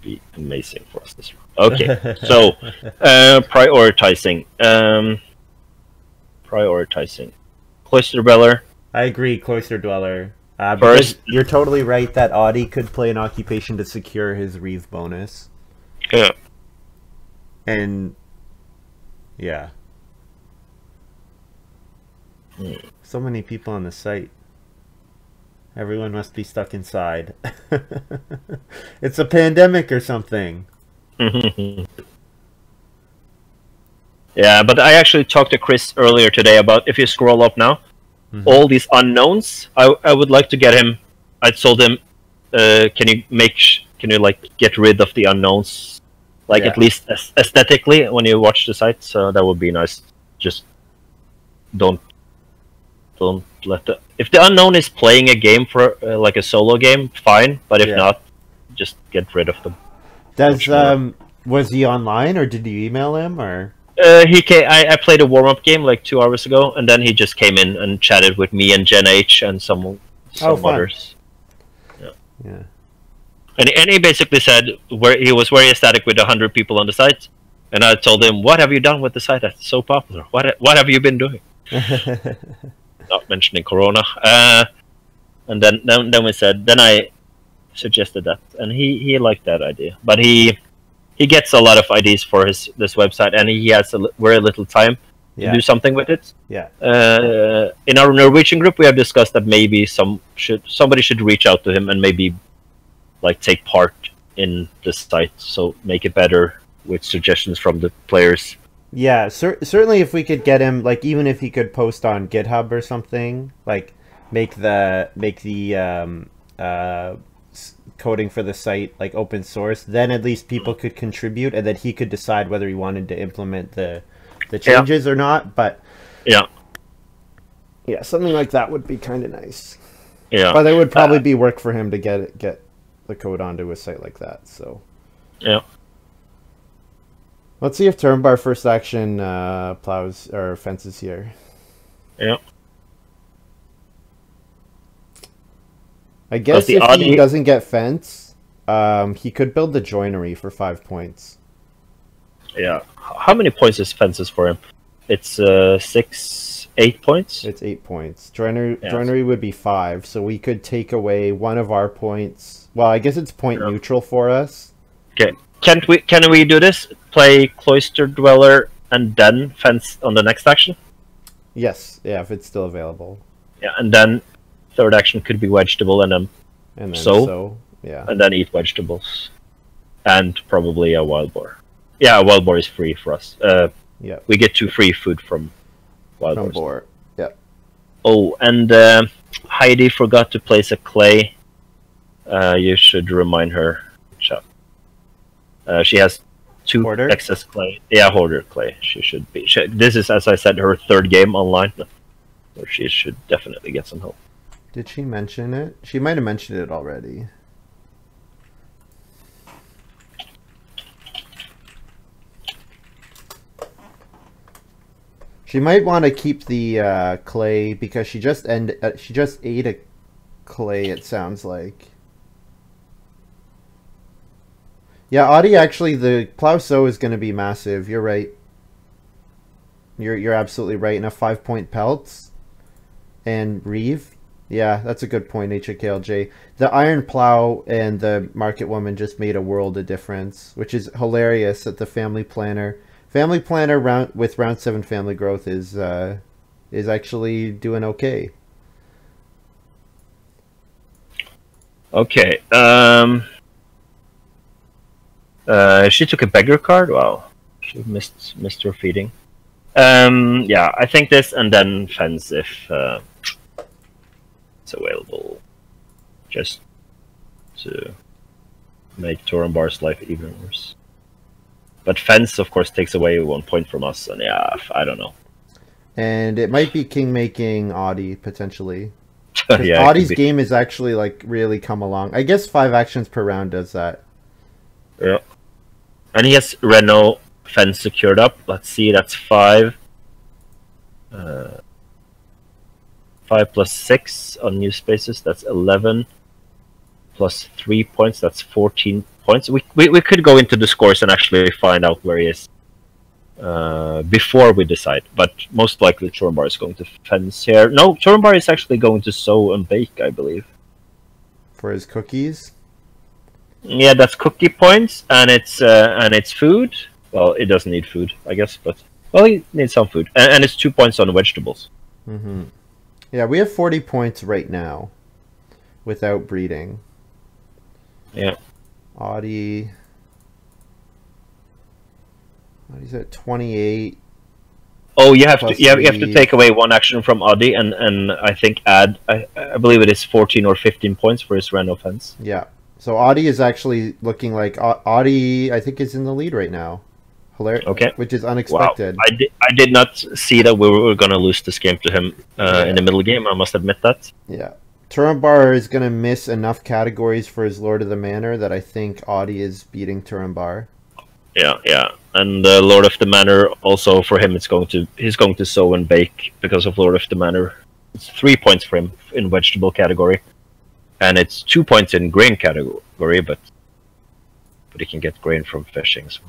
Be amazing for us this round. Okay, so uh, prioritizing. Um, prioritizing. Cloister Dweller. I agree, Cloister Dweller. Uh, First, you're totally right that Audie could play an occupation to secure his Reeve bonus. Yeah. And yeah. Hmm. So many people on the site. Everyone must be stuck inside. It's a pandemic or something. Yeah, but I actually talked to Chris earlier today about, if you scroll up now, mm-hmm. all these unknowns, I, I would like to get him. I told him, uh, can you make, sh can you like get rid of the unknowns, like yeah. at least aesthetically when you watch the site. So that would be nice. Just don't, don't let the. If the unknown is playing a game for uh, like a solo game, fine. But if yeah. not, just get rid of them. Does um was he online or did you email him or? Uh, he came, I, I played a warm-up game like two hours ago, and then he just came in and chatted with me and Gen H and some, some oh, others. Yeah. yeah. And, and he basically said where he was very ecstatic with one hundred people on the site, and I told him, what have you done with the site that's so popular? What, what have you been doing? Not mentioning Corona. Uh, and then, then, then we said, then I suggested that, and he, he liked that idea, but he... He gets a lot of ideas for his this website, and he has a, very little time yeah. to do something with it. Yeah. Uh, in our Norwegian group, we have discussed that maybe some should somebody should reach out to him and maybe like take part in the site, so make it better with suggestions from the players. Yeah, cer certainly if we could get him, like even if he could post on GitHub or something, like make the make the. Um, uh, coding for the site like open source, then at least people could contribute, and then he could decide whether he wanted to implement the the changes yeah. or not. But yeah yeah something like that would be kind of nice. Yeah, but it would probably uh, be work for him to get it, get the code onto a site like that. So yeah, let's see if Turambar first action uh plows or fences here. Yeah, I guess if Audi... he doesn't get fence, um, he could build the joinery for five points. Yeah. How many points is fences for him? It's uh, six, eight points? It's eight points. Joinery, yeah. joinery would be five, so we could take away one of our points. Well, I guess it's point yeah. neutral for us. Okay. Can't we, can we do this? Play Cloister Dweller and then fence on the next action? Yes. Yeah, if it's still available. Yeah, and then... Third action could be vegetable, and um, and then sow, sow, yeah, and then eat vegetables, and probably a wild boar. Yeah, a wild boar is free for us. Uh, yeah, we get two free food from wild from boar. Yeah. Oh, and uh, Heidi forgot to place a clay. Uh, you should remind her. Uh, she has two hoarder? excess clay. Yeah, hoarder clay. She should be. She, this is, as I said, her third game online, where she should definitely get some help. Did she mention it? She might have mentioned it already. She might want to keep the uh, clay because she just end uh, she just ate a clay. It sounds like. Yeah, Audie. Actually, the plow sow is going to be massive. You're right. You're you're absolutely right. And a five point pelts, and Reeve. Yeah, that's a good point, H K L J. The Iron Plow and the Market Woman just made a world of difference, which is hilarious that the Family Planner... Family Planner round, with Round seven Family Growth is uh, is actually doing okay. Okay. Um, uh, she took a beggar card? Wow. She missed, missed her feeding. Um, yeah, I think this and then Fence if... Uh, it's available just to make Turambar's life even worse. But Fence, of course, takes away one point from us, and yeah, I don't know. And it might be king-making Audi, potentially. yeah, Audi's game is actually, like, really come along. I guess five actions per round does that. Yeah. And he has Reno Fence secured up. Let's see, that's five. Uh... Five plus six on new spaces, that's eleven. Plus three points, that's fourteen points. We, we we could go into the scores and actually find out where he is uh, before we decide. But most likely Turambar is going to Fence here. No, Turambar is actually going to Sow and Bake, I believe. For his cookies? Yeah, that's cookie points, and it's uh, and it's food. Well, it doesn't need food, I guess, but... Well, he needs some food. And, and it's two points on vegetables. Mm-hmm. Yeah, we have forty points right now without breeding. Yeah. Audi. Audi's at twenty-eight. Oh, you have to you have, you have to take away one action from Audi and, and I think add I, I believe it is fourteen or fifteen points for his random Fence. Yeah. So Audi is actually looking like Audi I think is in the lead right now. Hilarious, okay. Which is unexpected. Wow. I, di I did not see that we were going to lose this game to him uh, yeah. in the middle game. I must admit that. Yeah. Turambar is going to miss enough categories for his Lord of the Manor that I think Audi is beating Turambar. Yeah, yeah. And uh, Lord of the Manor also for him, it's going to he's going to Sow and Bake because of Lord of the Manor. It's three points for him in vegetable category. And it's two points in grain category, but, but he can get grain from fishing. So.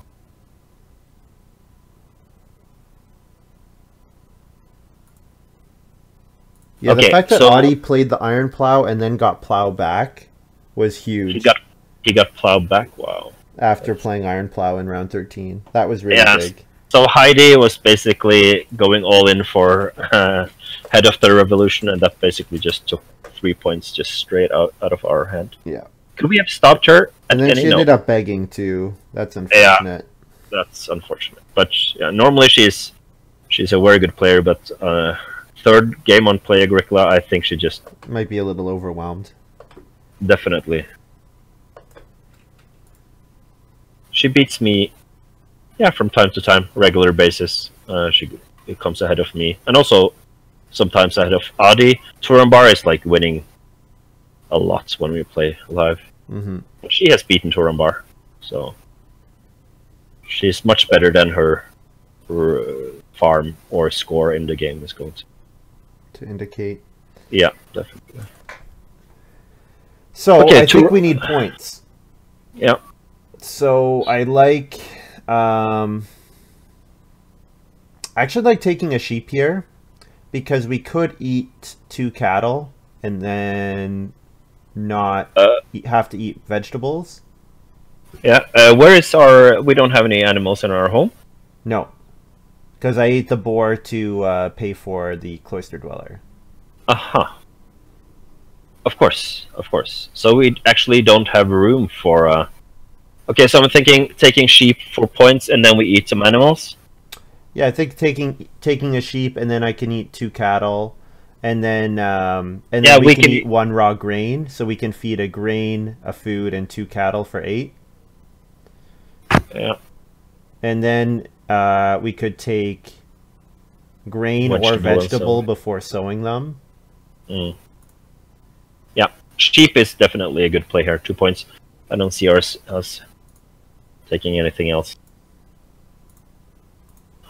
Yeah, okay, the fact that so, Audi played the Iron Plow and then got Plow back was huge. He got he got plowed back. Wow! After That's... playing Iron Plow in round thirteen, that was really yeah. big. So Heidi was basically going all in for uh, Head of the Revolution, and that basically just took three points just straight out, out of our hand. Yeah. Could we have stopped her? And then any? she ended no. up begging too. That's unfortunate. Yeah, that's unfortunate. But yeah, normally she's she's a very good player, but. Uh, Third game on Play Agricola, I think she just... Might be a little overwhelmed. Definitely. She beats me, yeah, from time to time, regular basis. Uh, she it comes ahead of me. And also, sometimes ahead of Adi. Turambar is, like, winning a lot when we play live. Mm-hmm. But she has beaten Turambar, so... She's much better than her, her farm or score in the game is going to. To indicate. Yeah, definitely. So okay, I think we need points. Yeah. So I like um I actually like taking a sheep here because we could eat two cattle and then not uh, eat, have to eat vegetables. Yeah, uh, where is our we don't have any animals in our home? No. Because I ate the boar to uh, pay for the Cloister Dweller. Aha. Uh-huh. Of course, of course. So we actually don't have room for... Uh... Okay, so I'm thinking taking sheep for points and then we eat some animals? Yeah, I think taking taking a sheep and then I can eat two cattle. And then, um, and then yeah, we, we can, can eat one raw grain. So we can feed a grain, a food, and two cattle for eight. Yeah. And then... Uh, we could take grain vegetable or vegetable before sowing them. Mm. Yeah, sheep is definitely a good play here. Two points. I don't see us, us taking anything else.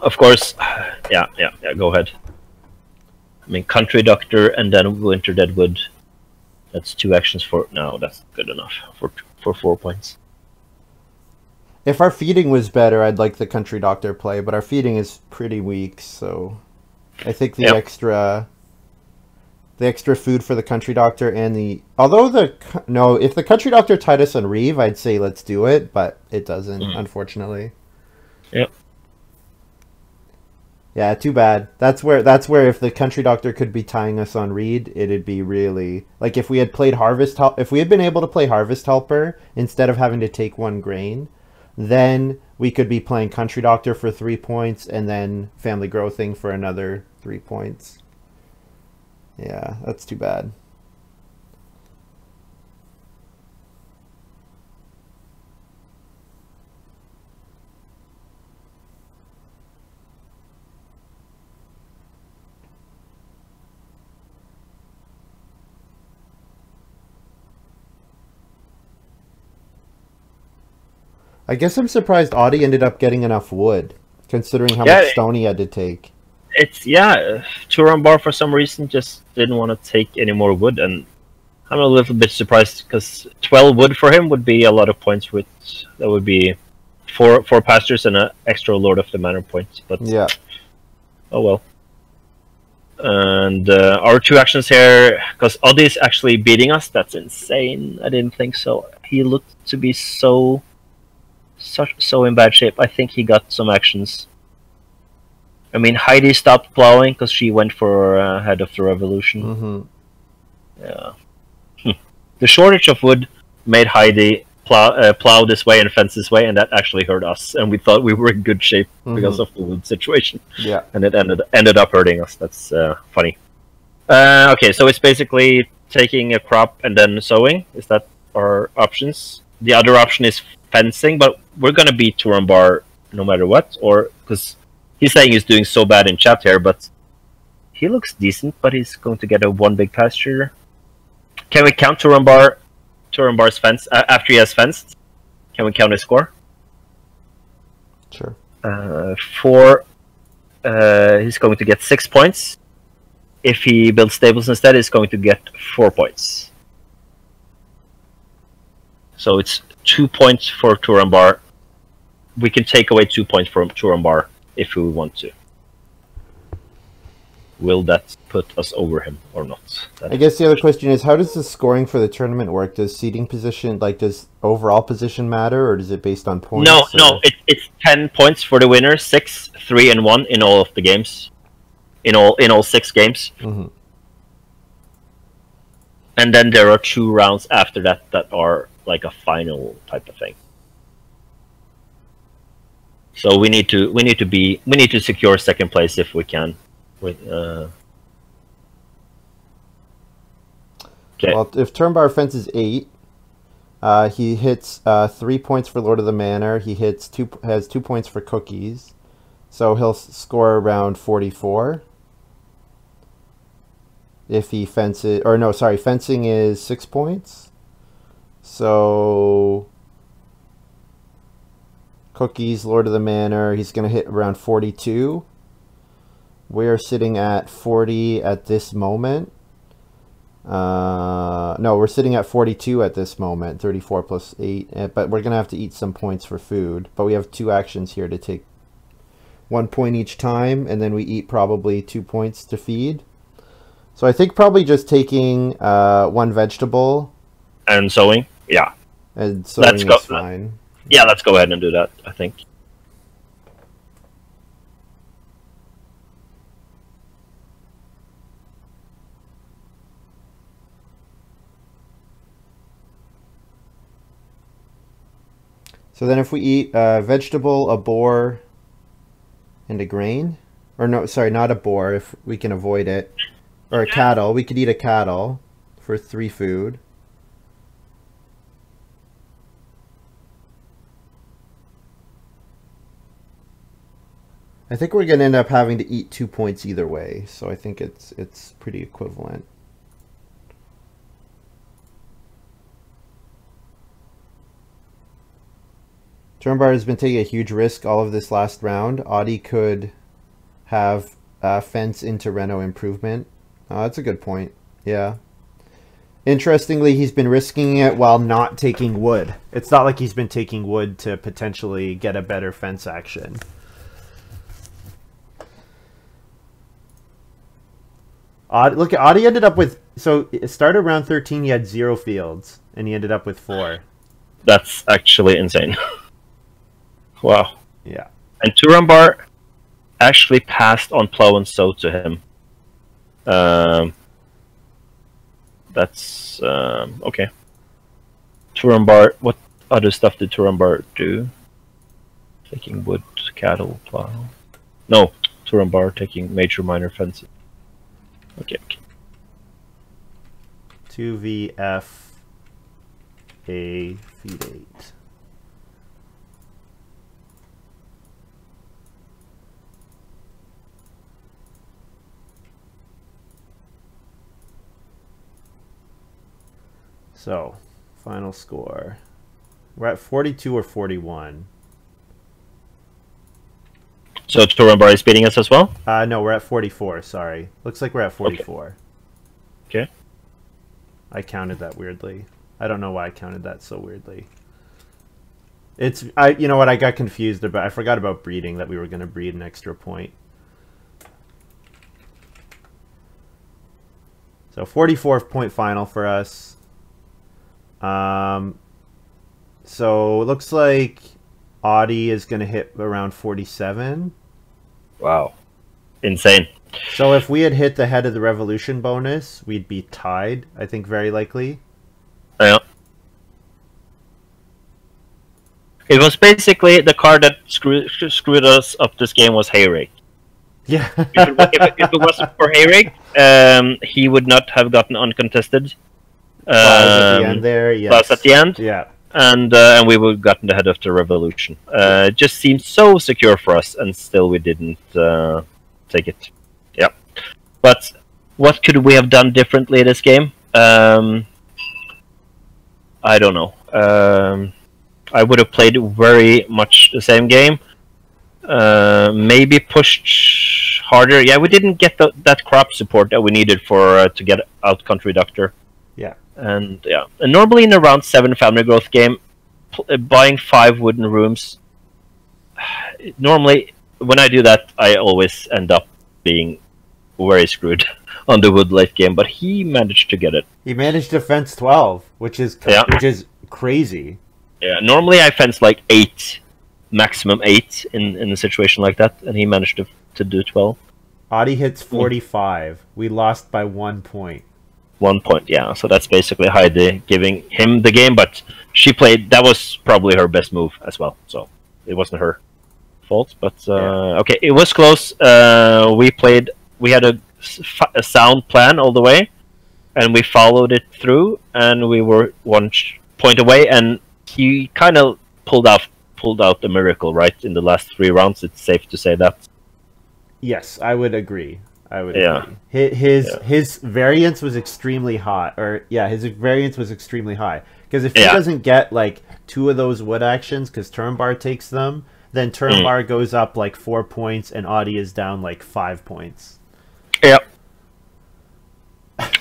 Of course, yeah, yeah, yeah, go ahead. I mean, Country Doctor and then Winter Deadwood. That's two actions for... No, that's good enough for, for four points. If our feeding was better, I'd like the Country Doctor play, but our feeding is pretty weak, so I think the yep. extra the extra food for the Country Doctor and the... Although the... No, if the Country Doctor tied us on Reeve, I'd say let's do it, but it doesn't, mm. unfortunately. Yep. Yeah, too bad. That's where, that's where if the Country Doctor could be tying us on Reed, it'd be really... Like, if we had played Harvest... If we had been able to play Harvest Helper instead of having to take one grain, then we could be playing Country Doctor for three points and then Family Grow Thing for another three points. Yeah, that's too bad. I guess I'm surprised Audie ended up getting enough wood, considering how yeah, much stone he had to take. It's, yeah, Turambar for some reason just didn't want to take any more wood, and I'm a little bit surprised, because twelve wood for him would be a lot of points, which that would be four, four pastures and an extra Lord of the Manor points, but yeah. Oh well. And uh, our two actions here, because Audie is actually beating us, that's insane, I didn't think so. He looked to be so... Such, so in bad shape. I think he got some actions. I mean, Heidi stopped plowing because she went for uh, Head of the Revolution. Mm-hmm. Yeah. The shortage of wood made Heidi plow, uh, plow this way and fence this way, and that actually hurt us. And we thought we were in good shape mm-hmm. because of the wood situation. Yeah. And it ended ended up hurting us. That's uh, funny. Uh, okay, so it's basically taking a crop and then sowing. Is that our options? The other option is fencing, but we're gonna beat Turambar no matter what, or because he's saying he's doing so bad in chat here, but he looks decent, but he's going to get a one big pasture. Can we count Turambar, Turambar's fence uh, after he has fenced? Can we count his score? Sure. Uh, four. Uh, he's going to get six points. If he builds stables instead, he's going to get four points. So it's two points for Turambar. We can take away two points from Turambar if we want to. Will that put us over him or not? That I guess the other question is, how does the scoring for the tournament work? Does seeding position, like, does overall position matter, or is it based on points? No, or? no, it, it's ten points for the winner, six, three, and one in all of the games, in all in all six games. Mm-hmm. And then there are two rounds after that that are like a final type of thing. So we need to we need to be we need to secure second place if we can. With uh... okay. Well, if Turambar fences eight, uh, he hits uh, three points for Lord of the Manor. He hits two has two points for Cookies, so he'll score around forty-four. If he fences, or no, sorry, fencing is six points. So Cookies, Lord of the Manor, he's going to hit around forty-two. We're sitting at forty at this moment. Uh, no, we're sitting at forty-two at this moment, thirty-four plus eight. But we're going to have to eat some points for food. But we have two actions here to take one point each time, and then we eat probably two points to feed. So I think probably just taking uh, one vegetable and sewing, yeah. And sewing let's go. Is fine. Yeah, let's go ahead and do that, I think. So then if we eat a vegetable, a boar, and a grain, or no, sorry, not a boar, if we can avoid it, or a cattle, we could eat a cattle for three food. I think we're going to end up having to eat two points either way, so I think it's it's pretty equivalent. Turambar has been taking a huge risk all of this last round. Audie could have uh, fence into Reno improvement. Oh, that's a good point. Yeah. Interestingly, he's been risking it while not taking wood. It's not like he's been taking wood to potentially get a better fence action. Odd, look, Audie ended up with... So, it started round thirteen, he had zero fields, and he ended up with four. That's actually insane. Wow. Yeah. And Turambar actually passed on Plow and Sow to him. Um, that's... Um, okay. Turambar... What other stuff did Turambar do? Taking wood, cattle, plow... No, Turambar taking major, minor fences. Okay, okay. two V F A feed eight. So, final score. We're at forty-two or forty-one. So Turambar is beating us as well? Uh, no, we're at forty-four, sorry. Looks like we're at forty-four. Okay. Okay. I counted that weirdly. I don't know why I counted that so weirdly. It's, I, you know what, I got confused about, I forgot about breeding, that we were going to breed an extra point. So forty-fourth point final for us. Um, so it looks like... Audie is going to hit around forty-seven. Wow. Insane. So if we had hit the Head of the Revolution bonus, we'd be tied, I think, very likely. Yeah. It was basically the card that screw, screwed us up this game was Hayrake. Yeah. if, it, if, it, if it wasn't for Hayrake, um, he would not have gotten uncontested. Um, at the end there, yes. Plus at the end. Yeah. And, uh, and we would have gotten the Head of the Revolution. Uh, it just seemed so secure for us, and still we didn't uh, take it. Yeah. But what could we have done differently this game? Um, I don't know. Um, I would have played very much the same game. Uh, maybe pushed harder. Yeah, we didn't get the, that crop support that we needed for uh, to get out Country Doctor. Yeah. And yeah, and normally in a round seven family growth game, buying five wooden rooms. Normally, when I do that, I always end up being very screwed on the wood late game. But he managed to get it. He managed to fence twelve, which is yeah. which is crazy. Yeah, normally I fence like eight, maximum eight in in a situation like that, and he managed to to do twelve. Audie hits forty-five. Mm. We lost by one point. One point, yeah. So that's basically Heidi giving him the game, but she played. That was probably her best move as well. So it wasn't her fault, but uh, yeah. Okay, it was close. Uh, we played. We had a, a sound plan all the way, and we followed it through, and we were one point away. And he kind of pulled out pulled out the miracle right in the last three rounds. It's safe to say that. Yes, I would agree. I would yeah. agree. His his, yeah. his variance was extremely high, or yeah, his variance was extremely high. Because if yeah. he doesn't get like two of those wood actions, because Turambar takes them, then Turambar mm. goes up like four points, and Audie is down like five points. Yeah.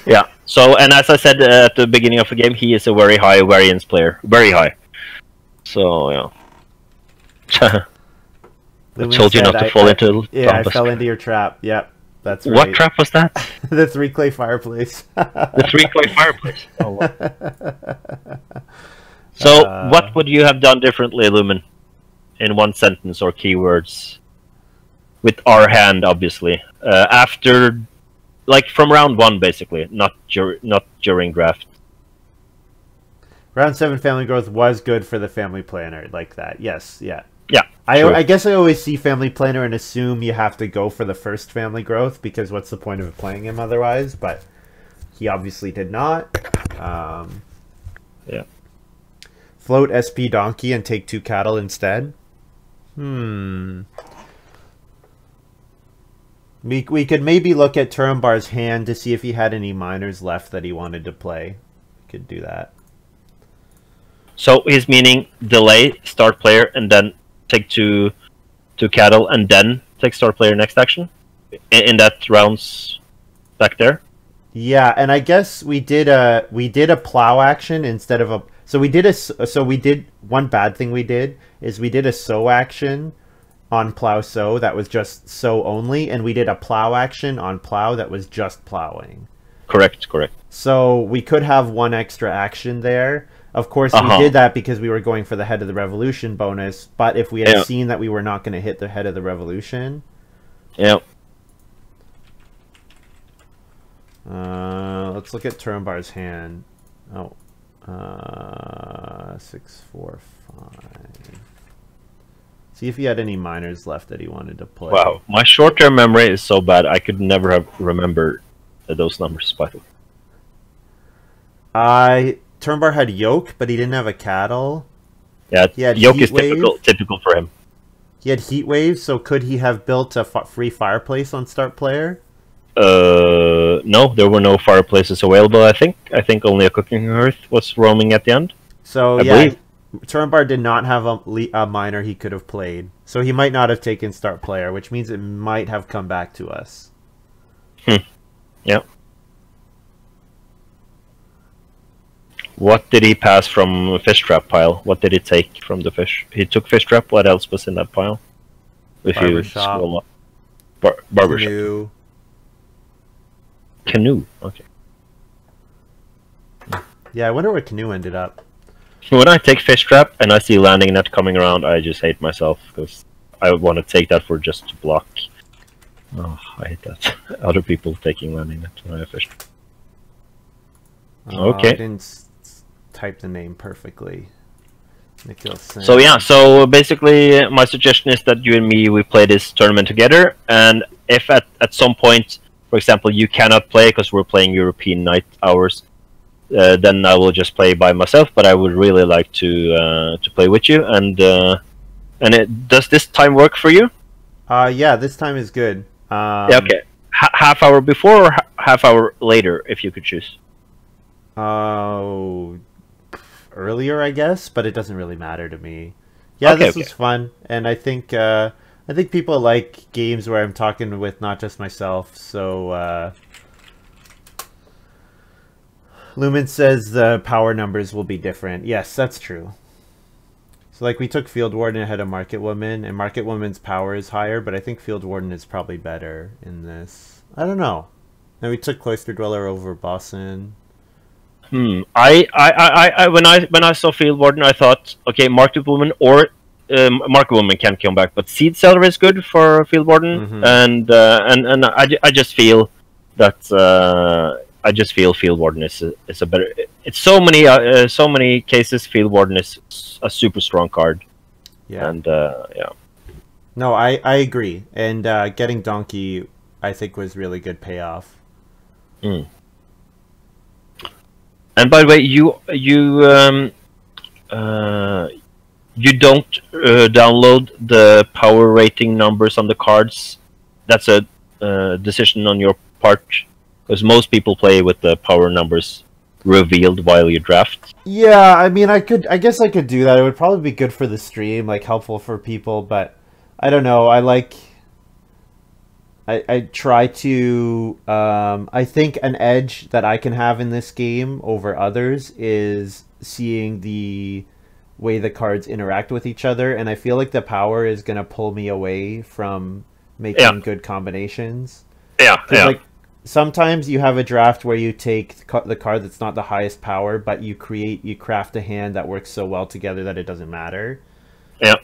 yeah. So, and as I said uh, at the beginning of the game, he is a very high variance player, very high. So yeah. I told you not to I, fall I, into. Yeah, Dumbus. I fell into your trap. Yep. That's right. What trap was that? The three clay fireplace. The three clay fireplace. Oh, wow. So, uh, what would you have done differently, Lumen? In one sentence or keywords, with our hand, obviously. Uh, after, like, from round one, basically, not dur not during draft. Round seven family growth was good for the family planner, like that. Yes, yeah. Yeah, I, I guess I always see family planner and assume you have to go for the first family growth because what's the point of playing him otherwise? But he obviously did not. Um, yeah. Float S P donkey and take two cattle instead. Hmm. We we could maybe look at Turambar's hand to see if he had any minors left that he wanted to play. We could do that. So he's meaning delay start player and then. Take two, two cattle, and then take star player next action in, in that rounds back there. Yeah, and I guess we did a we did a plow action instead of a so we did a so we did one bad thing we did is we did a sow action on plow sow that was just sow only, and we did a plow action on plow that was just plowing. Correct, correct. So we could have one extra action there. Of course, uh-huh. we did that because we were going for the Head of the Revolution bonus, but if we had yeah. seen that we were not going to hit the Head of the Revolution... Yep. Uh, let's look at Turambar's hand. Oh. Uh, six, four, five... See if he had any minors left that he wanted to play. Wow, my short-term memory is so bad, I could never have remembered those numbers, by the way. I... Turambar had Yoke, but he didn't have a cattle. Yeah, Yoke is typical, typical for him. He had Heat Wave, so could he have built a f free fireplace on Start Player? Uh, no, there were no fireplaces available, I think. I think only a cooking hearth was roaming at the end. So, I yeah, believe. Turambar did not have a, a minor he could have played, so he might not have taken Start Player, which means it might have come back to us. Hmm. Yeah. What did he pass from a fish trap pile? What did he take from the fish? He took fish trap. What else was in that pile? If you scroll up. Bar barbershop. Canoe. Canoe. Okay. Yeah, I wonder where Canoe ended up. When I take fish trap and I see landing net coming around, I just hate myself because I want to take that for just to block. Oh, I hate that. Other people taking landing net when I have fish trap. Uh, okay. I didn't type the name perfectly. So yeah, so basically my suggestion is that you and me, we play this tournament together, and if at, at some point, for example, you cannot play because we're playing European night hours, uh, then I will just play by myself, but I would really like to uh, to play with you, and uh, and it, does this time work for you? Uh, yeah, this time is good. Um, yeah, okay. H half hour before or h half hour later, if you could choose? Oh... Uh, earlier, I guess, but it doesn't really matter to me. Yeah, okay, this okay. was fun, and I think uh, I think people like games where I'm talking with not just myself. So uh, Lumen says the power numbers will be different. Yes, that's true. So like we took Field Warden ahead of Market Woman, and Market Woman's power is higher, but I think Field Warden is probably better in this. I don't know. And we took Cloister Dweller over Boston. Hmm. I, I, I, I, when I, when I saw Field Warden, I thought, okay, Market Woman or um, Market Woman can come back, but Seed Seller is good for Field Warden, mm-hmm. and uh, and and I, I just feel that uh, I just feel Field Warden is a, is a better. It's so many, uh, so many cases. Field Warden is a super strong card. Yeah. And uh, yeah. No, I, I agree, and uh, getting Donkey, I think, was really good payoff. Hmm. And by the way, you you um, uh, you don't uh, download the power rating numbers on the cards. That's a uh, decision on your part, because most people play with the power numbers revealed while you draft. Yeah, I mean, I could, I guess I could do that. It would probably be good for the stream, like helpful for people. But I don't know. I like. I, I try to, um, I think an edge that I can have in this game over others is seeing the way the cards interact with each other. And I feel like the power is going to pull me away from making yeah. good combinations. Yeah, yeah. Like, sometimes you have a draft where you take the card that's not the highest power, but you create, you craft a hand that works so well together that it doesn't matter. Yeah.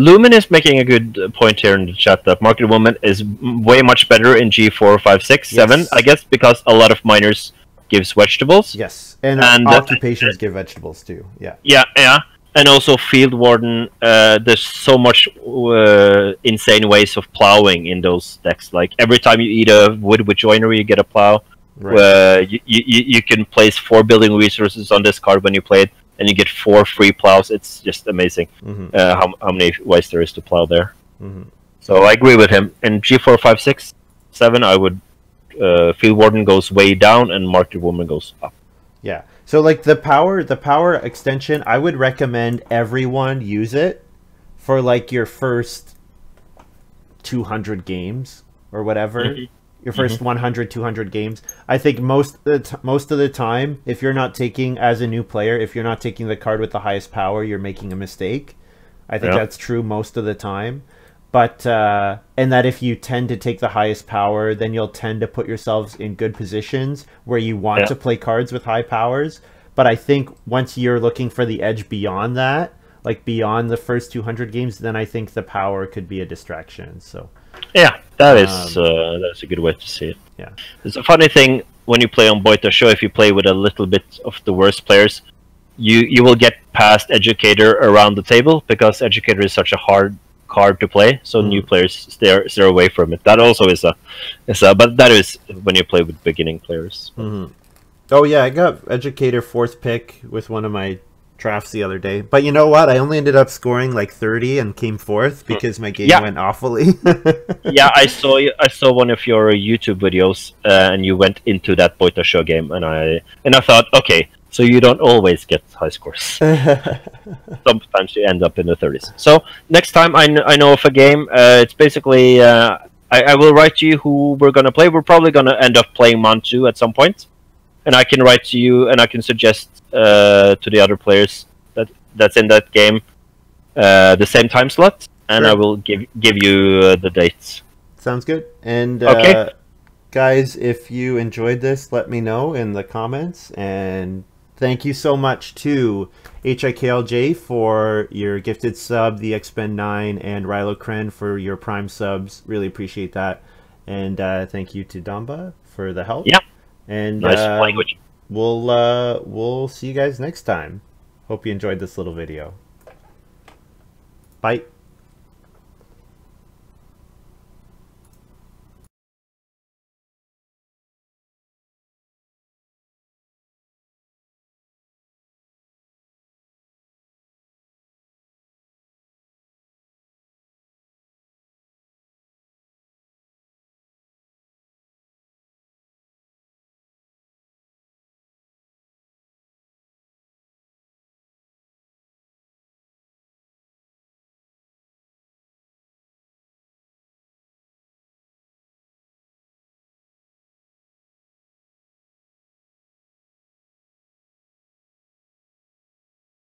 Lumen is making a good point here in the chat that Market Woman is way much better in G four, five, six, seven, I guess, because a lot of miners gives vegetables. Yes, and, and uh, occupations uh, give vegetables too, yeah. Yeah, yeah, and also Field Warden, uh, there's so much uh, insane ways of plowing in those decks. Like, every time you eat a wood with joinery, you get a plow. Right. Uh, you, you, you can place four building resources on this card when you play it. And you get four free plows. It's just amazing mm-hmm. uh, how, how many ways there is to plow there. Mm-hmm. So I agree with him. In G four, five, six, seven, I would... Uh, Field Warden goes way down and Market Woman goes up. Yeah. So like the power, the power extension, I would recommend everyone use it for like your first two hundred games or whatever. Mm-hmm. Your first mm-hmm. one hundred, two hundred games. I think most of, the t most of the time, if you're not taking, as a new player, if you're not taking the card with the highest power, you're making a mistake. I think yeah. that's true most of the time. But, uh, and that if you tend to take the highest power, then you'll tend to put yourselves in good positions where you want yeah. to play cards with high powers. But I think once you're looking for the edge beyond that, like beyond the first two hundred games, then I think the power could be a distraction. So, yeah, that is, um, uh, that's a good way to see it. Yeah. It's a funny thing when you play on Boito Show, if you play with a little bit of the worst players, you, you will get past Educator around the table because Educator is such a hard card to play, so mm. new players steer, steer away from it. That also is a, is a, but that is when you play with beginning players. Mm-hmm. Oh yeah, I got Educator fourth pick with one of my drafts the other day. But you know what? I only ended up scoring like thirty and came fourth because my game yeah. went awfully. Yeah, I saw I saw one of your YouTube videos, uh, and you went into that Boito Show game, and I and I thought, okay, so you don't always get high scores. Sometimes you end up in the thirties. So next time I, kn I know of a game, uh, it's basically uh, I, I will write to you who we're gonna play. We're probably gonna end up playing Manchu at some point, and I can write to you and I can suggest uh, to the other players that that's in that game uh, the same time slot, and sure. I will give give you uh, the dates. Sounds good. And okay. uh, guys, if you enjoyed this, let me know in the comments. And thank you so much to H I K L J for your gifted sub, the X-Ben nine, and Rilo Kren for your prime subs. Really appreciate that. And uh, thank you to Damba for the help. Yeah. And nice uh, language. We'll, uh, we'll see you guys next time. Hope you enjoyed this little video. Bye.